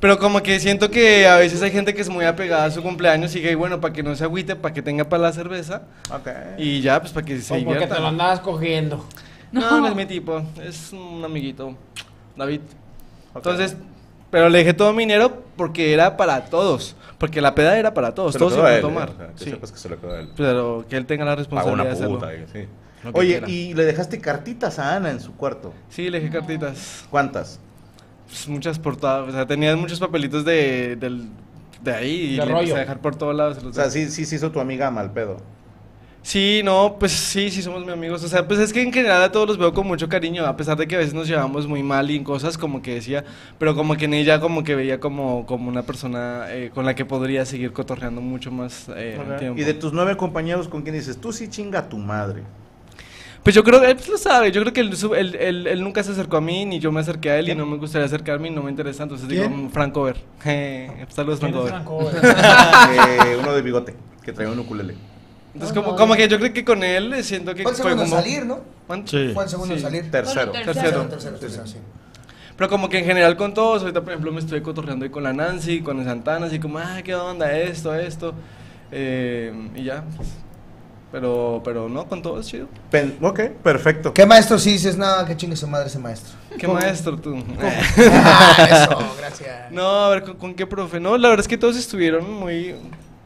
Pero como que siento que a veces hay gente que es muy apegada a su cumpleaños y que, bueno, para que no se agüite, para que tenga para la cerveza. Okay. Y ya, pues para que se divierta. Porque te lo andabas cogiendo. No, no, no es mi tipo, es un amiguito, David. Okay. Entonces, pero le dejé todo mi dinero porque era para todos. Porque la peda era para todos, se todos iban a tomar. O sea, que sí. Sepas que se lo quedó a él. Pero que él tenga la responsabilidad de puta, hacerlo. Sí. No. Oye, ¿y le dejaste cartitas a Ana en su cuarto? Sí, le dejé no. cartitas. ¿Cuántas? Pues muchas portadas, o sea, tenían muchos papelitos de, de, de ahí. De y rollo. Le a dejar por todos lados. O sea, sí, sí, sí hizo tu amiga mal pedo. Sí, no, pues sí, sí somos muy amigos. O sea, pues es que en general a todos los veo con mucho cariño, a pesar de que a veces nos llevamos muy mal y en cosas como que decía, pero como que en ella como que veía como, como una persona eh, con la que podría seguir cotorreando mucho más eh, okay. tiempo. Y de tus nueve compañeros, ¿con quién dices? Tú sí chinga a tu madre. Pues yo creo, él pues lo sabe, yo creo que él, él, él, él nunca se acercó a mí, ni yo me acerqué a él. ¿Quién? Y no me gustaría acercarme y no me interesa, entonces ¿quién? Digo, Franco Ver. Eh, saludos, Franco Ver. eh, uno de bigote, que traía un ukulele. Entonces, no, como, no, como que yo creo que con él siento que fue segundo como... salir, ¿no? Sí. Fue el segundo sí. salir. Tercero. Tercero. Tercero, tercero, tercero sí. Pero como que en general con todos, ahorita por ejemplo me estoy cotorreando ahí con la Nancy, con el Santana, así como, ah, qué onda, esto, esto, eh, y ya. Pero, pero no, con todo es chido. Pen ok, perfecto. ¿Qué maestro sí dices? No, que chingue su madre ese maestro. ¿Qué ¿Cómo? Maestro tú? Ah, eso, gracias. No, a ver, ¿con, ¿con qué profe? No, la verdad es que todos estuvieron muy...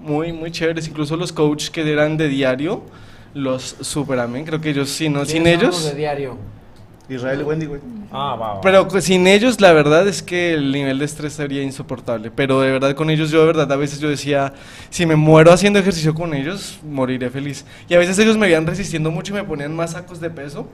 muy, muy chéveres, incluso los coaches que eran de diario, los super amén, creo que ellos, si no, sin ellos... de diario? Israel y Wendy, güey. Ah, va, va. Pero pues, sin ellos, la verdad es que el nivel de estrés sería insoportable, pero de verdad con ellos, yo de verdad, a veces yo decía, si me muero haciendo ejercicio con ellos, moriré feliz. Y a veces ellos me veían resistiendo mucho y me ponían más sacos de peso,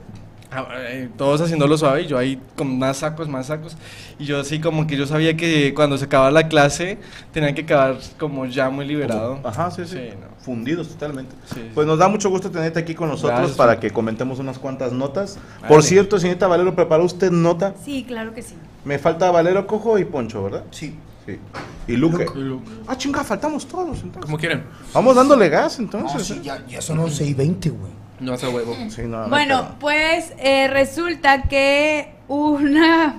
todos haciéndolo suave, y yo ahí con más sacos, más sacos, y yo así como que yo sabía que cuando se acababa la clase tenían que acabar como ya muy liberado. Ajá, sí, sí, sí no. fundidos totalmente. Sí, pues nos da mucho gusto tenerte aquí con nosotros. Gracias, para que comentemos unas cuantas notas. Vale. Por cierto, señorita Valero, ¿preparó usted nota? Sí, claro que sí. Me falta Valero, Cojo y Poncho, ¿verdad? Sí. Sí. Y Luke. Luke, Luke. Ah, chinga, faltamos todos entonces. Como quieren. Vamos dándole gas entonces. Ah, sí, ¿eh? ya, ya son once y veinte, güey. No hace huevo. Sí, no, bueno, no. pues eh, resulta que una...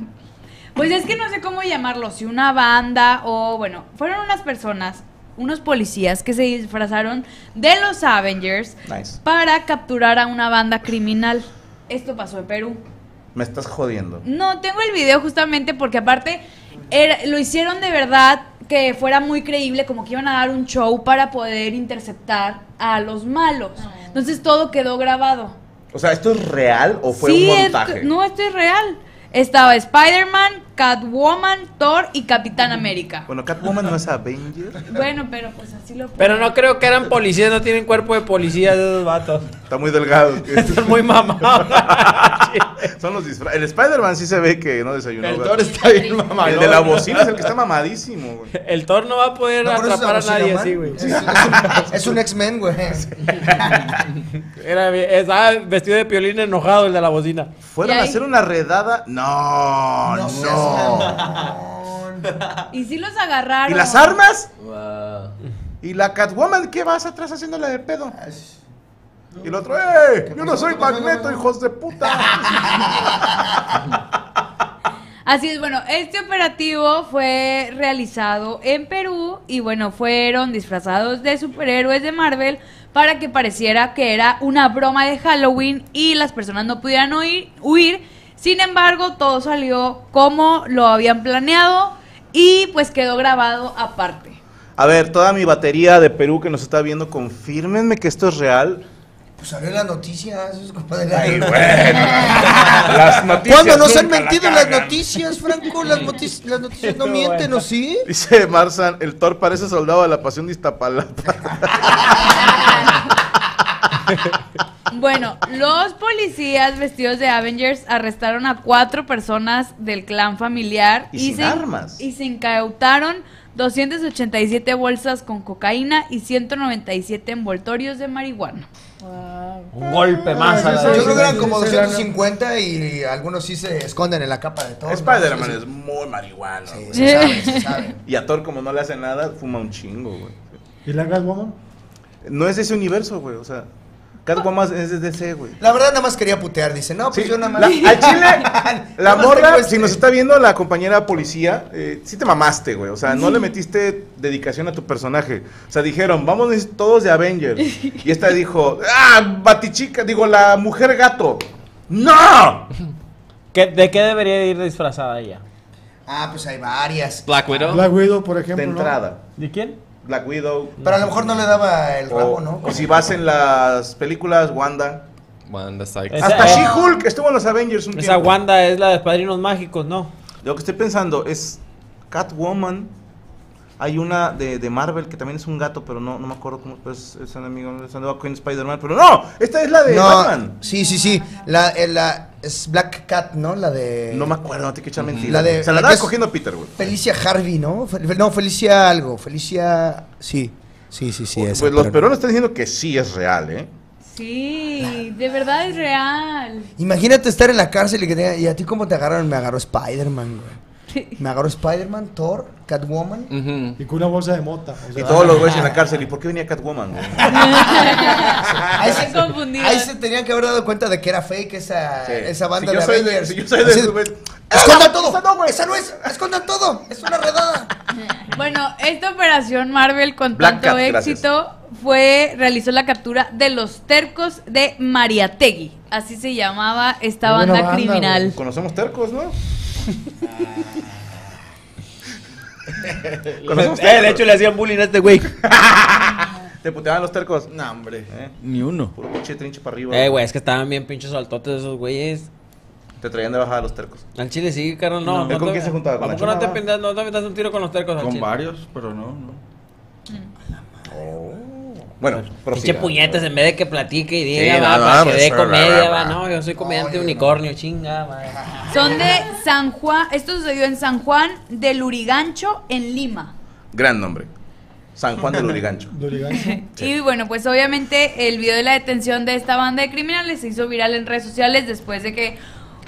Pues es que no sé cómo llamarlo, si una banda o bueno, fueron unas personas, unos policías que se disfrazaron de los Avengers nice. para capturar a una banda criminal. Esto pasó en Perú. Me estás jodiendo. No, tengo el video justamente porque aparte era, lo hicieron de verdad que fuera muy creíble, como que iban a dar un show para poder interceptar a los malos. Ah. Entonces todo quedó grabado. O sea, ¿esto es real o fue sí, un montaje? Esto, no, esto es real. Estaba Spider-Man, Catwoman, Thor y Capitán uh-huh. América. Bueno, Catwoman no es Avenger. Bueno, pero pues así lo... Pero no creo que eran policías, no tienen cuerpo de policía de esos vatos. Está muy delgado. Están muy mamados. Son los disfraces. El Spider-Man sí se ve que no desayunó. El Thor está bien mamado. El de la bocina es el que está mamadísimo, güey. El Thor no va a poder no, atrapar a nadie así, güey. Es, es un, un X-Men, güey. Era, estaba vestido de Piolín enojado el de la bocina. ¿Fueron a hacer una redada? No, no. no. Y sí los agarraron. ¿Y las armas? Wow. ¿Y la Catwoman qué vas atrás haciéndole de pedo? Y el otro, ¡eh! Yo no soy Magneto, hijos de puta. Así es, bueno, este operativo fue realizado en Perú y bueno, fueron disfrazados de superhéroes de Marvel para que pareciera que era una broma de Halloween y las personas no pudieran huir, huir. Sin embargo, todo salió como lo habían planeado y pues quedó grabado aparte. A ver, toda mi batería de Perú que nos está viendo, confírmenme que esto es real. Pues salió la noticia, eso es culpa de la... Ay, bueno. Las noticias. Cuando nos han mentido la las noticias, Franco, las, notici las noticias no, no mienten, bueno. ¿O sí? Dice Marzan, el Thor parece soldado de la pasión de Iztapalapa. Bueno, los policías vestidos de Avengers arrestaron a cuatro personas del clan familiar. Y, y sin se, armas. Y se incautaron doscientas ochenta y siete bolsas con cocaína y ciento noventa y siete envoltorios de marihuana. Wow. Un golpe más. Ah, yo creo que eran como doscientos cincuenta y, y algunos sí se esconden en la capa de todo. Spider-Man es muy marihuana. Sí, sí. Se sabe, se sabe. Y a Thor, como no le hace nada, fuma un chingo, güey. ¿Y la Catwoman? No es de ese universo, güey, o sea. Catwoman es de D C, güey. La verdad, nada más quería putear, dice. No, pues sí, yo nada más. La, al chile, la morra, si nos está viendo la compañera policía, eh, sí te mamaste, güey. O sea, no sí. le metiste dedicación a tu personaje. O sea, dijeron, vamos todos de Avengers. Y esta dijo, ah, Batichica, digo, la mujer gato. ¡No! ¿Qué, ¿De qué debería ir disfrazada ella? Ah, pues hay varias. Black Widow. Black Widow, por ejemplo. De entrada. ¿De quién? Black Widow. Pero a lo mejor no le daba el rabo, ¿no? O si vas en las películas, Wanda. Wanda Sykes. Hasta She-Hulk estuvo en los Avengers un tiempo. Esa Wanda es la de Padrinos Mágicos, ¿no? Lo que estoy pensando es Catwoman. Hay una de, de Marvel que también es un gato, pero no, no me acuerdo cómo es, es un amigo, es un Queen Spider-Man, pero no, esta es la de no, Batman. Sí, sí, sí, la, eh, la es Black Cat, ¿no? La de... No me acuerdo, no te quiero echar mentira. La de, se la estaba cogiendo a Peter, güey. Felicia Harvey, ¿no? Fel, no, Felicia algo, Felicia... Sí, sí, sí, sí. Pues, pues los peruanos están diciendo que sí es real, ¿eh? Sí, de verdad es real. Imagínate estar en la cárcel y que te... ¿Y a ti cómo te agarraron? Me agarró Spider-Man, güey. Me agarró Spider-Man, Thor, Catwoman. Uh-huh. Y con una bolsa de mota. O sea, y todos los güeyes en la cárcel. ¿Y por qué venía Catwoman? ahí, se, ahí se tenían que haber dado cuenta de que era fake esa, sí. esa banda si de Avengers. De, si yo soy de... Así, ¡escondan todo! ¡Esa no, ¡Esa no es! ¡Escondan todo! ¡Es una redada! Bueno, esta operación Marvel con Black tanto Cat, éxito gracias. fue realizó la captura de los tercos de Mariategui. Así se llamaba esta banda, banda criminal. Wey. Conocemos tercos, ¿no? eh, de hecho le hacían bullying a este güey. Te puteaban los tercos. No, hombre, ¿eh? Ni uno. Puro pinche trinche para arriba. Eh, güey, es que estaban bien pinches saltotes esos güeyes. Te traían de bajada los tercos. Al chile sí, carnal, no. no, no ¿Con te... quién se juntaba? ¿Con la chonada? No te pintas, no te pintas un tiro con los tercos al chile. Con varios, pero no, no. Oh. Bueno, pinche puñetas, en vez de que platique y diga, sí, va, no, para no, que dé comedia, va, no, yo soy comediante Oye, unicornio, no. chinga, madre. Son de San Juan, esto sucedió en San Juan del Lurigancho, en Lima. Gran nombre, San Juan del Lurigancho. Sí. Y bueno, pues obviamente el video de la detención de esta banda de criminales se hizo viral en redes sociales después de que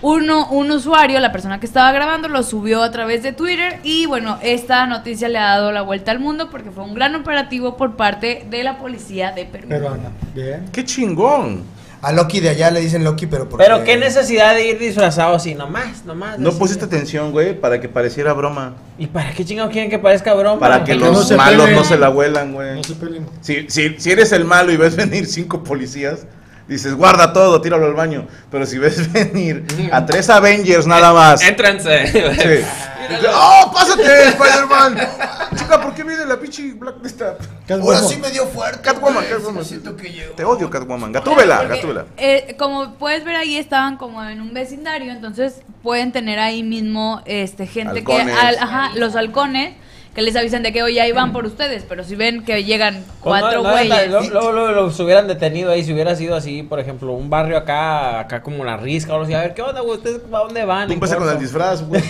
uno, un usuario, la persona que estaba grabando, lo subió a través de Twitter. Y bueno, esta noticia le ha dado la vuelta al mundo porque fue un gran operativo por parte de la policía de Perú. Peruana, bien. ¡Qué chingón! A Loki de allá le dicen Loki, pero por Pero qué necesidad de ir disfrazado así, nomás, nomás. No pusiste atención, güey, para que pareciera broma. ¿Y para qué chingados quieren que parezca broma? Para que los malos no se la vuelan, güey. No se peleen. Si, si, si eres el malo y ves venir cinco policías... Dices, guarda todo, tíralo al baño. Pero si ves venir a tres Avengers nada más. Éntrense. Sí. ¡Oh, pásate, Spider-Man! Chica, ¿por qué viene la pichi Black de esta? Ahora sí me dio fuerte. Catwoman, Catwoman. Siento que llevo. Te odio, Catwoman. Gatúbela, gatúbela. Eh, como puedes ver ahí, estaban como en un vecindario. Entonces pueden tener ahí mismo este gente halcones. que... Al, ajá, los halcones. Que les avisan de que hoy ya iban por ustedes, pero si ven que llegan cuatro güeyes. Luego no, no, no, los hubieran detenido ahí, si hubiera sido así, por ejemplo, un barrio acá, acá como La Risca, o algo así, a ver, ¿qué onda, güey? ¿Ustedes a dónde van? Tú empiezas con el disfraz, güey.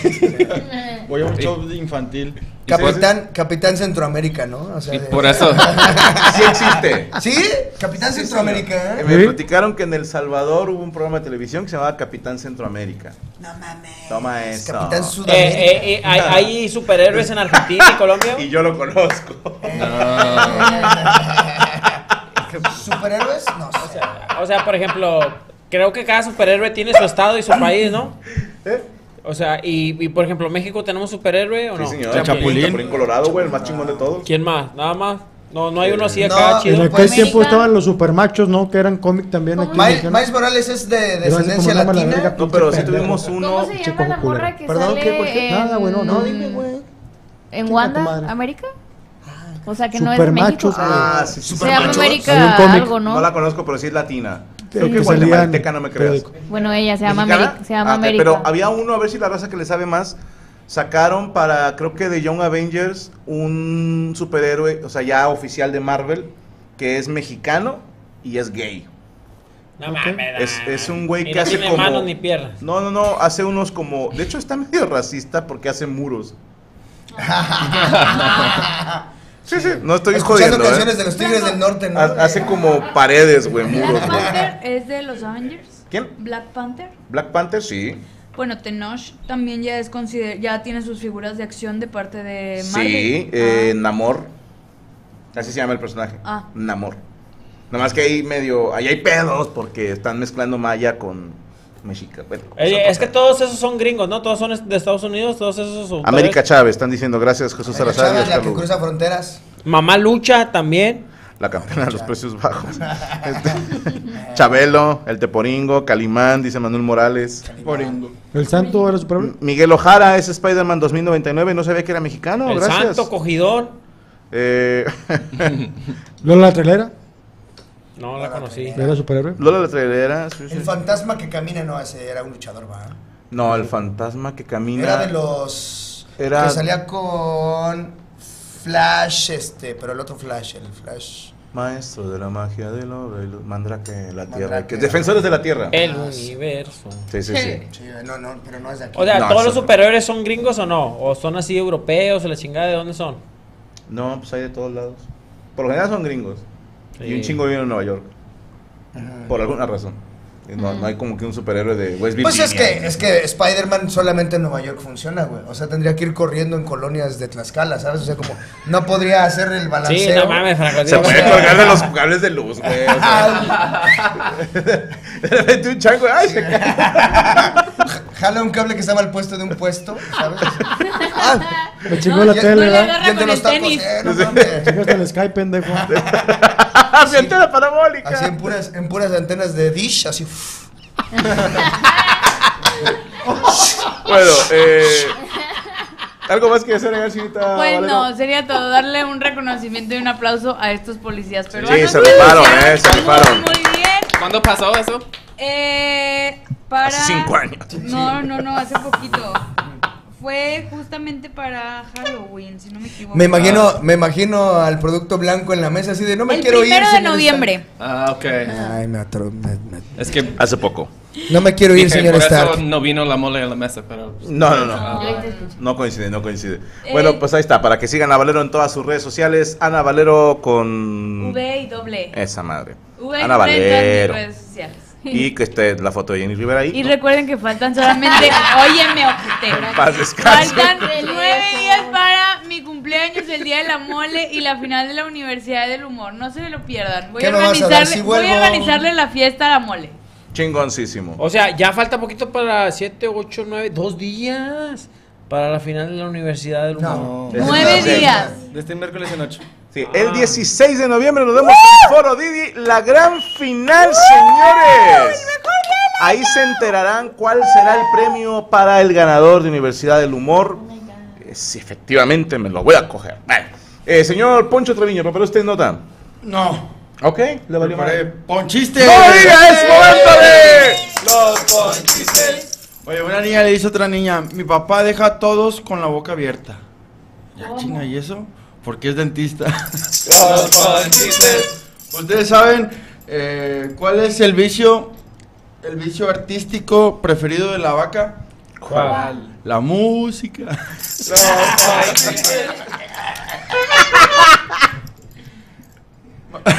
Voy a un show infantil. Capitán, Capitán Centroamérica, ¿no? O sea, sí, de... Por eso. Sí existe. ¿Sí? Capitán sí, Centroamérica. ¿eh? Me ¿Sí? platicaron que en El Salvador hubo un programa de televisión que se llamaba Capitán Centroamérica. No mames. Toma eso. Capitán Sudamérica. Eh, eh, eh, hay, hay superhéroes en Argentina y Colombia. Y yo lo conozco. No. ¿Superhéroes? No sé. O sea, o sea, por ejemplo, creo que cada superhéroe tiene su estado y su país, ¿no? ¿Eh? O sea, y, y por ejemplo, ¿México tenemos superhéroe o no? Sí, señor. El Chapulín. Chapulín Colorado, güey, el más chingón de todos. ¿Quién más? Nada más. No, no hay uno así acá, no, chido. En aquel tiempo estaban los supermachos, ¿no? Que eran cómic también. Aquí Miles Morales es de descendencia latina. No, pero sí tuvimos uno. ¿Cómo se llama la morra que sale en... Nada, güey, no, no, dime, güey. ¿En Wanda, América? O sea, que no es de México. Ah, sí, supermachos. Se llama América algo, ¿no? No la conozco, pero sí es latina. Creo que guatemalteca, no me creas. Bueno, ella se llama América, se llama ah, América. Pero había uno, a ver si la raza que le sabe más, sacaron para, creo que de Young Avengers, un superhéroe, o sea, ya oficial de Marvel, que es mexicano y es gay. No okay. mames. Es, es un güey que no hace tiene como... manos ni piernas. No, no, no, hace unos como... De hecho, está medio racista porque hace muros. Sí, sí, no estoy jodiendo, canciones ¿eh? de los Tigres no, no. del Norte, ¿no? Hace como paredes, güey, muros. ¿Black Panther wey. es de los Avengers? ¿Quién? ¿Black Panther? Black Panther, sí. Bueno, Tenoch también ya es consider ya tiene sus figuras de acción de parte de Marvel. Sí, eh, ah. Namor. Así se llama el personaje. Ah. Namor. Nada más que ahí medio, ahí hay pedos porque están mezclando maya con... Mexica, bueno, Ey, es que todos esos son gringos, ¿no? Todos son de Estados Unidos, todos esos son... América Chávez, están diciendo gracias Jesús Salazar. Mamá Lucha también. la campeona de los precios bajos. Este, Chabelo, el Teporingo, Calimán, dice Manuel Morales. Teporingo. El Santo era su problema. Miguel Ojara es Spider-Man dos mil noventa y nueve, no sabía que era mexicano, el gracias. El Santo Cogidor. Eh. Lola la Trailera. No, la, la conocí. ¿Era superhéroe? Lola la Trailera. Sí, sí. El fantasma que camina, no, ese era un luchador, ¿verdad? No, el fantasma que camina. Era de los... Era... Que salía con... Flash, este, pero el otro Flash, el Flash. Maestro de la magia de lo, de lo Mandrake, la Tierra. Mandrake, Defensores de la Tierra. El ah, universo. Sí, sí, sí. sí no, no, pero no es de aquí. O sea, no, ¿todos los superhéroes son gringos o no? ¿O son así europeos o la chingada? ¿De dónde son? No, pues hay de todos lados. Por lo general son gringos. Sí. Y un chingo viene a Nueva York. Ajá. Por alguna razón. No, no hay como que un superhéroe de West Virginia. Pues es que, es que Spider-Man solamente en Nueva York funciona, güey. O sea, tendría que ir corriendo en colonias de Tlaxcala, ¿sabes? O sea, como no podría hacer el balanceo. Sí, no mames, Franco. Se puede colgar de los cables de luz, güey. O sea, de repente un chango, ¡ay! Se jala un cable que estaba al puesto de un puesto, ¿sabes? Ah, me chingó no, la tele, ¿verdad? Y el de los tacos, eh, no mames. Me chingó hasta el Skype, pendejo. Así, antena parabólica. Así en puras, en puras antenas de Dish, así. Bueno, eh, ¿algo más que hacer en el cita? Pues Valero? No, sería todo. Darle un reconocimiento y un aplauso a estos policías peruanos. Sí, se rifaron, eh, se rifaron. Muy bien. ¿Cuándo pasó eso? Eh, para... Hace cinco años. No, no, no, hace poquito. Fue justamente para Halloween, si no me equivoco. Me imagino, me imagino al producto blanco en la mesa así de no me el quiero ir. El primero de noviembre. Stark. Ah, ok. Ay, me atro... Me, me... Es que hace poco. No me quiero ir, señor Stark. No vino la mole a la mesa, pero... No, no, no. No, no coincide, no coincide. Eh, bueno, pues ahí está, para que sigan a Valero en todas sus redes sociales. Ana Valero con... V y doble. Esa madre. V Ana Valero. En redes sociales. Y que esté la foto de Jenny Rivera ahí. Y ¿no? Recuerden que faltan solamente, óyeme, ojete, faltan nueve días para mi cumpleaños, el día de la mole y la final de la Universidad del Humor. No se lo pierdan. Voy a organizarle, a si voy a organizarle la fiesta a la mole. Chingoncísimo. O sea, ya falta poquito para siete, ocho, nueve, dos días para la final de la Universidad del Humor. Nueve no. días. Desde miércoles en ocho. Sí, ah. El dieciséis de noviembre nos vemos en uh. Foro Didi, la gran final, uh. señores. Ahí se enterarán cuál será el premio para el ganador de Universidad del Humor. Oh, eh, si efectivamente me lo voy a coger. Vale. Eh, señor Poncho Treviño, ¿preparó usted nota? No. Ok, le valió mal. Ponchistes. ¡No diga, es momento de los ponchistes! Oye, una niña le dice a otra niña, mi papá deja a todos con la boca abierta. Ya, oh. Chinga, ¿y eso? Porque es dentista. Los ponchistes. Ustedes saben eh, cuál es el vicio, el vicio artístico preferido de la vaca. ¿Cuál? La música. Los ponchistes.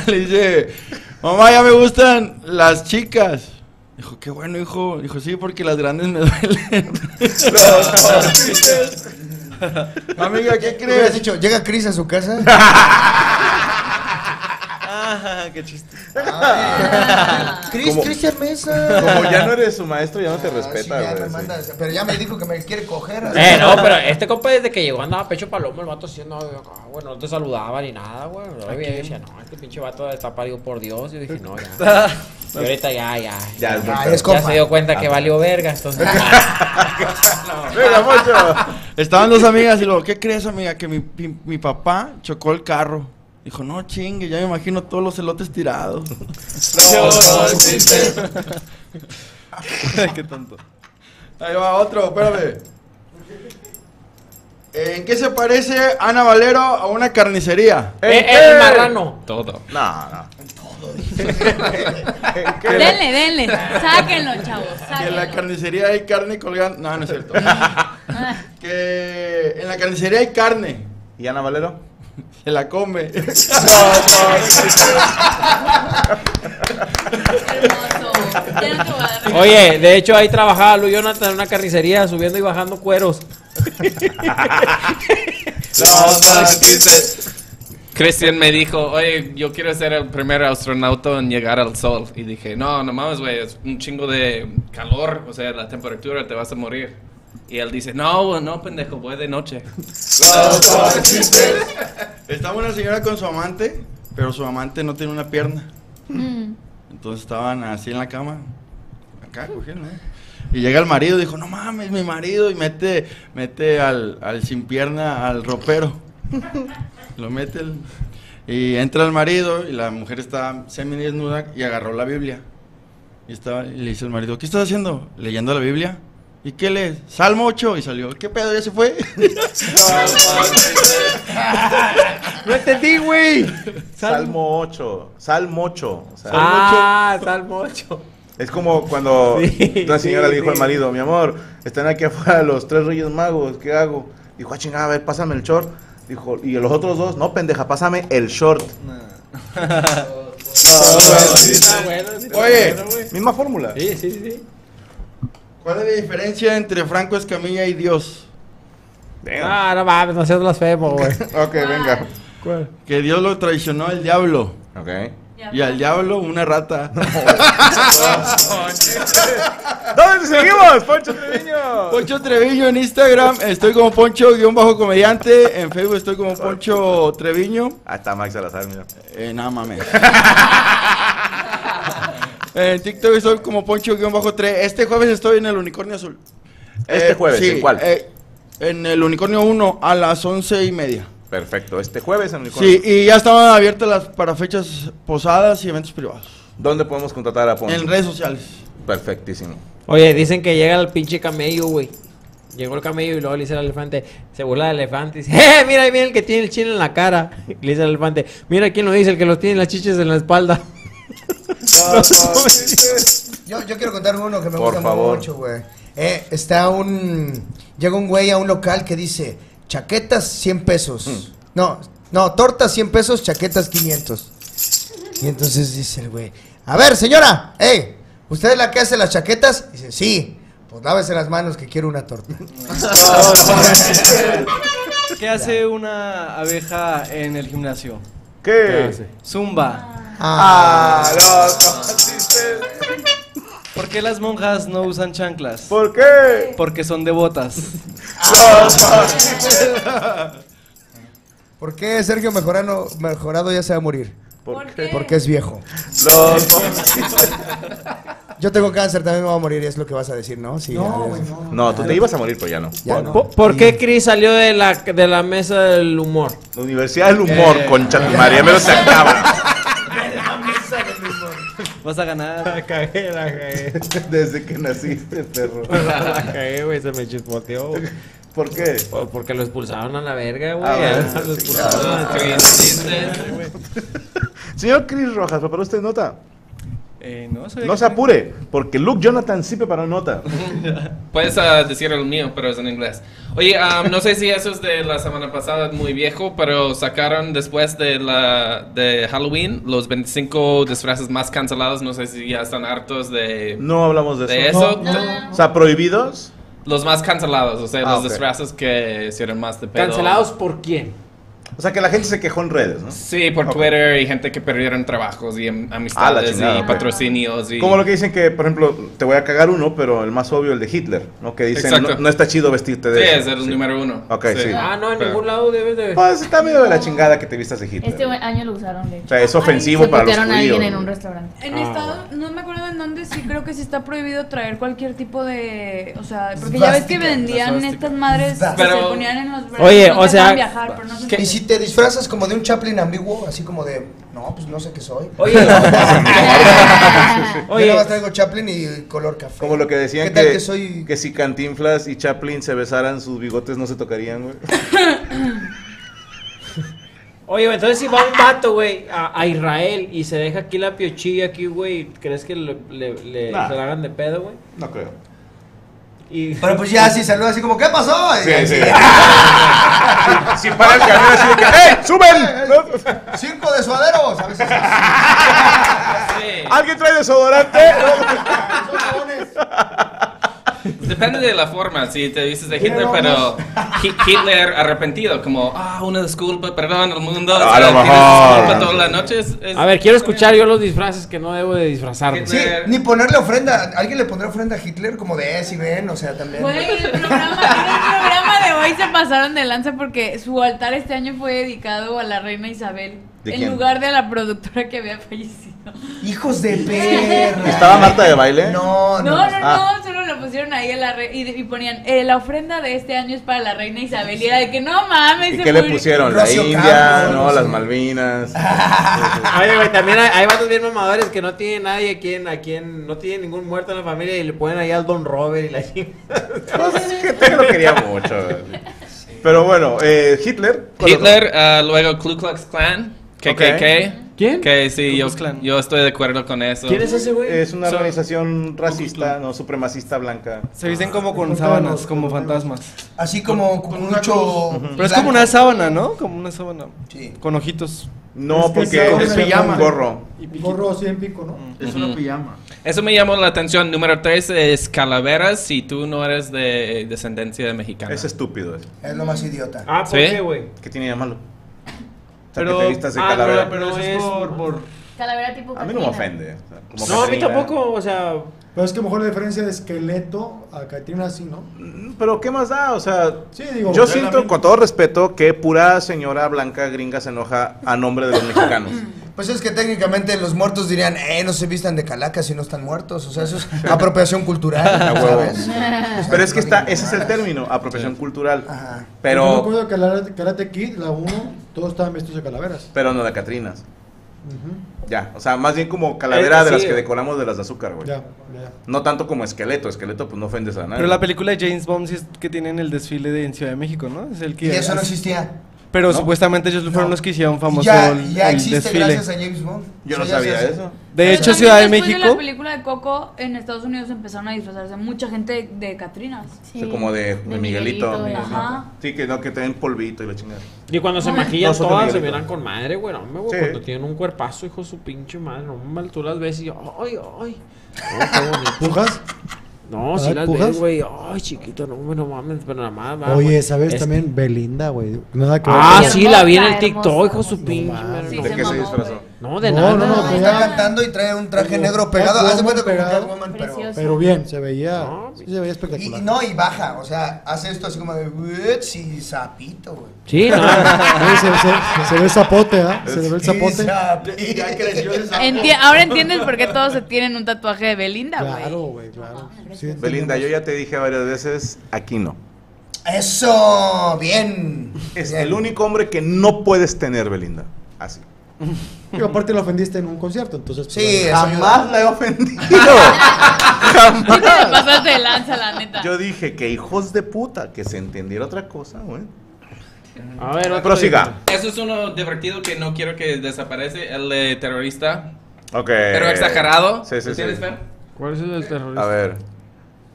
Le dice, mamá, ya me gustan las chicas. Dijo, qué bueno, hijo. Dijo, sí, porque las grandes me duelen. Los ponchistes. Amiga, ¿qué crees? ¿Hubieras dicho, llega Chris a su casa? Ah, qué chiste. Ah, Chris, como, Cristian Mesa. Como ya no eres su maestro, ya no te ah, respeta. Sí, ya me manda, sí. Pero ya me dijo que me quiere coger. Eh, no, pero este compa desde que llegó andaba pecho palomo, el vato diciendo, oh, bueno, no te saludaba ni nada, güey. Yo decía, no, este pinche vato está parido por Dios. Y yo dije, no, ya. Y ahorita ya, ya. Ya, ya, ya, ya, ya se dio cuenta que valió verga, entonces. Estaban dos amigas y luego, ¿qué crees, amiga? Que mi, mi, mi papá chocó el carro. Dijo, no chingue, ya me imagino todos los elotes tirados. Qué tonto. Ahí va otro, espérame. ¿En qué se parece Ana Valero a una carnicería? ¿En eh, qué? El marrano. Todo. No, no. Todo. Denle, denle. Sáquenlo, chavos. Sáquenlo. Que en la carnicería hay carne colgando. No, no es cierto. Que en la carnicería hay carne. ¿Y Ana Valero? Se la come. Oye, de hecho ahí trabajaba Luke Jonathan en una carnicería subiendo y bajando cueros. Cristian me dijo, oye, yo quiero ser el primer astronauta en llegar al sol. Y dije, no, no mames, güey, es un chingo de calor, o sea, la temperatura, te vas a morir. Y él dice, no, no, pendejo, voy de noche. Está una señora con su amante pero su amante no tiene una pierna. Mm. Entonces estaban así en la cama, acá cogiendo, ¿eh? Y llega el marido y dijo, no mames, mi marido, y mete, mete al, al sin pierna al ropero. Lo mete el, y entra el marido y la mujer está semi desnuda y agarró la Biblia. Y, estaba, y le dice el marido, ¿qué estás haciendo? Leyendo la Biblia. ¿Y qué lees? Salmo ocho. Y salió, ¿qué pedo? ¿Ya se fue? No entendí, güey. Salmo ocho. Salmo ocho. O sea, ah, Salmo ocho. Es como cuando sí, una señora sí, le dijo sí. al marido, mi amor, están aquí afuera los tres reyes magos, ¿qué hago? Dijo, ah, chingada, a ver, pásame el short. Dijo, y los otros dos, no, pendeja, pásame el short. Nah. Oye, misma fórmula. Sí, sí, sí. ¿Cuál es la diferencia entre Franco Escamilla y Dios? Ah, no mames, no seas blasfemo, güey. Ok, venga. ¿Cuál? Que Dios lo traicionó al diablo. Ok. Y al diablo una rata. ¿Dónde seguimos? Poncho Treviño. Poncho Treviño en Instagram. Estoy como Poncho-comediante. En Facebook estoy como Poncho Treviño. Ahí está Max Salazar, mira. Eh, nada mames. En TikTok estoy como Poncho-tres. Este jueves estoy en el Unicornio Azul. ¿Este eh, jueves? Sí, ¿en cuál? Eh, en el Unicornio uno a las once y media. Perfecto, este jueves en el Unicornio. Sí, y ya estaban abiertas las para fechas, posadas y eventos privados. ¿Dónde podemos contratar a Poncho? En redes sociales. Perfectísimo. Oye, dicen que llega el pinche camello, güey. Llegó el camello y luego le dice al elefante, se burla del elefante y dice, ¡eh, mira, mira el que tiene el chile en la cara! Y le dice al elefante, mira quién lo dice, el que lo tiene las chiches en la espalda. No, no, yo, yo quiero contar uno que me Por gusta favor. mucho, güey. Eh, está un... Llega un güey a un local que dice... Chaquetas, cien pesos. Mm. No, no, tortas, cien pesos, chaquetas, quinientos. Y entonces dice el güey, a ver, señora, hey, ¿usted es la que hace las chaquetas? Dice, sí, pues lávese las manos que quiero una torta. ¿Qué hace una abeja en el gimnasio? ¿Qué? ¿Qué hace? Zumba. Ah, no, no. ¿Por qué las monjas no usan chanclas? ¿Por qué? Porque son devotas. ¿Por qué Sergio Mejorado, Mejorado ya se va a morir? ¿Por qué? Porque es viejo. Yo tengo cáncer, también me voy a morir, es lo que vas a decir, ¿no? Sí, no, güey, no, no, tú te ibas a morir, pero ya no. Ya no. ¿Por, ¿Por qué Chris salió de la, de la mesa del humor? La Universidad del Humor, eh, concha tu madre, me lo se acaba. Vas a ganar. La cagué, la cagué. Desde que naciste, perro. La, la cagué, güey, se me chispoteó. ¿Por qué? Por, porque lo expulsaron a la verga, güey. Ah, lo expulsaron. Señor Chris Rojas, ¿preparó usted nota? Eh, no sé. No se apure, porque Luke Jonathan sí preparó nota. Puedes uh, decir el mío, pero es en inglés. Oye, um, no sé si eso es de la semana pasada, muy viejo, pero sacaron después de la de Halloween los veinticinco disfraces más cancelados. No sé si ya están hartos de... No hablamos de, de eso. eso. No, no, no. O sea, ¿prohibidos? Los más cancelados, o sea, ah, los okay. disfraces que hicieron más de pedo. ¿Cancelados por quién? O sea, que la gente se quejó en redes, ¿no? Sí, por okay. Twitter y gente que perdieron trabajos y am amistades ah, chingada, y okay. patrocinios y... Como lo que dicen que, por ejemplo, te voy a cagar uno, pero el más obvio, el de Hitler, ¿no? Que dicen, no, no está chido vestirte de... Sí, eso. es el sí. número uno. Ok, sí. sí. Ah, no, en pero... ningún lado debes de... Pues está medio de la chingada que te vistas de Hitler. Este año lo usaron, de hecho. O sea, es ofensivo Ay, para los judíos. Se pusieron a alguien en un restaurante. En ah. Estados... No me acuerdo en dónde, sí creo que sí está prohibido traer cualquier tipo de... O sea, porque Svástica, ya ves que vendían estas madres pero... que se ponían en los brazos. Oye, no o sea... viajar, pero no se si te disfrazas como de un Chaplin ambiguo, así como de, no, pues no sé qué soy. Oye, yo nada más traigo Chaplin y color café. Como lo que decían que, que, soy... que si Cantinflas y Chaplin se besaran, sus bigotes no se tocarían, güey. Oye, entonces si va un vato, güey, a, a Israel y se deja aquí la piochilla aquí, güey, ¿crees que le, le, le nah. se la hagan de pedo, güey? No creo. Y... Pero pues ya así saluda así como, ¿qué pasó? Sí, sí. sí. Si para el canal así de que, ¡eh, suben! Cinco desuaderos, a veces así. Sí. ¿Alguien trae desodorante? Depende de la forma, si te dices de Hitler, pero Hitler arrepentido, como, ah, una disculpa, perdón, el mundo. A lo mejor. Todas las noches. A ver, quiero escuchar yo los disfraces que no debo de disfrazarme. Sí, ni ponerle ofrenda. ¿Alguien le pondrá ofrenda a Hitler? Como de, si ven, o sea, también. Bueno, el programa, el programa de hoy se pasaron de lanza porque su altar este año fue dedicado a la reina Isabel. En quién? Lugar de la productora que había fallecido. ¡Hijos de perra! ¿Estaba Marta de baile? No, no, no, no, ah. no solo lo pusieron ahí a la re y, y ponían, eh, la ofrenda de este año es para la reina Isabel. Y era de que, no mames. ¿Y qué le pusieron? La India, no, las Malvinas. Oye, güey, también hay, hay vatos bien mamadores que no tiene nadie a quien, a quien, no tiene ningún muerto en la familia y le ponen ahí al Don Robert y la no sé, que te lo quería mucho. Pero bueno, eh, Hitler. Hitler, uh, luego Ku Klux Klan. ¿Qué, okay. qué, qué? ¿Quién? Que sí, yo, yo estoy de acuerdo con eso. ¿Quién es ese güey? Es una so, organización racista, no, supremacista blanca. Se visten como con ah, sábanas, como fantasmas. Así como con, con mucho... Uh -huh. Pero es como una sábana, ¿no? Como una sábana. Sí. Con ojitos. No, es porque es, es pijama. Un gorro. Y gorro así en pico, ¿no? Uh -huh. Es una pijama. Eso me llamó la atención. Número tres es calaveras si tú no eres de descendencia mexicana. Es estúpido eso. Es lo más idiota. Ah, ¿por ¿Sí? qué, güey? ¿Qué tiene de malo? Pero, que te vistas de ah, calavera. Pero, pero es por, por... Calavera tipo Catrina. A mí no me ofende. O sea, como no, Catrina. A mí tampoco, o sea... Pero es que mejor la diferencia de esqueleto a Catrina sí, ¿no? Pero ¿qué más da? O sea, sí, digo, yo siento, mí... con todo respeto, que pura señora blanca gringa se enoja a nombre de los mexicanos. Pues es que técnicamente los muertos dirían, eh, no se vistan de calacas si no están muertos. O sea, eso es apropiación cultural, ¿sabes? Pero es que está, ese es el término, apropiación sí. cultural. Ajá. Pero... Yo me acuerdo de Karate, Karate Kid, la uno, todos estaban vestidos de calaveras. Pero no de Catrinas. Uh-huh. Ya, o sea, más bien como calavera de las que decoramos de las de azúcar, güey. Ya, ya. No tanto como esqueleto, esqueleto pues no ofendes a nadie. Pero la película de James Bond sí es que tienen el desfile de en Ciudad de México, ¿no? Es el que... Y eso no existía. Pero ¿no? supuestamente ellos fueron no. los que hicieron famoso ya, el, ya existe el desfile. Gracias a James Bond. Yo sí, no sabía eso. eso. De Pero hecho, Ciudad de México. De la película de Coco en Estados Unidos empezaron a disfrazarse mucha gente de Catrinas. Sí. O sea, como de, de, de Miguelito. Miguelito, Miguelito. Ajá. Sí, que no, que traen polvito y la chingada. Y cuando se maquillan no, todas se miran con madre, güey. Hombre, güey sí. Cuando tienen un cuerpazo, hijo su pinche madre. No, mal, tú las ves y yo, ay, ay. ¿Pujas? No, si las ves, güey. Ay, chiquito, no, no mames, pero nada más. Oye, ¿sabes este... también Belinda, güey? Nada que ah, ver. Sí, la vi en el TikTok, hijo su pinche. ¿De qué se disfrazó? No, de nada. No, no, no. Está cantando y trae un traje negro pegado. Hace cuenta como Catwoman, pero... Pero bien, se veía... Sí, se veía espectacular. No, y baja, o sea, hace esto así como de... Sí, sapito, güey. Sí, no. Se ve zapote, ¿ah? Se ve el zapote. Ahora entiendes por qué todos se tienen un tatuaje de Belinda, güey. Claro, güey, claro. Sí, Belinda, yo ya te dije varias veces, aquí no. Eso, bien. Es bien. El único hombre que no puedes tener, Belinda. Así. Y aparte la ofendiste en un concierto, entonces. Sí, jamás la he ofendido. Jamás. Te pasaste de lanza, la neta. Yo dije que hijos de puta, que se entendiera otra cosa, güey. A ver, otro prosiga. Eso es uno divertido que no quiero que desaparece, el de terrorista. Ok. Pero exagerado. Sí, sí, sí. ¿Tienes ver? ¿Cuál es el terrorista? A ver,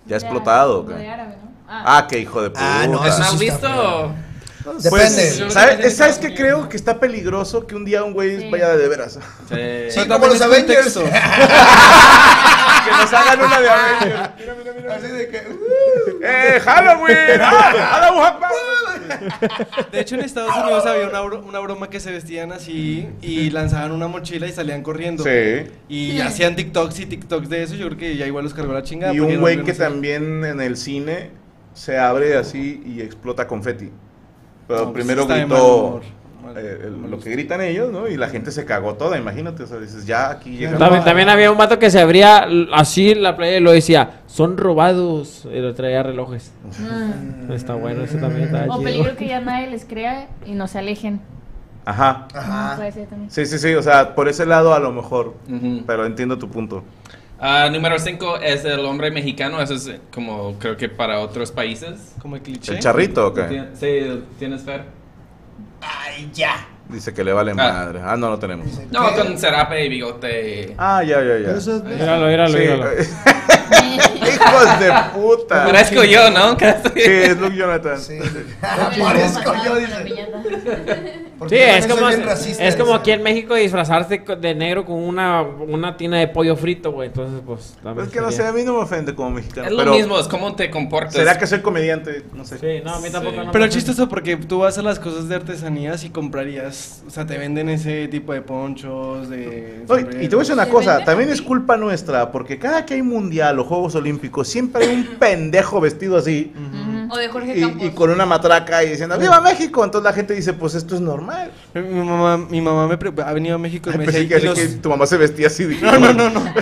ya explotado. De árabe, ¿no? Ah, ah, qué hijo de puta. Ah, no, eso sí está visto. Pues, depende. ¿Sabes, ¿sabes qué creo? Que está peligroso que un día un güey sí. vaya de veras. Sí, sí, como los Avengers. Que nos hagan una de Avengers. Mira, mira, mira. Así de que... Uh, ¡Eh, Halloween! ¡Ah, Halloween! De hecho, en Estados Unidos había una, una broma que se vestían así y lanzaban una mochila y salían corriendo. Sí. Y sí. hacían TikToks y TikToks de eso. Yo creo que ya igual los cargó la chingada. Y un güey no que sale. También en el cine se abre así y explota confeti. Pero no, primero pues gritó mal, eh, el, lo que gritan ellos, ¿no? Y la gente se cagó toda, imagínate. O sea, dices, ya aquí llegamos. También, también había un vato que se abría así en la playa y lo decía, son robados. Y lo traía relojes. Mm. Está bueno, eso también está chido. O peligro que ya nadie les crea y nos alejen. Ajá. Ajá. Sí, sí, sí. O sea, por ese lado a lo mejor. Uh-huh. Pero entiendo tu punto. Uh, número cinco es el hombre mexicano, eso es como creo que para otros países, como el cliché. ¿El charrito o qué? Sí, ¿tienes Fer? ¡Ay, ya! Dice que le vale ah. madre. Ah, no, no tenemos. No, ¿qué? Con serape y bigote. Ah, ya, ya, ya. Míralo, míralo, míralo. ¡Hijos de puta! Me parezco yo, ¿no? Casi. Sí, es Luke Jonathan. Sí. Me parezco yo, dice. Sí, es como, racista, es como aquí en México disfrazarse de negro con una, una tina de pollo frito, güey. Entonces, pues... También es que sería... no sé, a mí no me ofende como mexicano. Es lo pero mismo, es cómo te comportas. ¿Será que soy comediante? No sé. Sí, no, a mí tampoco. Sí. No, pero es chistoso porque tú vas a las cosas de artesanías y comprarías... O sea, te venden ese tipo de ponchos, de... No, y te voy a decir una cosa, también es culpa nuestra, porque cada que hay mundial o Juegos Olímpicos, siempre hay un pendejo vestido así... Uh-huh. O de Jorge Campos. Y, y con una matraca y diciendo ¡Viva México! Entonces la gente dice, pues esto es normal. Mi mamá, mi mamá me pre ha venido a México y Ay, me decía que, los... que tu mamá se vestía así. Dije, no, no, no, no.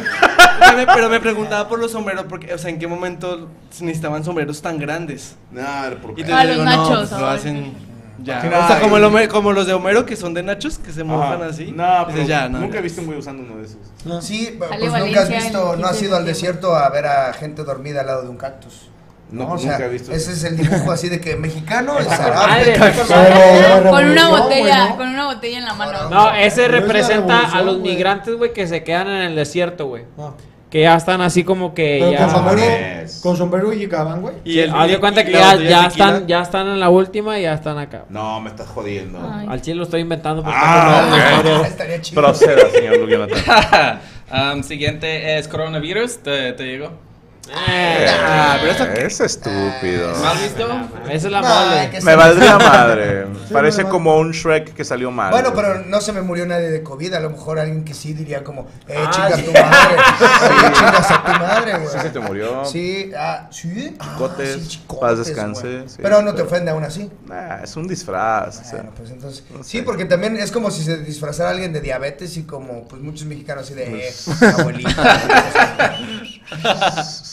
Pero me preguntaba por los sombreros, porque, o sea, ¿en qué momento necesitaban sombreros tan grandes? Nah, porque... Y te ah, digo, los nachos, no, pues, lo hacen... Ya. O sea, como, el como los de Homero, que son de nachos, que se mojan así. No, pero ya, no, nunca he visto muy usando uno de esos. No. Sí, pues Valencia, nunca has visto, no has ido al desierto a ver a gente dormida al lado de un cactus. No, no, o sea, nunca he visto. Ese es el dibujo así de que mexicano es árabe, con una botella, con una botella en la mano. No, ese representa a los migrantes, güey, que se quedan en el desierto, güey. Ah. Que ya están así como que ya, con sombrero, con sombrero y cabán, güey. Y el dio cuenta que ya, ya están ya están en la última y ya están acá. No, me estás jodiendo. Ay. Al chile lo estoy inventando porque ah, no, okay. Estaría chido. Proceda, señor Luke Jonathan. um, siguiente es coronavirus, te, te llegó. Eh, nah, pero eso es estúpido. ¿Mal visto? Esa es la nah, madre. Me valdría madre. Parece como un Shrek que salió mal. Bueno, pero no se me murió nadie de COVID. A lo mejor alguien que sí diría como, eh, ah, chingas sí. tu madre. Sí, chingas a tu madre, güey. Sí, se te murió. Sí, ah, sí. Chicotes, ah, sí, chicotes, paz descanse. Sí, pero no te ofende aún así. Nah, es un disfraz. Bueno, o sea, pues entonces, no sé. Sí, porque también es como si se disfrazara a alguien de diabetes y como, pues muchos mexicanos así de, eh, abuelita.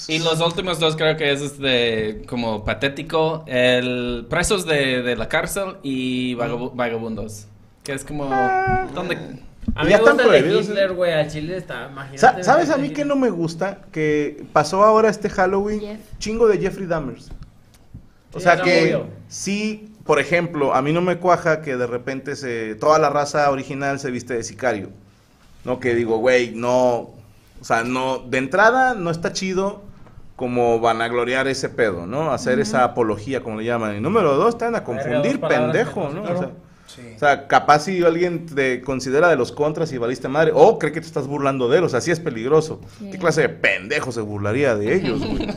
Y los últimos dos creo que es de como patético, el presos de, de la cárcel y vagabundos, que es como ah, donde a mí ya me gusta están prohibidos. Hitler, güey, a Chile está, imagínate. ¿Sabes a mí que no me gusta? Que pasó ahora este Halloween, yes. Chingo de Jeffrey Dahmers. O sí, sea que sí, por ejemplo, a mí no me cuaja que de repente se toda la raza original se viste de sicario. No, que digo, güey, no, o sea, no, de entrada no está chido como vanagloriar ese pedo, ¿no? Hacer uh-huh. esa apología, como le llaman. Y número dos, están a confundir, pendejo, ¿no? O sea, sí. O sea, capaz si alguien te considera de los contras y valiste madre, o oh, cree que te estás burlando de él, o sea, sí es peligroso. Sí. ¿Qué clase de pendejo se burlaría de ellos, güey?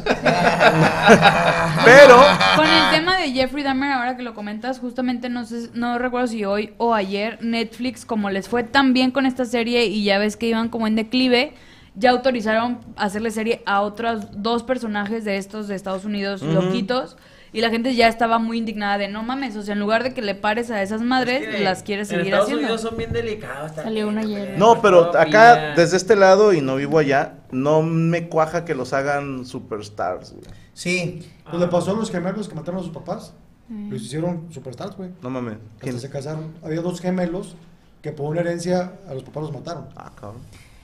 Pero... Con el tema de Jeffrey Dahmer, ahora que lo comentas, justamente no sé, no recuerdo si hoy o ayer, Netflix, como les fue tan bien con esta serie y ya ves que iban como en declive... Ya autorizaron hacerle serie a otros dos personajes de estos de Estados Unidos uh-huh. loquitos. Y la gente ya estaba muy indignada de no mames, o sea, en lugar de que le pares a esas madres, es que las quieres seguir Estados haciendo. Unidos son bien delicados. Salió una ayer. No, pero acá, desde este lado, y no vivo allá, no me cuaja que los hagan superstars, güey. Sí. Ah. Pues le pasó a los gemelos que mataron a sus papás. Mm. Los hicieron superstars, güey. No mames. Que se casaron. Había dos gemelos que por una herencia a los papás los mataron. Ah, cabrón.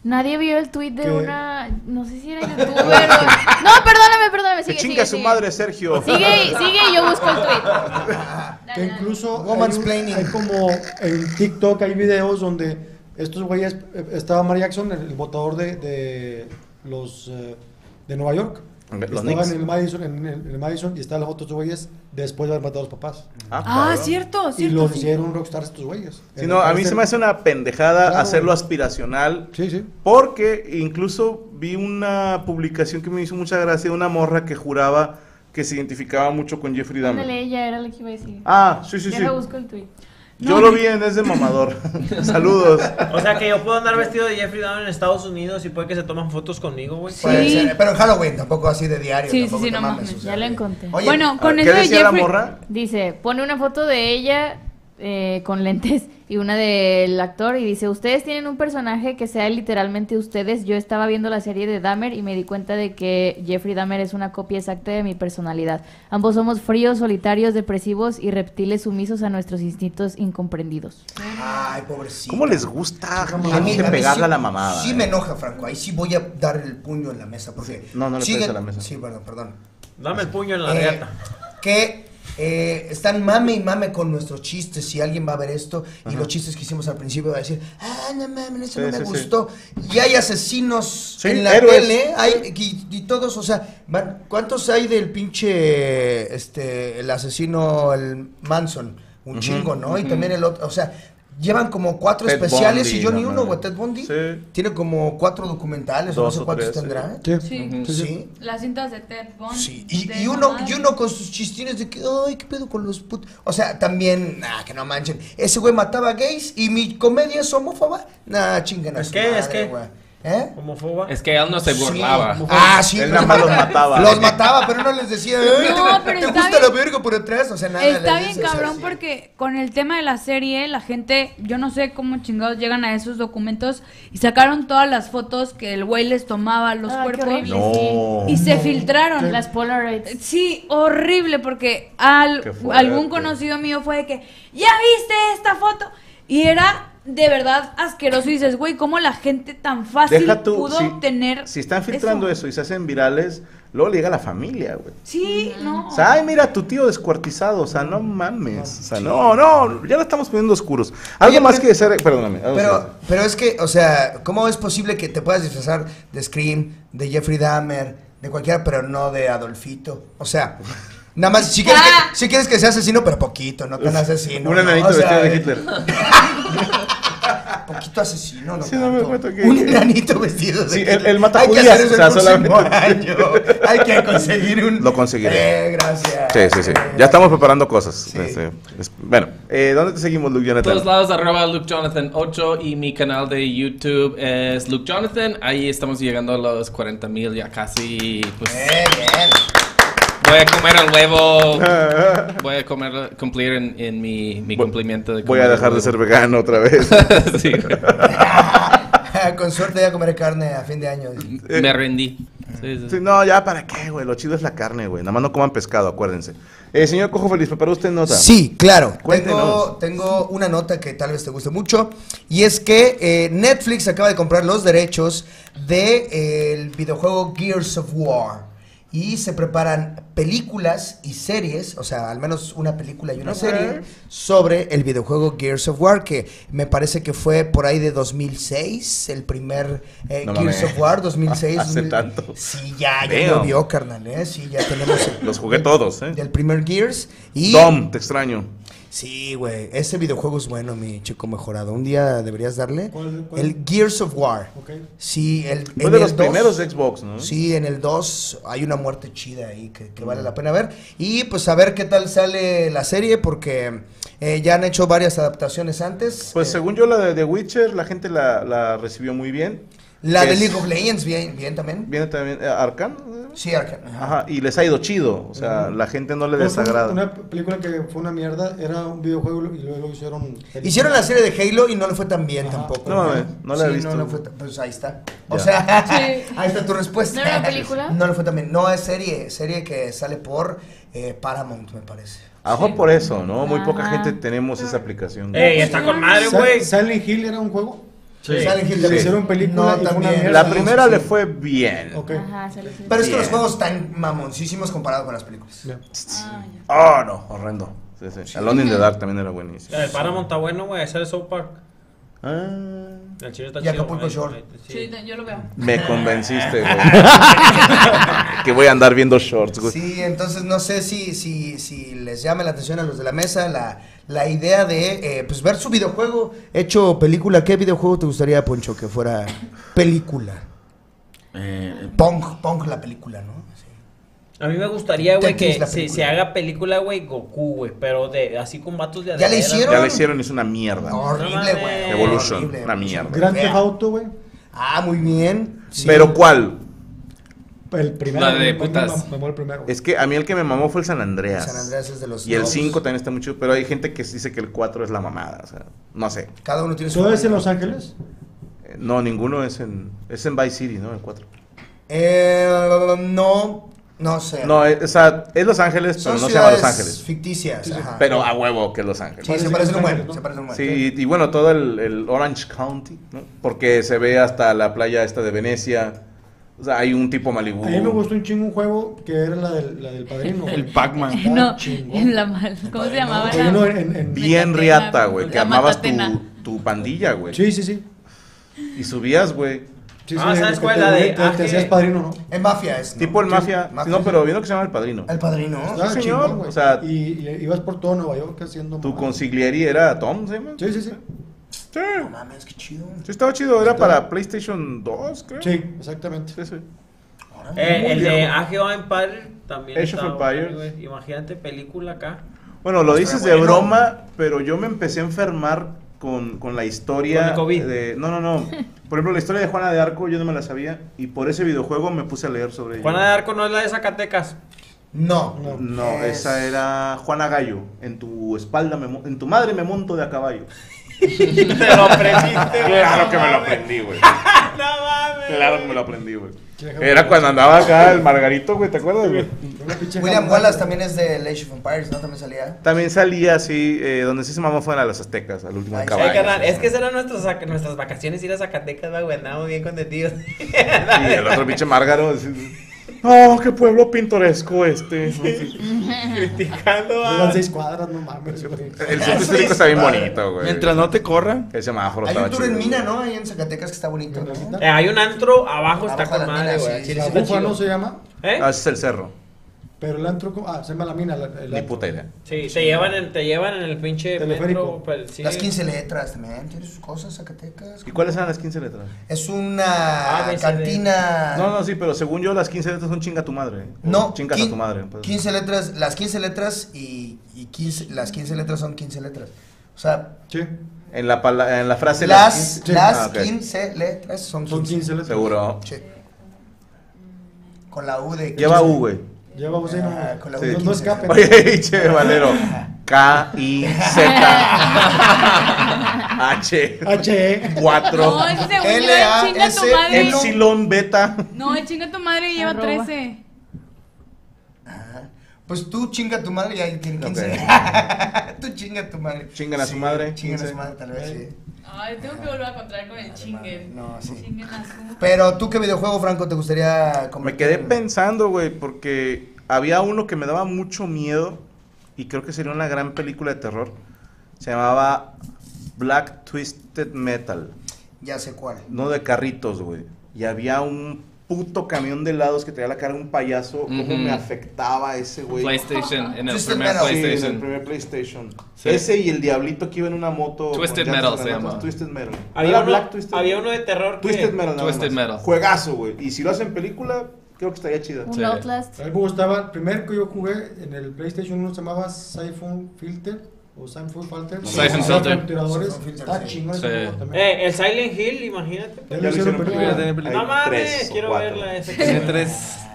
Nadie vio el tweet de ¿Qué? Una... No sé si era youtuber o... No, perdóname, perdóname, sigue, que chinga sigue, su sigue. Madre, Sergio. Sigue, sigue y yo busco el tweet. Que incluso hay, hay como en TikTok hay videos donde estos güeyes... Estaba Mar Jackson, el, el votador de, de los... de Nueva York. Estaban en el Madison, en el, en el Madison y estaban los otros güeyes después de haber matado a los papás. Ah, ah claro. cierto, cierto. Y los sí. hicieron rockstars estos güeyes. Sí, no, a mí se me hace una pendejada claro, hacerlo güey. Aspiracional. Sí, sí. Porque incluso vi una publicación que me hizo mucha gracia de una morra que juraba que se identificaba mucho con Jeffrey Dahmer. Ándale, ella era la que iba a decir. Ah, sí, sí, ya sí. Yo busco el tweet. Yo no, lo vi en ese mamador. Saludos. O sea que yo puedo andar vestido de Jeffrey Dahmer en Estados Unidos y puede que se toman fotos conmigo, güey. Sí. Pero en Halloween tampoco así de diario. Sí, sí, sí, no mames. mames. Ya lo encontré. Oye, bueno, con eso de Jeffrey. La morra? Dice, pone una foto de ella eh, con lentes y una del actor y dice, ustedes tienen un personaje que sea literalmente ustedes. Yo estaba viendo la serie de Dahmer y me di cuenta de que Jeffrey Dahmer es una copia exacta de mi personalidad. Ambos somos fríos, solitarios, depresivos y reptiles sumisos a nuestros instintos incomprendidos. Ay, pobrecito. ¿Cómo les gusta a mí, a pegarle sí, a la mamada? Sí eh. me enoja, Franco. Ahí sí voy a dar el puño en la mesa. Porque no, no le siguen... pegues a la mesa. Sí, bueno, perdón. Dame el puño en la eh, reata. Que... Eh, están mame y mame con nuestros chistes. Si alguien va a ver esto, ajá, y los chistes que hicimos al principio, va a decir, ah, no mames, eso sí, no me sí, gustó. Sí. Y hay asesinos, sí, en la héroes. Tele, hay, y, y todos, o sea, van, ¿cuántos hay del pinche, este, el asesino, el Manson? Un uh-huh, chingo, ¿no? Uh-huh. Y también el otro, o sea... Llevan como cuatro Ted especiales Bundy, y yo no, ni uno, güey. Ted Bundy sí. tiene como cuatro documentales, Dos o no sé cuántos tres, tendrá. Sí. Sí. Uh-huh. sí, las cintas de Ted Bundy. Sí. Y, y, uno, y uno con sus chistines de que, ay, qué pedo con los putos. O sea, también, nah, que no manchen. Ese güey mataba gays y mi comedia es homófoba. Nah, chingan a su madre, es que, güey. ¿Eh? ¿Homofoba? Es que él no se burlaba. Sí, ah, sí. Él nada más los mataba. Los mataba, pero no les decía, no, pero ¿te gusta bien, la verga por atrás? O sea, nada. Está bien, dices, cabrón, o sea, porque sí, con el tema de la serie, la gente, yo no sé cómo chingados llegan a esos documentos y sacaron todas las fotos que el güey les tomaba, los ah, cuerpos. No, y se no, filtraron. ¿Qué? Las Polaroids. Sí, horrible, porque al, algún conocido mío fue de que, ¿ya viste esta foto? Y era... de verdad asqueroso y dices, güey, ¿cómo la gente tan fácil tú, pudo si, obtener si están filtrando eso? Eso y se hacen virales, luego le llega a la familia, güey. Sí, no. O sea, ay, mira, tu tío descuartizado, o sea, no mames. O sea, no, no, ya lo estamos poniendo oscuros. Algo Oye, más pero, que ser, perdóname. Pero, pero es que, o sea, ¿cómo es posible que te puedas disfrazar de Scream, de Jeffrey Dahmer, de cualquiera, pero no de Adolfito? O sea... Nada más, si quieres, ah. que, si quieres que sea asesino, pero poquito, no tan asesino. Un enanito, ¿no? O sea, vestido de Hitler. Poquito asesino, ¿no? Sí, no me que... Un enanito vestido de sí, Hitler. El, el mata judías, o sea, solamente. Año. Hay que conseguir un... Lo conseguiré. Eh, gracias. Sí, sí, sí. Ya estamos preparando cosas. Sí. Sí. Bueno, eh, ¿dónde te seguimos, Luke Jonathan? Todos lados, arroba Luke Jonathan ocho y mi canal de YouTube es Luke Jonathan. Ahí estamos llegando a los cuarenta mil ya casi. Pues... Eh, bien. Voy a comer el huevo. Voy a comer, cumplir en, en mi, mi voy, cumplimiento de comer. Voy a dejar de ser vegano otra vez. Sí. Con suerte ya comeré carne a fin de año. Eh, Me rendí. Sí, sí. Sí, no, ya para qué, güey. Lo chido es la carne, güey. Nada más no coman pescado, acuérdense. Eh, señor Cojo Feliz, ¿preparó usted nota? Sí, claro. Tengo, tengo una nota que tal vez te guste mucho. Y es que eh, Netflix acaba de comprar los derechos del de, eh, videojuego Gears of War. Y se preparan películas y series, o sea, al menos una película y una okay. serie, sobre el videojuego Gears of War, que me parece que fue por ahí de dos mil seis, el primer eh, no Gears me... of War, dos mil seis. Hace dos mil... tanto. Sí, ya, ya lo vio, carnal, ¿eh? Sí, ya tenemos... El, los jugué todos, ¿eh? Del primer Gears y... Dom, te extraño. Sí, güey, ese videojuego es bueno, mi chico mejorado. Un día deberías darle. ¿Cuál, cuál? El Gears of War. Okay. Sí, el, fue de el los dos, primeros de Xbox, ¿no? Sí, en el dos hay una muerte chida ahí que, que mm. vale la pena ver. Y pues a ver qué tal sale la serie, porque eh, ya han hecho varias adaptaciones antes. Pues eh, según yo, la de The Witcher, la gente la, la recibió muy bien. La de es, League of Legends, bien, bien también. Viene también eh, Arkham. Sí, Arkham. Ajá. Ajá, y les ha ido chido, o sea, uh-huh. la gente no le desagrada. Una película que fue una mierda, era un videojuego y luego hicieron... Hicieron la serie de Halo y no le fue tan bien ajá. tampoco. No, no, no la he sí, visto. No le fue pues ahí está. O ya. sea, sí. ahí está tu respuesta. ¿No era una película? No le fue tan bien. No, es serie, serie que sale por eh, Paramount, me parece. Ajo sí. por eso, ¿no? Muy ajá. poca gente tenemos esa aplicación. ¡Ey, está con madre, güey! ¿Silent Hill era un juego? Sí. Silent Hill sí. hicieron película no, también. La primera sí. le fue bien. Okay. Ajá, pero bien. Es que los juegos están mamoncísimos comparados con las películas. Yeah. Ah, yeah. Oh, no, horrendo. Sí, sí. Sí. Alone in the Dark también era buenísimo. El Paramount está bueno, güey, ese de South Park. Ah. El chile está y Acapulco Shore. Sí, yo lo veo. Me convenciste, güey. Que voy a andar viendo shorts, güey. Sí, entonces no sé si, si, si les llama la atención a los de la mesa la, la idea de eh, pues ver su videojuego hecho película. ¿Qué videojuego te gustaría, Poncho, que fuera película? Eh, Pong, Pong la película, ¿no? Sí. A mí me gustaría, güey, que se, se haga película, güey, Goku, güey, pero de así con vatos de adentro. ¿Ya le hicieron? Ya le hicieron, es una mierda. Horrible, güey. Evolution, horrible, una mierda. Gran Theft Auto, güey. Ah, muy bien. Sí. ¿Pero cuál? El primero. La de putas. Mamó el primero, es que a mí el que me mamó fue el San Andreas. El San Andreas es de los. Y dos. El cinco también está muy chido, pero hay gente que dice que el cuatro es la mamada. O sea, no sé. Cada uno tiene su. ¿Todo es en Los Ángeles? Eh, no, ninguno es en. Es en Vice City, ¿no? El cuatro. Eh. No. No sé. No, es, o sea, es Los Ángeles, pero no se llama Los Ángeles. Ficticias. Ajá. Pero a huevo que Los Ángeles. Sí, se parece un buen. Se parece un buen. Sí, y, y bueno, todo el, el Orange County, ¿no? Porque se ve hasta la playa esta de Venecia. O sea, hay un tipo Malibu. A mí me gustó un chingo un juego que era la del, la del Padrino. El Pac-Man. No, en la, ¿cómo se llamaba? No, en, en, en bien riata, güey, que amabas tu, tu pandilla, güey. Sí, sí, sí. Y subías, güey. Sí, ah, sí, ¿sabes cuál? La de... Te, ah, te hacías que... padrino, ¿no? En Mafia es, ¿no? Tipo el Mafia. Mafia no, pero viendo que se llama El Padrino. El Padrino. Ah, sí, señor. Chingón, o sea, y, y, y ibas por todo Nueva York haciendo... ¿Tu consigliere era Tom, se llama? Sí, sí, sí. Sí. No mames, qué chido. Sí, estaba chido. Era estaba... para PlayStation dos, creo. Sí, exactamente. Sí, sí. Eh, el de Age of Empires también. Age of Empires. Imagínate, película acá. Bueno, lo dices de broma, pero yo me empecé a enfermar... Con, con la historia de... No, no, no. Por ejemplo, la historia de Juana de Arco yo no me la sabía. Y por ese videojuego me puse a leer sobre ella. Juana de Arco no es la de Zacatecas. No. No, no es... esa era Juana Gallo. En tu espalda, me, en tu madre me monto de a caballo. Te lo aprendiste. Claro que me lo aprendí, güey. No mames. Claro que me lo aprendí, güey. Era cuando andaba acá el Margarito, güey, ¿te acuerdas, güey? William Wallace también es de Age of Empires, ¿no? También salía. También salía, sí, eh, donde sí se mamó fueron a las aztecas, al último Ay, caballo. Canal. Es que esas eran nuestros, nuestras vacaciones, ir a Zacatecas, güey, andábamos bien contentidos. Y el otro pinche Márgaro. Oh, qué pueblo pintoresco este. Criticando a... Las seis cuadras, no mames. El centro histórico está bien bonito, güey. Mientras no te corran. Ese semáforo está chido. Hay un tour en mina, ¿no? Ahí en Zacatecas que está bonito. Eh, hay un antro abajo, está con madre, güey. ¿Cómo se llama? ¿Eh? Ah, ese es el cerro. Pero el antro... Ah, se llama la mina. Ni puta idea. Sí, te llevan en el pinche metro. Las quince letras también. Tiene sus cosas, Zacatecas. ¿Y cuáles eran las quince letras? Es una cantina... No, no, sí, pero según yo las quince letras son chinga tu madre. No. Chingas a tu madre. quince letras, las quince letras y las quince letras son quince letras. O sea... Sí. En la frase... Las quince letras son quince letras. Seguro. Sí. Con la U de... Lleva U, güey. Lleva vos ahí, ah, con la sí, no escapen. Oye, che, Valero. K I Z H H cuatro L A S Epsilon Beta. No, chinga tu madre y lleva trece. Pues tú chinga tu madre y ahí tiene quince. Tú chinga tu madre. Chingan a su madre. Chingan a su madre, tal vez, sí. Ay, tengo que volver a encontrar con el chingue. No, sí. Pero tú, ¿qué videojuego, Franco, te gustaría comer? Me quedé pensando, güey, porque había uno que me daba mucho miedo y creo que sería una gran película de terror. Se llamaba Black Twisted Metal. Ya sé cuál. No, de carritos, güey. Y había un puto camión de helados que traía la cara de un payaso. Mm-hmm. Cómo me afectaba ese, güey. PlayStation, en el primer Metal. PlayStation. Sí, en el primer PlayStation. Sí. Ese y el diablito que iba en una moto. Twisted Metal se llama. Twisted Metal. Había, uno, Black, Twisted había uno de terror. Que... Twisted Metal. Twisted Metal. Juegazo, güey. Y si lo hacen película, creo que estaría chida. Un Outlast. A mí me gustaba, el primer que yo jugué en el PlayStation uno se llamaba Siphon Filter. O Siphon Filter. Siphon Filter. Está chingón. Eh, el Silent Hill, imagínate. Ya lo hicieron película. No mames, quiero verla.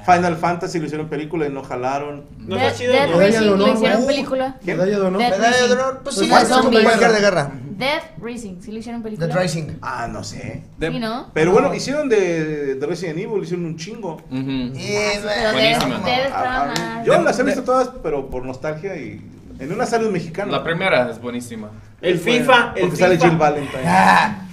Final Fantasy lo hicieron película y no jalaron. No está chido. Death Race lo hicieron película. Medalla de honor. Medalla de honor. Pues sí, de guerra. Death Racing, ¿sí lo hicieron película? Death Racing. Ah, no sé. De... ¿Sí, no? Pero bueno, hicieron de, de Resident Evil, hicieron un chingo. Uh -huh. Y bueno, buenísima. Ah, yo las he visto todas, pero por nostalgia y en una salud mexicana. La primera es buenísima. El FIFA, el porque FIFA. Sale Jill Valentine. Ah.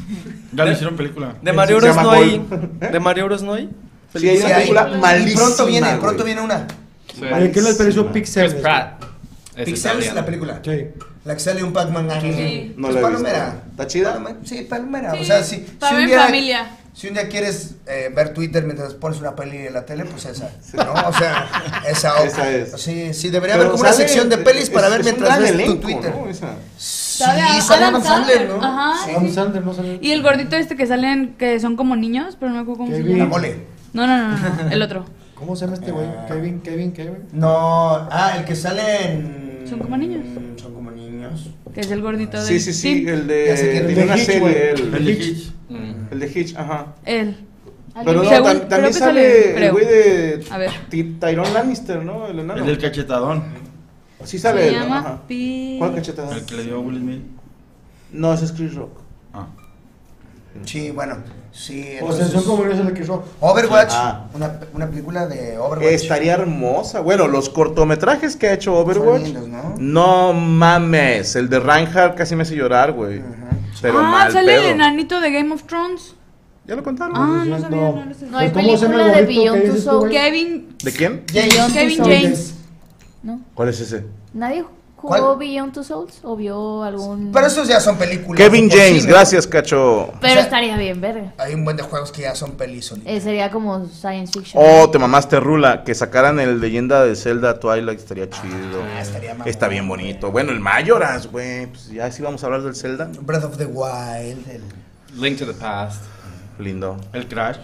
Ya le hicieron película. De Mario Bros no hay. ¿Eh? De Mario Bros no hay. Sí, hay una película malísima. Pronto viene, güey. Pronto viene una. Sí. ¿Qué les pareció Pixel? Chris Pratt. Pixel es la película. Sí. La que sale un Pac-Man aquí. Sí. No pues la he palomera. Visto. ¿Está chida? Palomera. Sí, palomera. Sí. O sea, si, si, un día, familia. si un día quieres eh, ver Twitter mientras pones una peli en la tele, pues esa. Sí. ¿No? O sea, esa. Esa es. Sí, sí, debería pero haber como sale, una sección de pelis es, para ver mientras ves tu Twitter. ¿No? Esa. Sí, sale Adam Sandler, ¿no? Ajá. Sí. Adam Sandler, no sale. Y el gordito este que salen, que son como niños, pero no me acuerdo cómo se llama. La mole. No, no, no, no, no, el otro. ¿Cómo se llama este güey? Uh, Kevin, Kevin, Kevin. No, ah, el que sale en... Son como niños. Son como niños. Que es el gordito de... Sí, sí, sí, ¿sí? El de... Tiene el de una Hitch, serie, el, el de Hitch. El de Hitch, ajá. Él. Pero no, según, tam también sale creo. El güey de... A ver. Tyrone Lannister, ¿no? El enano. El del cachetadón. Sí sale se él, llama ajá. P... ¿Cuál cachetadón? El que le dio a Will Smith. No, ese es Chris Rock. Ah. Sí, bueno, sí. Entonces, o sea, son como el que hizo Overwatch, ah, una, una película de Overwatch. Estaría hermosa. Bueno, los cortometrajes que ha hecho Overwatch. Lindos, ¿no? No mames, el de Reinhardt casi me hace llorar, güey. Uh-huh. Pero ah, mal sale pedo. El enanito de Game of Thrones. Ya lo contaron. Ah, no, no sabía, no, no sé. No, hay película de Beyond Two Souls. Kevin. ¿De quién? James. Kevin James. ¿No? ¿Cuál es ese? Nadie jugó ¿Cuál? Beyond Two Souls o vio algún. Pero esos ya son películas. Kevin James, sí, gracias, Cacho. Pero o sea, estaría bien, verga. Hay un buen de juegos que ya son pelis. Eh, sería como science fiction. Oh, te mamaste, Rula. Que sacaran el Leyenda de Zelda Twilight estaría chido. Ah, estaría mamón. Está bien bonito. Bueno, el Mayoras, güey. Pues ya sí vamos a hablar del Zelda. Breath of the Wild. El... Link to the Past. Lindo. El Crash.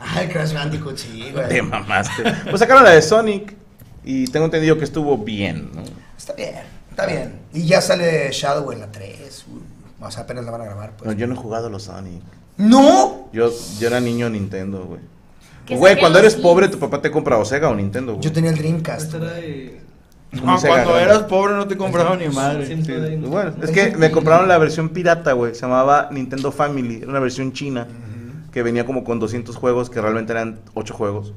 Ah, el Crash Bandicoot, sí, güey. Te mamaste. Pues sacaron la de Sonic y tengo entendido que estuvo bien, ¿no? Está bien, está bien. Y ya sale Shadow en la tres. Uy, o sea, apenas la van a grabar, pues. No, yo no he jugado los Sonic. ¿No? Yo, yo era niño Nintendo, güey. Güey, cuando eres pobre, tu papá te compra o Sega o Nintendo, güey. Yo tenía el Dreamcast. No, cuando eras pobre no te compraron ni madre. Bueno, es que me compraron la versión pirata, güey. Se llamaba Nintendo Family, era una versión china que venía como con doscientos juegos, que realmente eran ocho juegos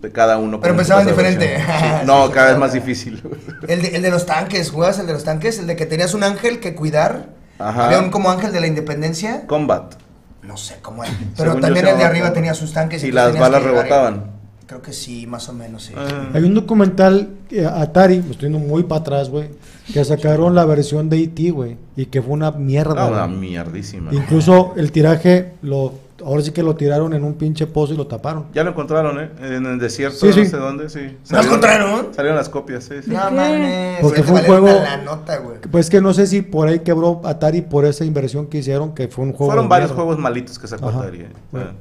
de cada uno. Pero empezaban diferente. No, cada vez más difícil. El de, el de los tanques, ¿jugabas el de los tanques? El de que tenías un ángel que cuidar. Había un como ángel de la independencia. Combat. No sé cómo era. Pero también el de arriba tenía sus tanques. Y las balas rebotaban. Creo que sí, más o menos, sí. Uh, Hay un documental, eh, Atari, me estoy yendo muy para atrás, güey, que sacaron la versión de E T, güey, y que fue una mierda. Una mierdísima. Incluso el tiraje, lo ahora sí que lo tiraron en un pinche pozo y lo taparon. Ya lo encontraron, ¿eh? En el desierto, sí, no sí. sé dónde, sí. ¿Lo encontraron? Salieron las copias, sí. sí. No mames. Porque fue un juego... La nota, güey. Pues que no sé si por ahí quebró Atari por esa inversión que hicieron, que fue un juego... Fueron varios mierda. juegos malitos que sacó Atari. Ajá.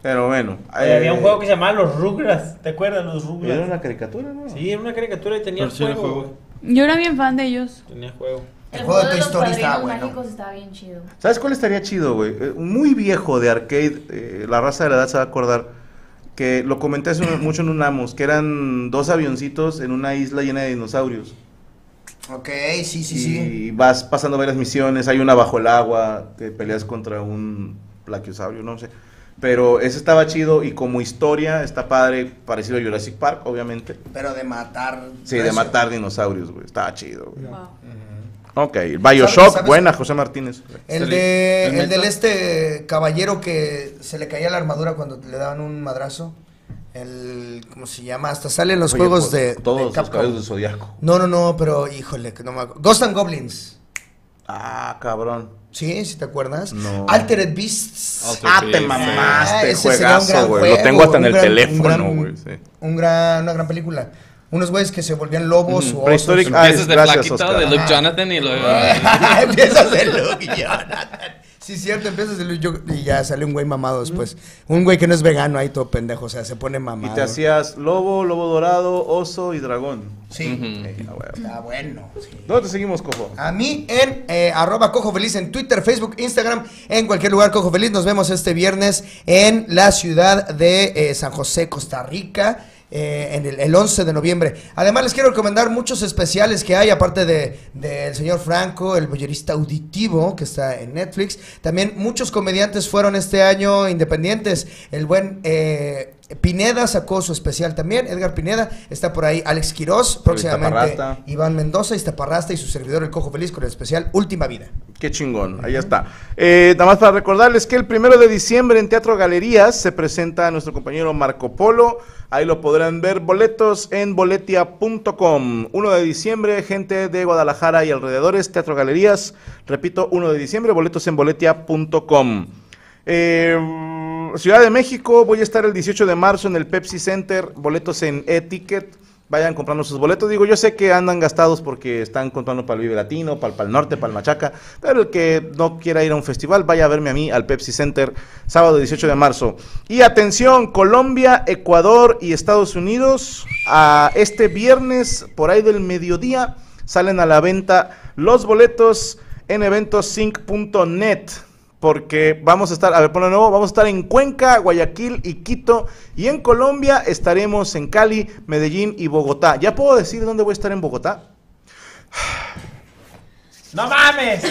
Pero bueno, eh, había un juego que se llamaba Los Rugrats, ¿te acuerdas? Los Rugrats. Era una caricatura, ¿no? Sí, era una caricatura y tenía juego. juego. Yo era bien fan de ellos. Tenía juego. El, el juego de Toy Story estaba bueno. Estaba bien chido. ¿Sabes cuál estaría chido, güey? Eh, muy viejo de arcade, eh, la raza de la edad se va a acordar. Que lo comenté hace mucho en un Amos, que eran dos avioncitos en una isla llena de dinosaurios. Ok, sí, sí, y sí. Y vas pasando varias misiones, hay una bajo el agua, que peleas contra un plaquiosaurio, no sé. Pero ese estaba chido y como historia está padre, parecido a Jurassic Park, obviamente. Pero de matar... Sí, de matar dinosaurios, güey. Estaba chido, güey. Wow. Uh-huh. Ok, Bioshock, ¿Sabes, sabes? buena, José Martínez. El, de, ¿El, el del este caballero que se le caía la armadura cuando le daban un madrazo. El... ¿Cómo se llama? Hasta salen los Oye, juegos de Todos de los Capcom. Caballos de Zodiaco. No, no, no, pero híjole, que no me acuerdo. Ghost and Goblins. Ah, cabrón. Sí, si te acuerdas. No. Altered Beasts. Altered ah, te mamaste, sí. juegazo, güey. Lo tengo hasta en el gran, teléfono, güey. Un sí. un gran, una gran película. Unos güeyes que se volvían lobos mm, o osos. Empiezas de Plaquito, de Luke Jonathan y luego... empiezas de Luke Jonathan. Sí, cierto, empiezas de Luke Jonathan y ya sale un güey mamado después. Mm. Un güey que no es vegano ahí todo pendejo, o sea, se pone mamado. Y te hacías lobo, lobo dorado, oso y dragón. Sí. Mm-hmm. eh, ah, bueno. Está bueno. Sí. ¿Dónde te seguimos, Cojo? A mí en eh, arroba Cojo Feliz en Twitter, Facebook, Instagram, en cualquier lugar Cojo Feliz. Nos vemos este viernes en la ciudad de eh, San José, Costa Rica. Eh, en el, el once de noviembre. Además les quiero recomendar muchos especiales que hay, aparte de, de el señor Franco, el bollerista auditivo, que está en Netflix. También muchos comediantes fueron este año independientes. El buen eh, Pineda sacó su especial también. Edgar Pineda, está por ahí Alex Quirós, próximamente Iván Mendoza, Iztaparrasta, y su servidor el Cojo Feliz con el especial Última Vida. Qué chingón, ahí está. Eh, nada más para recordarles que el primero de diciembre en Teatro Galerías se presenta a nuestro compañero Marco Polo. Ahí lo podrán ver, boletos en boletia punto com. uno de diciembre, gente de Guadalajara y alrededores, Teatro Galerías. Repito, uno de diciembre, boletos en boletia punto com. Eh, Ciudad de México, voy a estar el dieciocho de marzo en el Pepsi Center, boletos en e-ticket. Vayan comprando sus boletos. Digo, yo sé que andan gastados porque están comprando para el Vive Latino, para el Pal Norte, para el Machaca. Pero el que no quiera ir a un festival, vaya a verme a mí al Pepsi Center, sábado dieciocho de marzo. Y atención, Colombia, Ecuador y Estados Unidos, a este viernes, por ahí del mediodía, salen a la venta los boletos en eventos sync punto net. Porque vamos a estar, a ver, ponlo nuevo, vamos a estar en Cuenca, Guayaquil y Quito. Y en Colombia estaremos en Cali, Medellín y Bogotá. ¿Ya puedo decir dónde voy a estar en Bogotá? ¡No mames!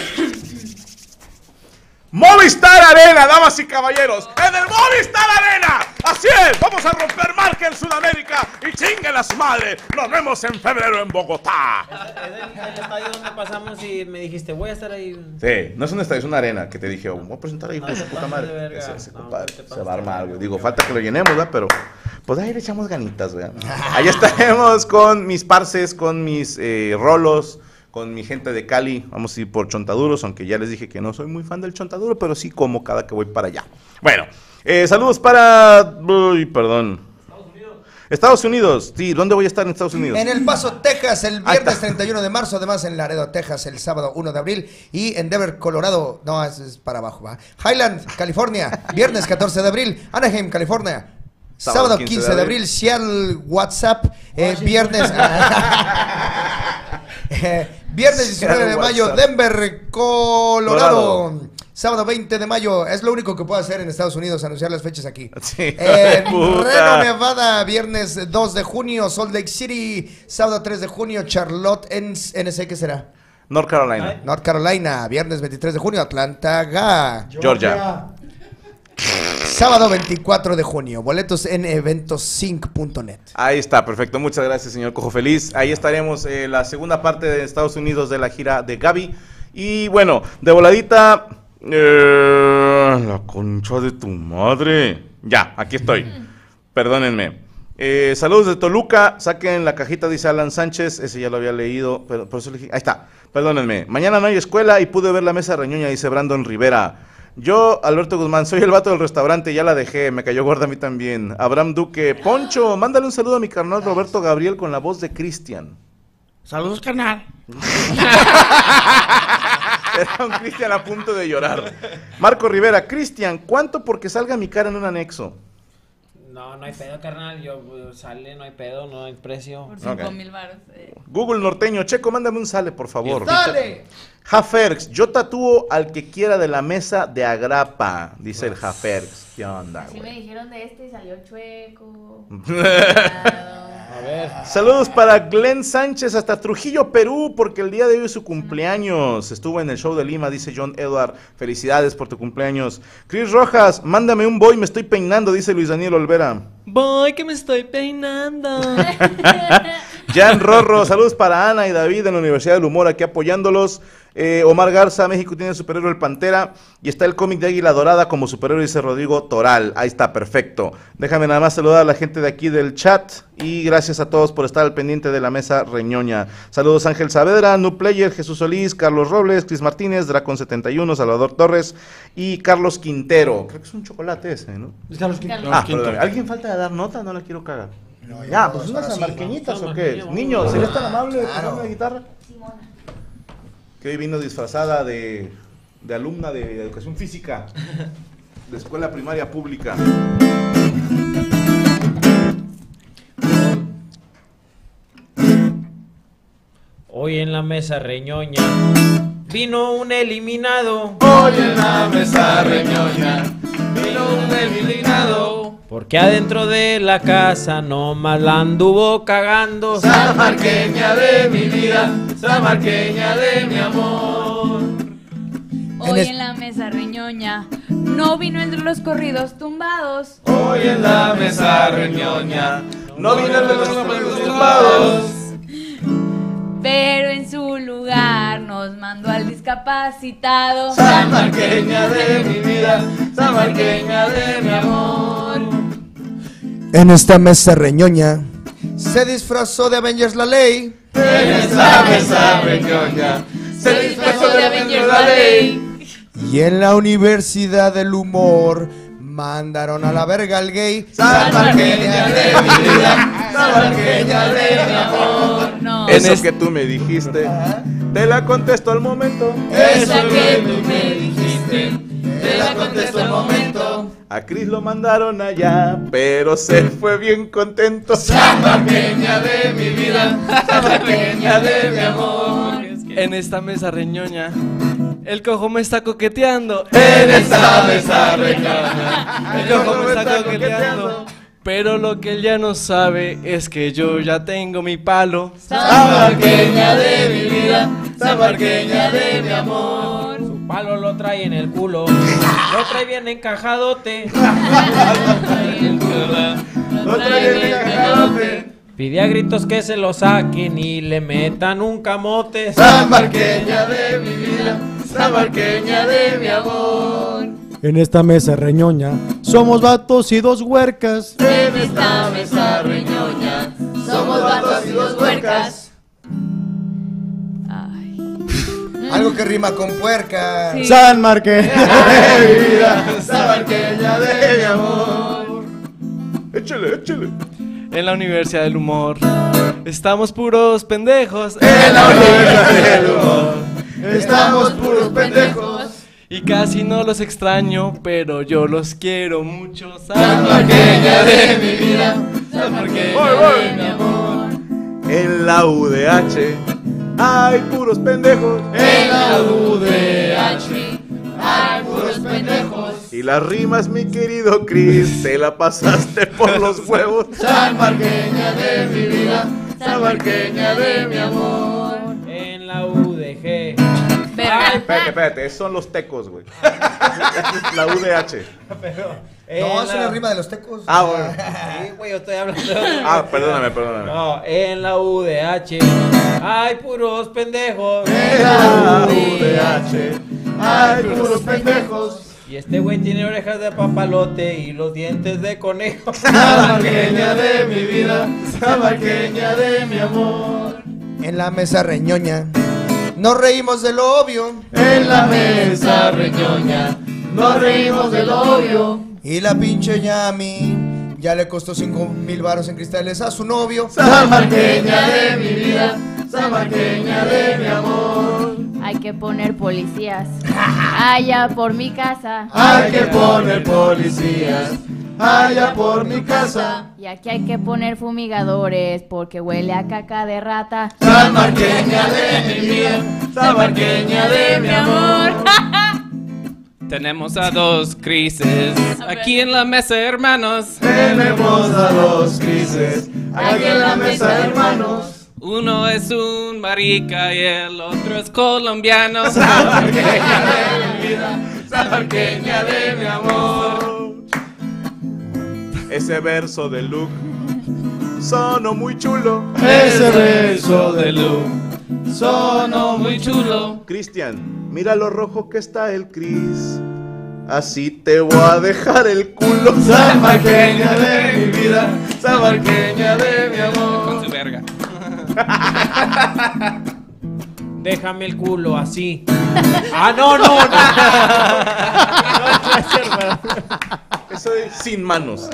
¡Movistar Arena, damas y caballeros! ¡En el Movistar Arena! Así es, vamos a romper marca en Sudamérica y chingue las madres. Nos vemos en febrero en Bogotá. Es, es el, el estadio donde pasamos y me dijiste, voy a estar ahí. Sí, no es un estadio, es una arena que te dije, oh, voy a presentar ahí con su puta madre. Ese, ese no, compadre, se va a armar algo. Digo, falta que lo llenemos, ¿verdad? Pero pues ahí le echamos ganitas, ¿verdad? Ahí estaremos con mis parces, con mis eh, rolos, con mi gente de Cali. Vamos a ir por Chontaduros, aunque ya les dije que no soy muy fan del Chontaduro, pero sí como cada que voy para allá. Bueno, eh, saludos para... Uy, perdón. Estados Unidos. Estados Unidos, sí, ¿dónde voy a estar en Estados Unidos? En El Paso, Texas, el viernes treinta y uno de marzo, además en Laredo, Texas, el sábado uno de abril, y en Denver, Colorado, no, es, es para abajo, ¿va? Highland, California, viernes catorce de abril, Anaheim, California. Sábado, sábado quince de abril, Seattle, WhatsApp, eh, viernes... Eh, viernes diecinueve de mayo, Denver, Colorado. Colorado. Sábado veinte de mayo, es lo único que puedo hacer en Estados Unidos, anunciar las fechas aquí. Sí, eh, Reno, Nevada, viernes dos de junio, Salt Lake City, sábado tres de junio, Charlotte, en N C, ¿qué será? North Carolina. ¿Eh? North Carolina, viernes veintitrés de junio, Atlanta, Ga. Georgia. Sábado veinticuatro de junio, boletos en eventos cinc punto net. Ahí está, perfecto, muchas gracias, señor Cojo Feliz. Ahí estaremos eh, la segunda parte de Estados Unidos de la gira de Gaby. Y bueno, de voladita, eh, la concha de tu madre. Ya, aquí estoy, perdónenme. eh, Saludos de Toluca, saquen la cajita, dice Alan Sánchez. Ese ya lo había leído, pero por eso le dije, ahí está, perdónenme. Mañana no hay escuela y pude ver la mesa de reñuña, dice Brandon Rivera. Yo, Alberto Guzmán, soy el vato del restaurante, ya la dejé, me cayó gorda a mí también. Abraham Duque, Poncho, mándale un saludo a mi carnal Roberto Gabriel con la voz de Cristian. Saludos, carnal. Era un Cristian a punto de llorar. Marco Rivera, Cristian, ¿cuánto porque salga mi cara en un anexo? No, no hay pedo, carnal, yo sale, no hay pedo, no hay precio. Por cinco mil baros. Eh. Google norteño, Checo, mándame un sale, por favor. ¡Sale! Jaferx, yo tatúo al que quiera de la mesa de agrapa, dice el Jaferx. ¿Qué onda, güey? Sí me dijeron de este y salió chueco. A ver. Saludos para Glenn Sánchez hasta Trujillo, Perú, porque el día de hoy es su cumpleaños. Estuvo en el show de Lima, dice John Edward. Felicidades por tu cumpleaños. Chris Rojas, mándame un boy, me estoy peinando, dice Luis Daniel Olvera. Voy que me estoy peinando. Jan Rorro, saludos para Ana y David en la Universidad del Humor, aquí apoyándolos. Eh, Omar Garza, México tiene el superhéroe el Pantera y está el cómic de Águila Dorada como superhéroe, dice Rodrigo Toral. Ahí está, perfecto. Déjame nada más saludar a la gente de aquí del chat y gracias a todos por estar al pendiente de la mesa reñoña. Saludos Ángel Saavedra, New Player, Jesús Solís, Carlos Robles, Cris Martínez, Dracon setenta y uno, Salvador Torres y Carlos Quintero. Creo que es un chocolate ese, ¿no? Carlos Quintero. Ah, perdón. ¿Alguien falta de dar nota? No la quiero cagar. No, ya, ya, pues unas samarqueñitas, sí, ¿no? ¿O qué? Niños, ¿serías tan amable de tocar una guitarra? Que hoy vino disfrazada de, de alumna de, de educación física de escuela primaria pública. Hoy en la mesa reñoña vino un eliminado. Hoy en la mesa reñoña vino un eliminado. Porque adentro de la casa nomás la anduvo cagando. Salamarqueña de mi vida, salamarqueña de mi amor. Hoy en la mesa reñoña no vino entre los corridos tumbados. Hoy en la mesa reñoña no vino entre los corridos tumbados. Pero en su lugar nos mandó al discapacitado. Salamarqueña de mi vida, salamarqueña de mi amor. En esta mesa reñoña se disfrazó de Avengers la ley. En esta mesa reñoña se disfrazó de Avengers la ley. Y en la Universidad del Humor mandaron a la verga al gay. Salamarqueña de mi vida, salamarqueña de mi amor. No. Eso es que tú me dijiste, te la contesto al momento. Esa que tú me dijiste, te la contesto al momento. A Cris lo mandaron allá, pero se fue bien contento. Salamarqueña de mi vida, salamarqueña de mi amor. En esta mesa reñoña, el cojo me está coqueteando. En esta mesa reñoña, el cojo me está coqueteando. Pero lo que él ya no sabe es que yo ya tengo mi palo. Salamarqueña de mi vida, salamarqueña de mi amor. palo lo trae en el culo, lo trae bien encajadote, lo trae en el culo, lo trae bien encajadote. Pide a gritos que se lo saquen y le metan un camote. San Marqueña de mi vida, San Marqueña de mi amor. En esta mesa reñoña somos vatos y dos huercas. En esta mesa reñoña somos vatos y dos huercas. Ay. Algo que rima con puerca. Sí. San Marqueña de mi vida, San Marqueña de mi amor. Échale, échale. En la Universidad del Humor estamos puros pendejos. En la Universidad del Humor estamos puros pendejos. Y casi no los extraño, pero yo los quiero mucho. San Marqueña de mi vida, San Marqueña de mi amor. En la U D H hay puros pendejos. En la U D H hay puros pendejos. Y las rimas, mi querido Chris, te la pasaste por los huevos. San Marqueña de mi vida, San Marqueña de mi amor. En la U D G. Espérate, espérate, son los tecos, güey. La U D H. Pero, eh, no, es la... una rima de los tecos. Ah, bueno. Sí, güey, yo estoy hablando de... Ah, perdóname, perdóname. No, en la U D H hay puros pendejos. En la U D H hay puros pendejos. Y este güey tiene orejas de papalote y los dientes de conejo. San Marqueña de mi vida, San Marqueña de mi amor. En la mesa reñoña nos reímos del obvio. En la mesa reñoña nos reímos del obvio. Y la pinche Yami ya le costó cinco mil varos en cristales a su novio. San Marqueña de mi vida, San Marqueña de mi amor. Hay que poner policías allá por mi casa. Hay que poner policías allá por mi casa. Y aquí hay que poner fumigadores porque huele a caca de rata. San Marqueña de mi vida, San Marqueña de mi amor. Tenemos a dos Crises aquí en la mesa, hermanos. Tenemos a dos Crises aquí en la mesa, hermanos. Uno es un marica y el otro es colombiano. San Marqueña de mi vida, San Marqueña de mi amor. Ese verso de Luke sonó muy chulo. Ese verso de Luke sonó muy chulo. Cristian, mira lo rojo que está el Cris, así te voy a dejar el culo. San Marqueña de mi vida, San Marqueña de mi amor. Con su verga. Déjame el culo así. Ah, no, no, no. No, eso es sin manos.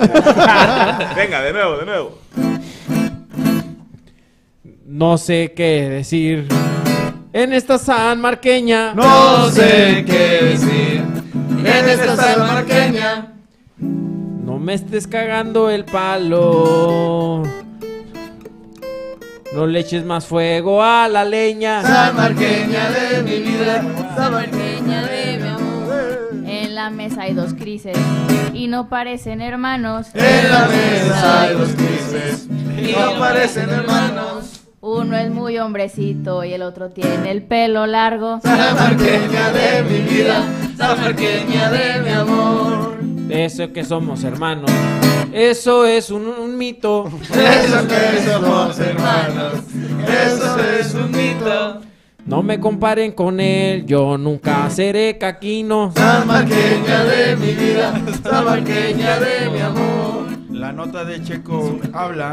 Venga, de nuevo, de nuevo. No sé qué decir en esta San Marqueña. No sé qué decir en esta San Marqueña. No me estés cagando el palo. No le eches más fuego a la leña. San Marqueña de mi vida, San Marqueña de mi amor. En la mesa hay dos Crises y no parecen hermanos. En la mesa hay dos Crises y no parecen hermanos. Uno es muy hombrecito y el otro tiene el pelo largo. San Marqueña de mi vida, San Marqueña de mi amor. Eso que somos hermanos, eso es un, un mito. Eso que somos hermanos, eso es un mito. No me comparen con él, yo nunca seré caquino. San Marqueña de mi vida, San Marqueña de mi amor. La nota de Checo habla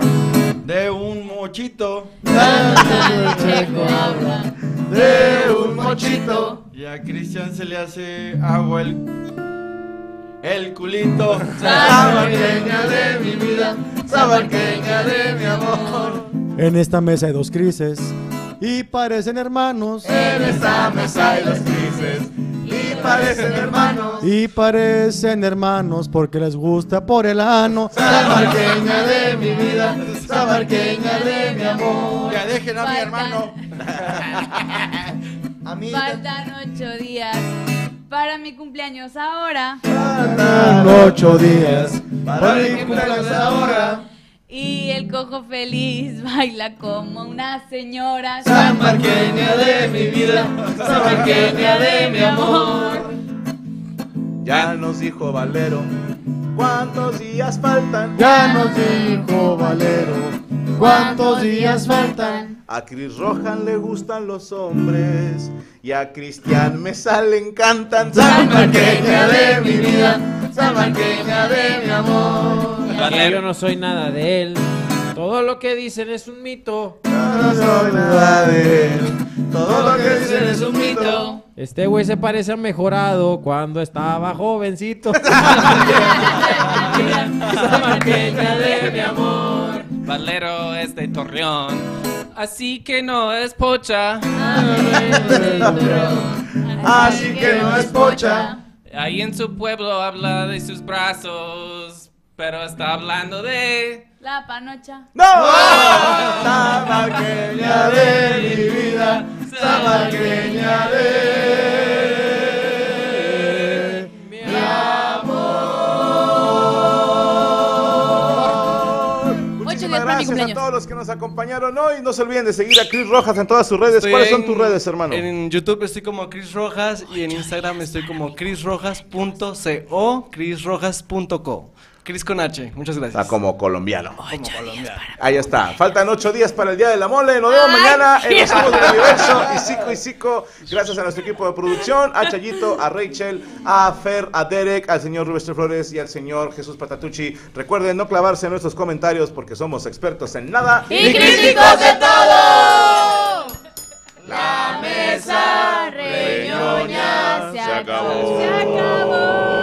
de un mochito. La nota de Checo habla de un mochito. Y a Cristian se le hace agua el... el culito. San Marqueña de mi vida, San Marqueña de mi amor. En esta mesa hay dos Crises y parecen hermanos. En esta mesa hay dos Crises y parecen hermanos. Y parecen hermanos porque les gusta por el ano. San Marqueña de mi vida, San Marqueña de mi amor. Ya dejen a mi hermano. Faltan ocho días para mi cumpleaños ahora. Faltan ocho días para mi cumpleaños ahora. Y el cojo feliz baila como una señora. San Marqueña de mi vida, San Marqueña de mi amor. Ya nos dijo Valero, ¿cuántos días faltan? Ya nos dijo Valero, ¿cuántos días faltan? A Chris Rojas le gustan los hombres y a Cristian Mesa le encantan. San Marqueña de mi vida, San Marqueña de mi amor. Yo no soy nada de él, todo lo que dicen es un mito. Yo no soy nada de él, todo lo que dicen es un mito. Este güey se parece a Mejorado cuando estaba jovencito. San Marqueña de mi amor. Valero es de Torreón, así que no es pocha. Así que no es pocha. Ahí en su pueblo habla de sus brazos, pero está hablando de... la panocha. ¡No! ¡Oh! San Marqueña de mi vida, San Marqueña de mi amor. Muchísimas gracias a todos los que nos acompañaron hoy. No se olviden de seguir a Chris Rojas en todas sus redes. Estoy ¿Cuáles en, son tus redes, hermano? En YouTube estoy como Chris Rojas y en Instagram estoy como chris rojas punto co, chris rojas punto co. Cris con H, muchas gracias. Está como colombiano. Ocho como días para... Ahí está. Faltan ocho días para el Día de la Mole. Nos vemos Ay, mañana en Los Ojos del Universo. Y Cico y Cico, gracias a nuestro equipo de producción, a Chayito, a Rachel, a Fer, a Derek, al señor Rubén Flores y al señor Jesús Patatucci. Recuerden no clavarse en nuestros comentarios porque somos expertos en nada y, y críticos de todo. La mesa reñoña se acabó. Se acabó.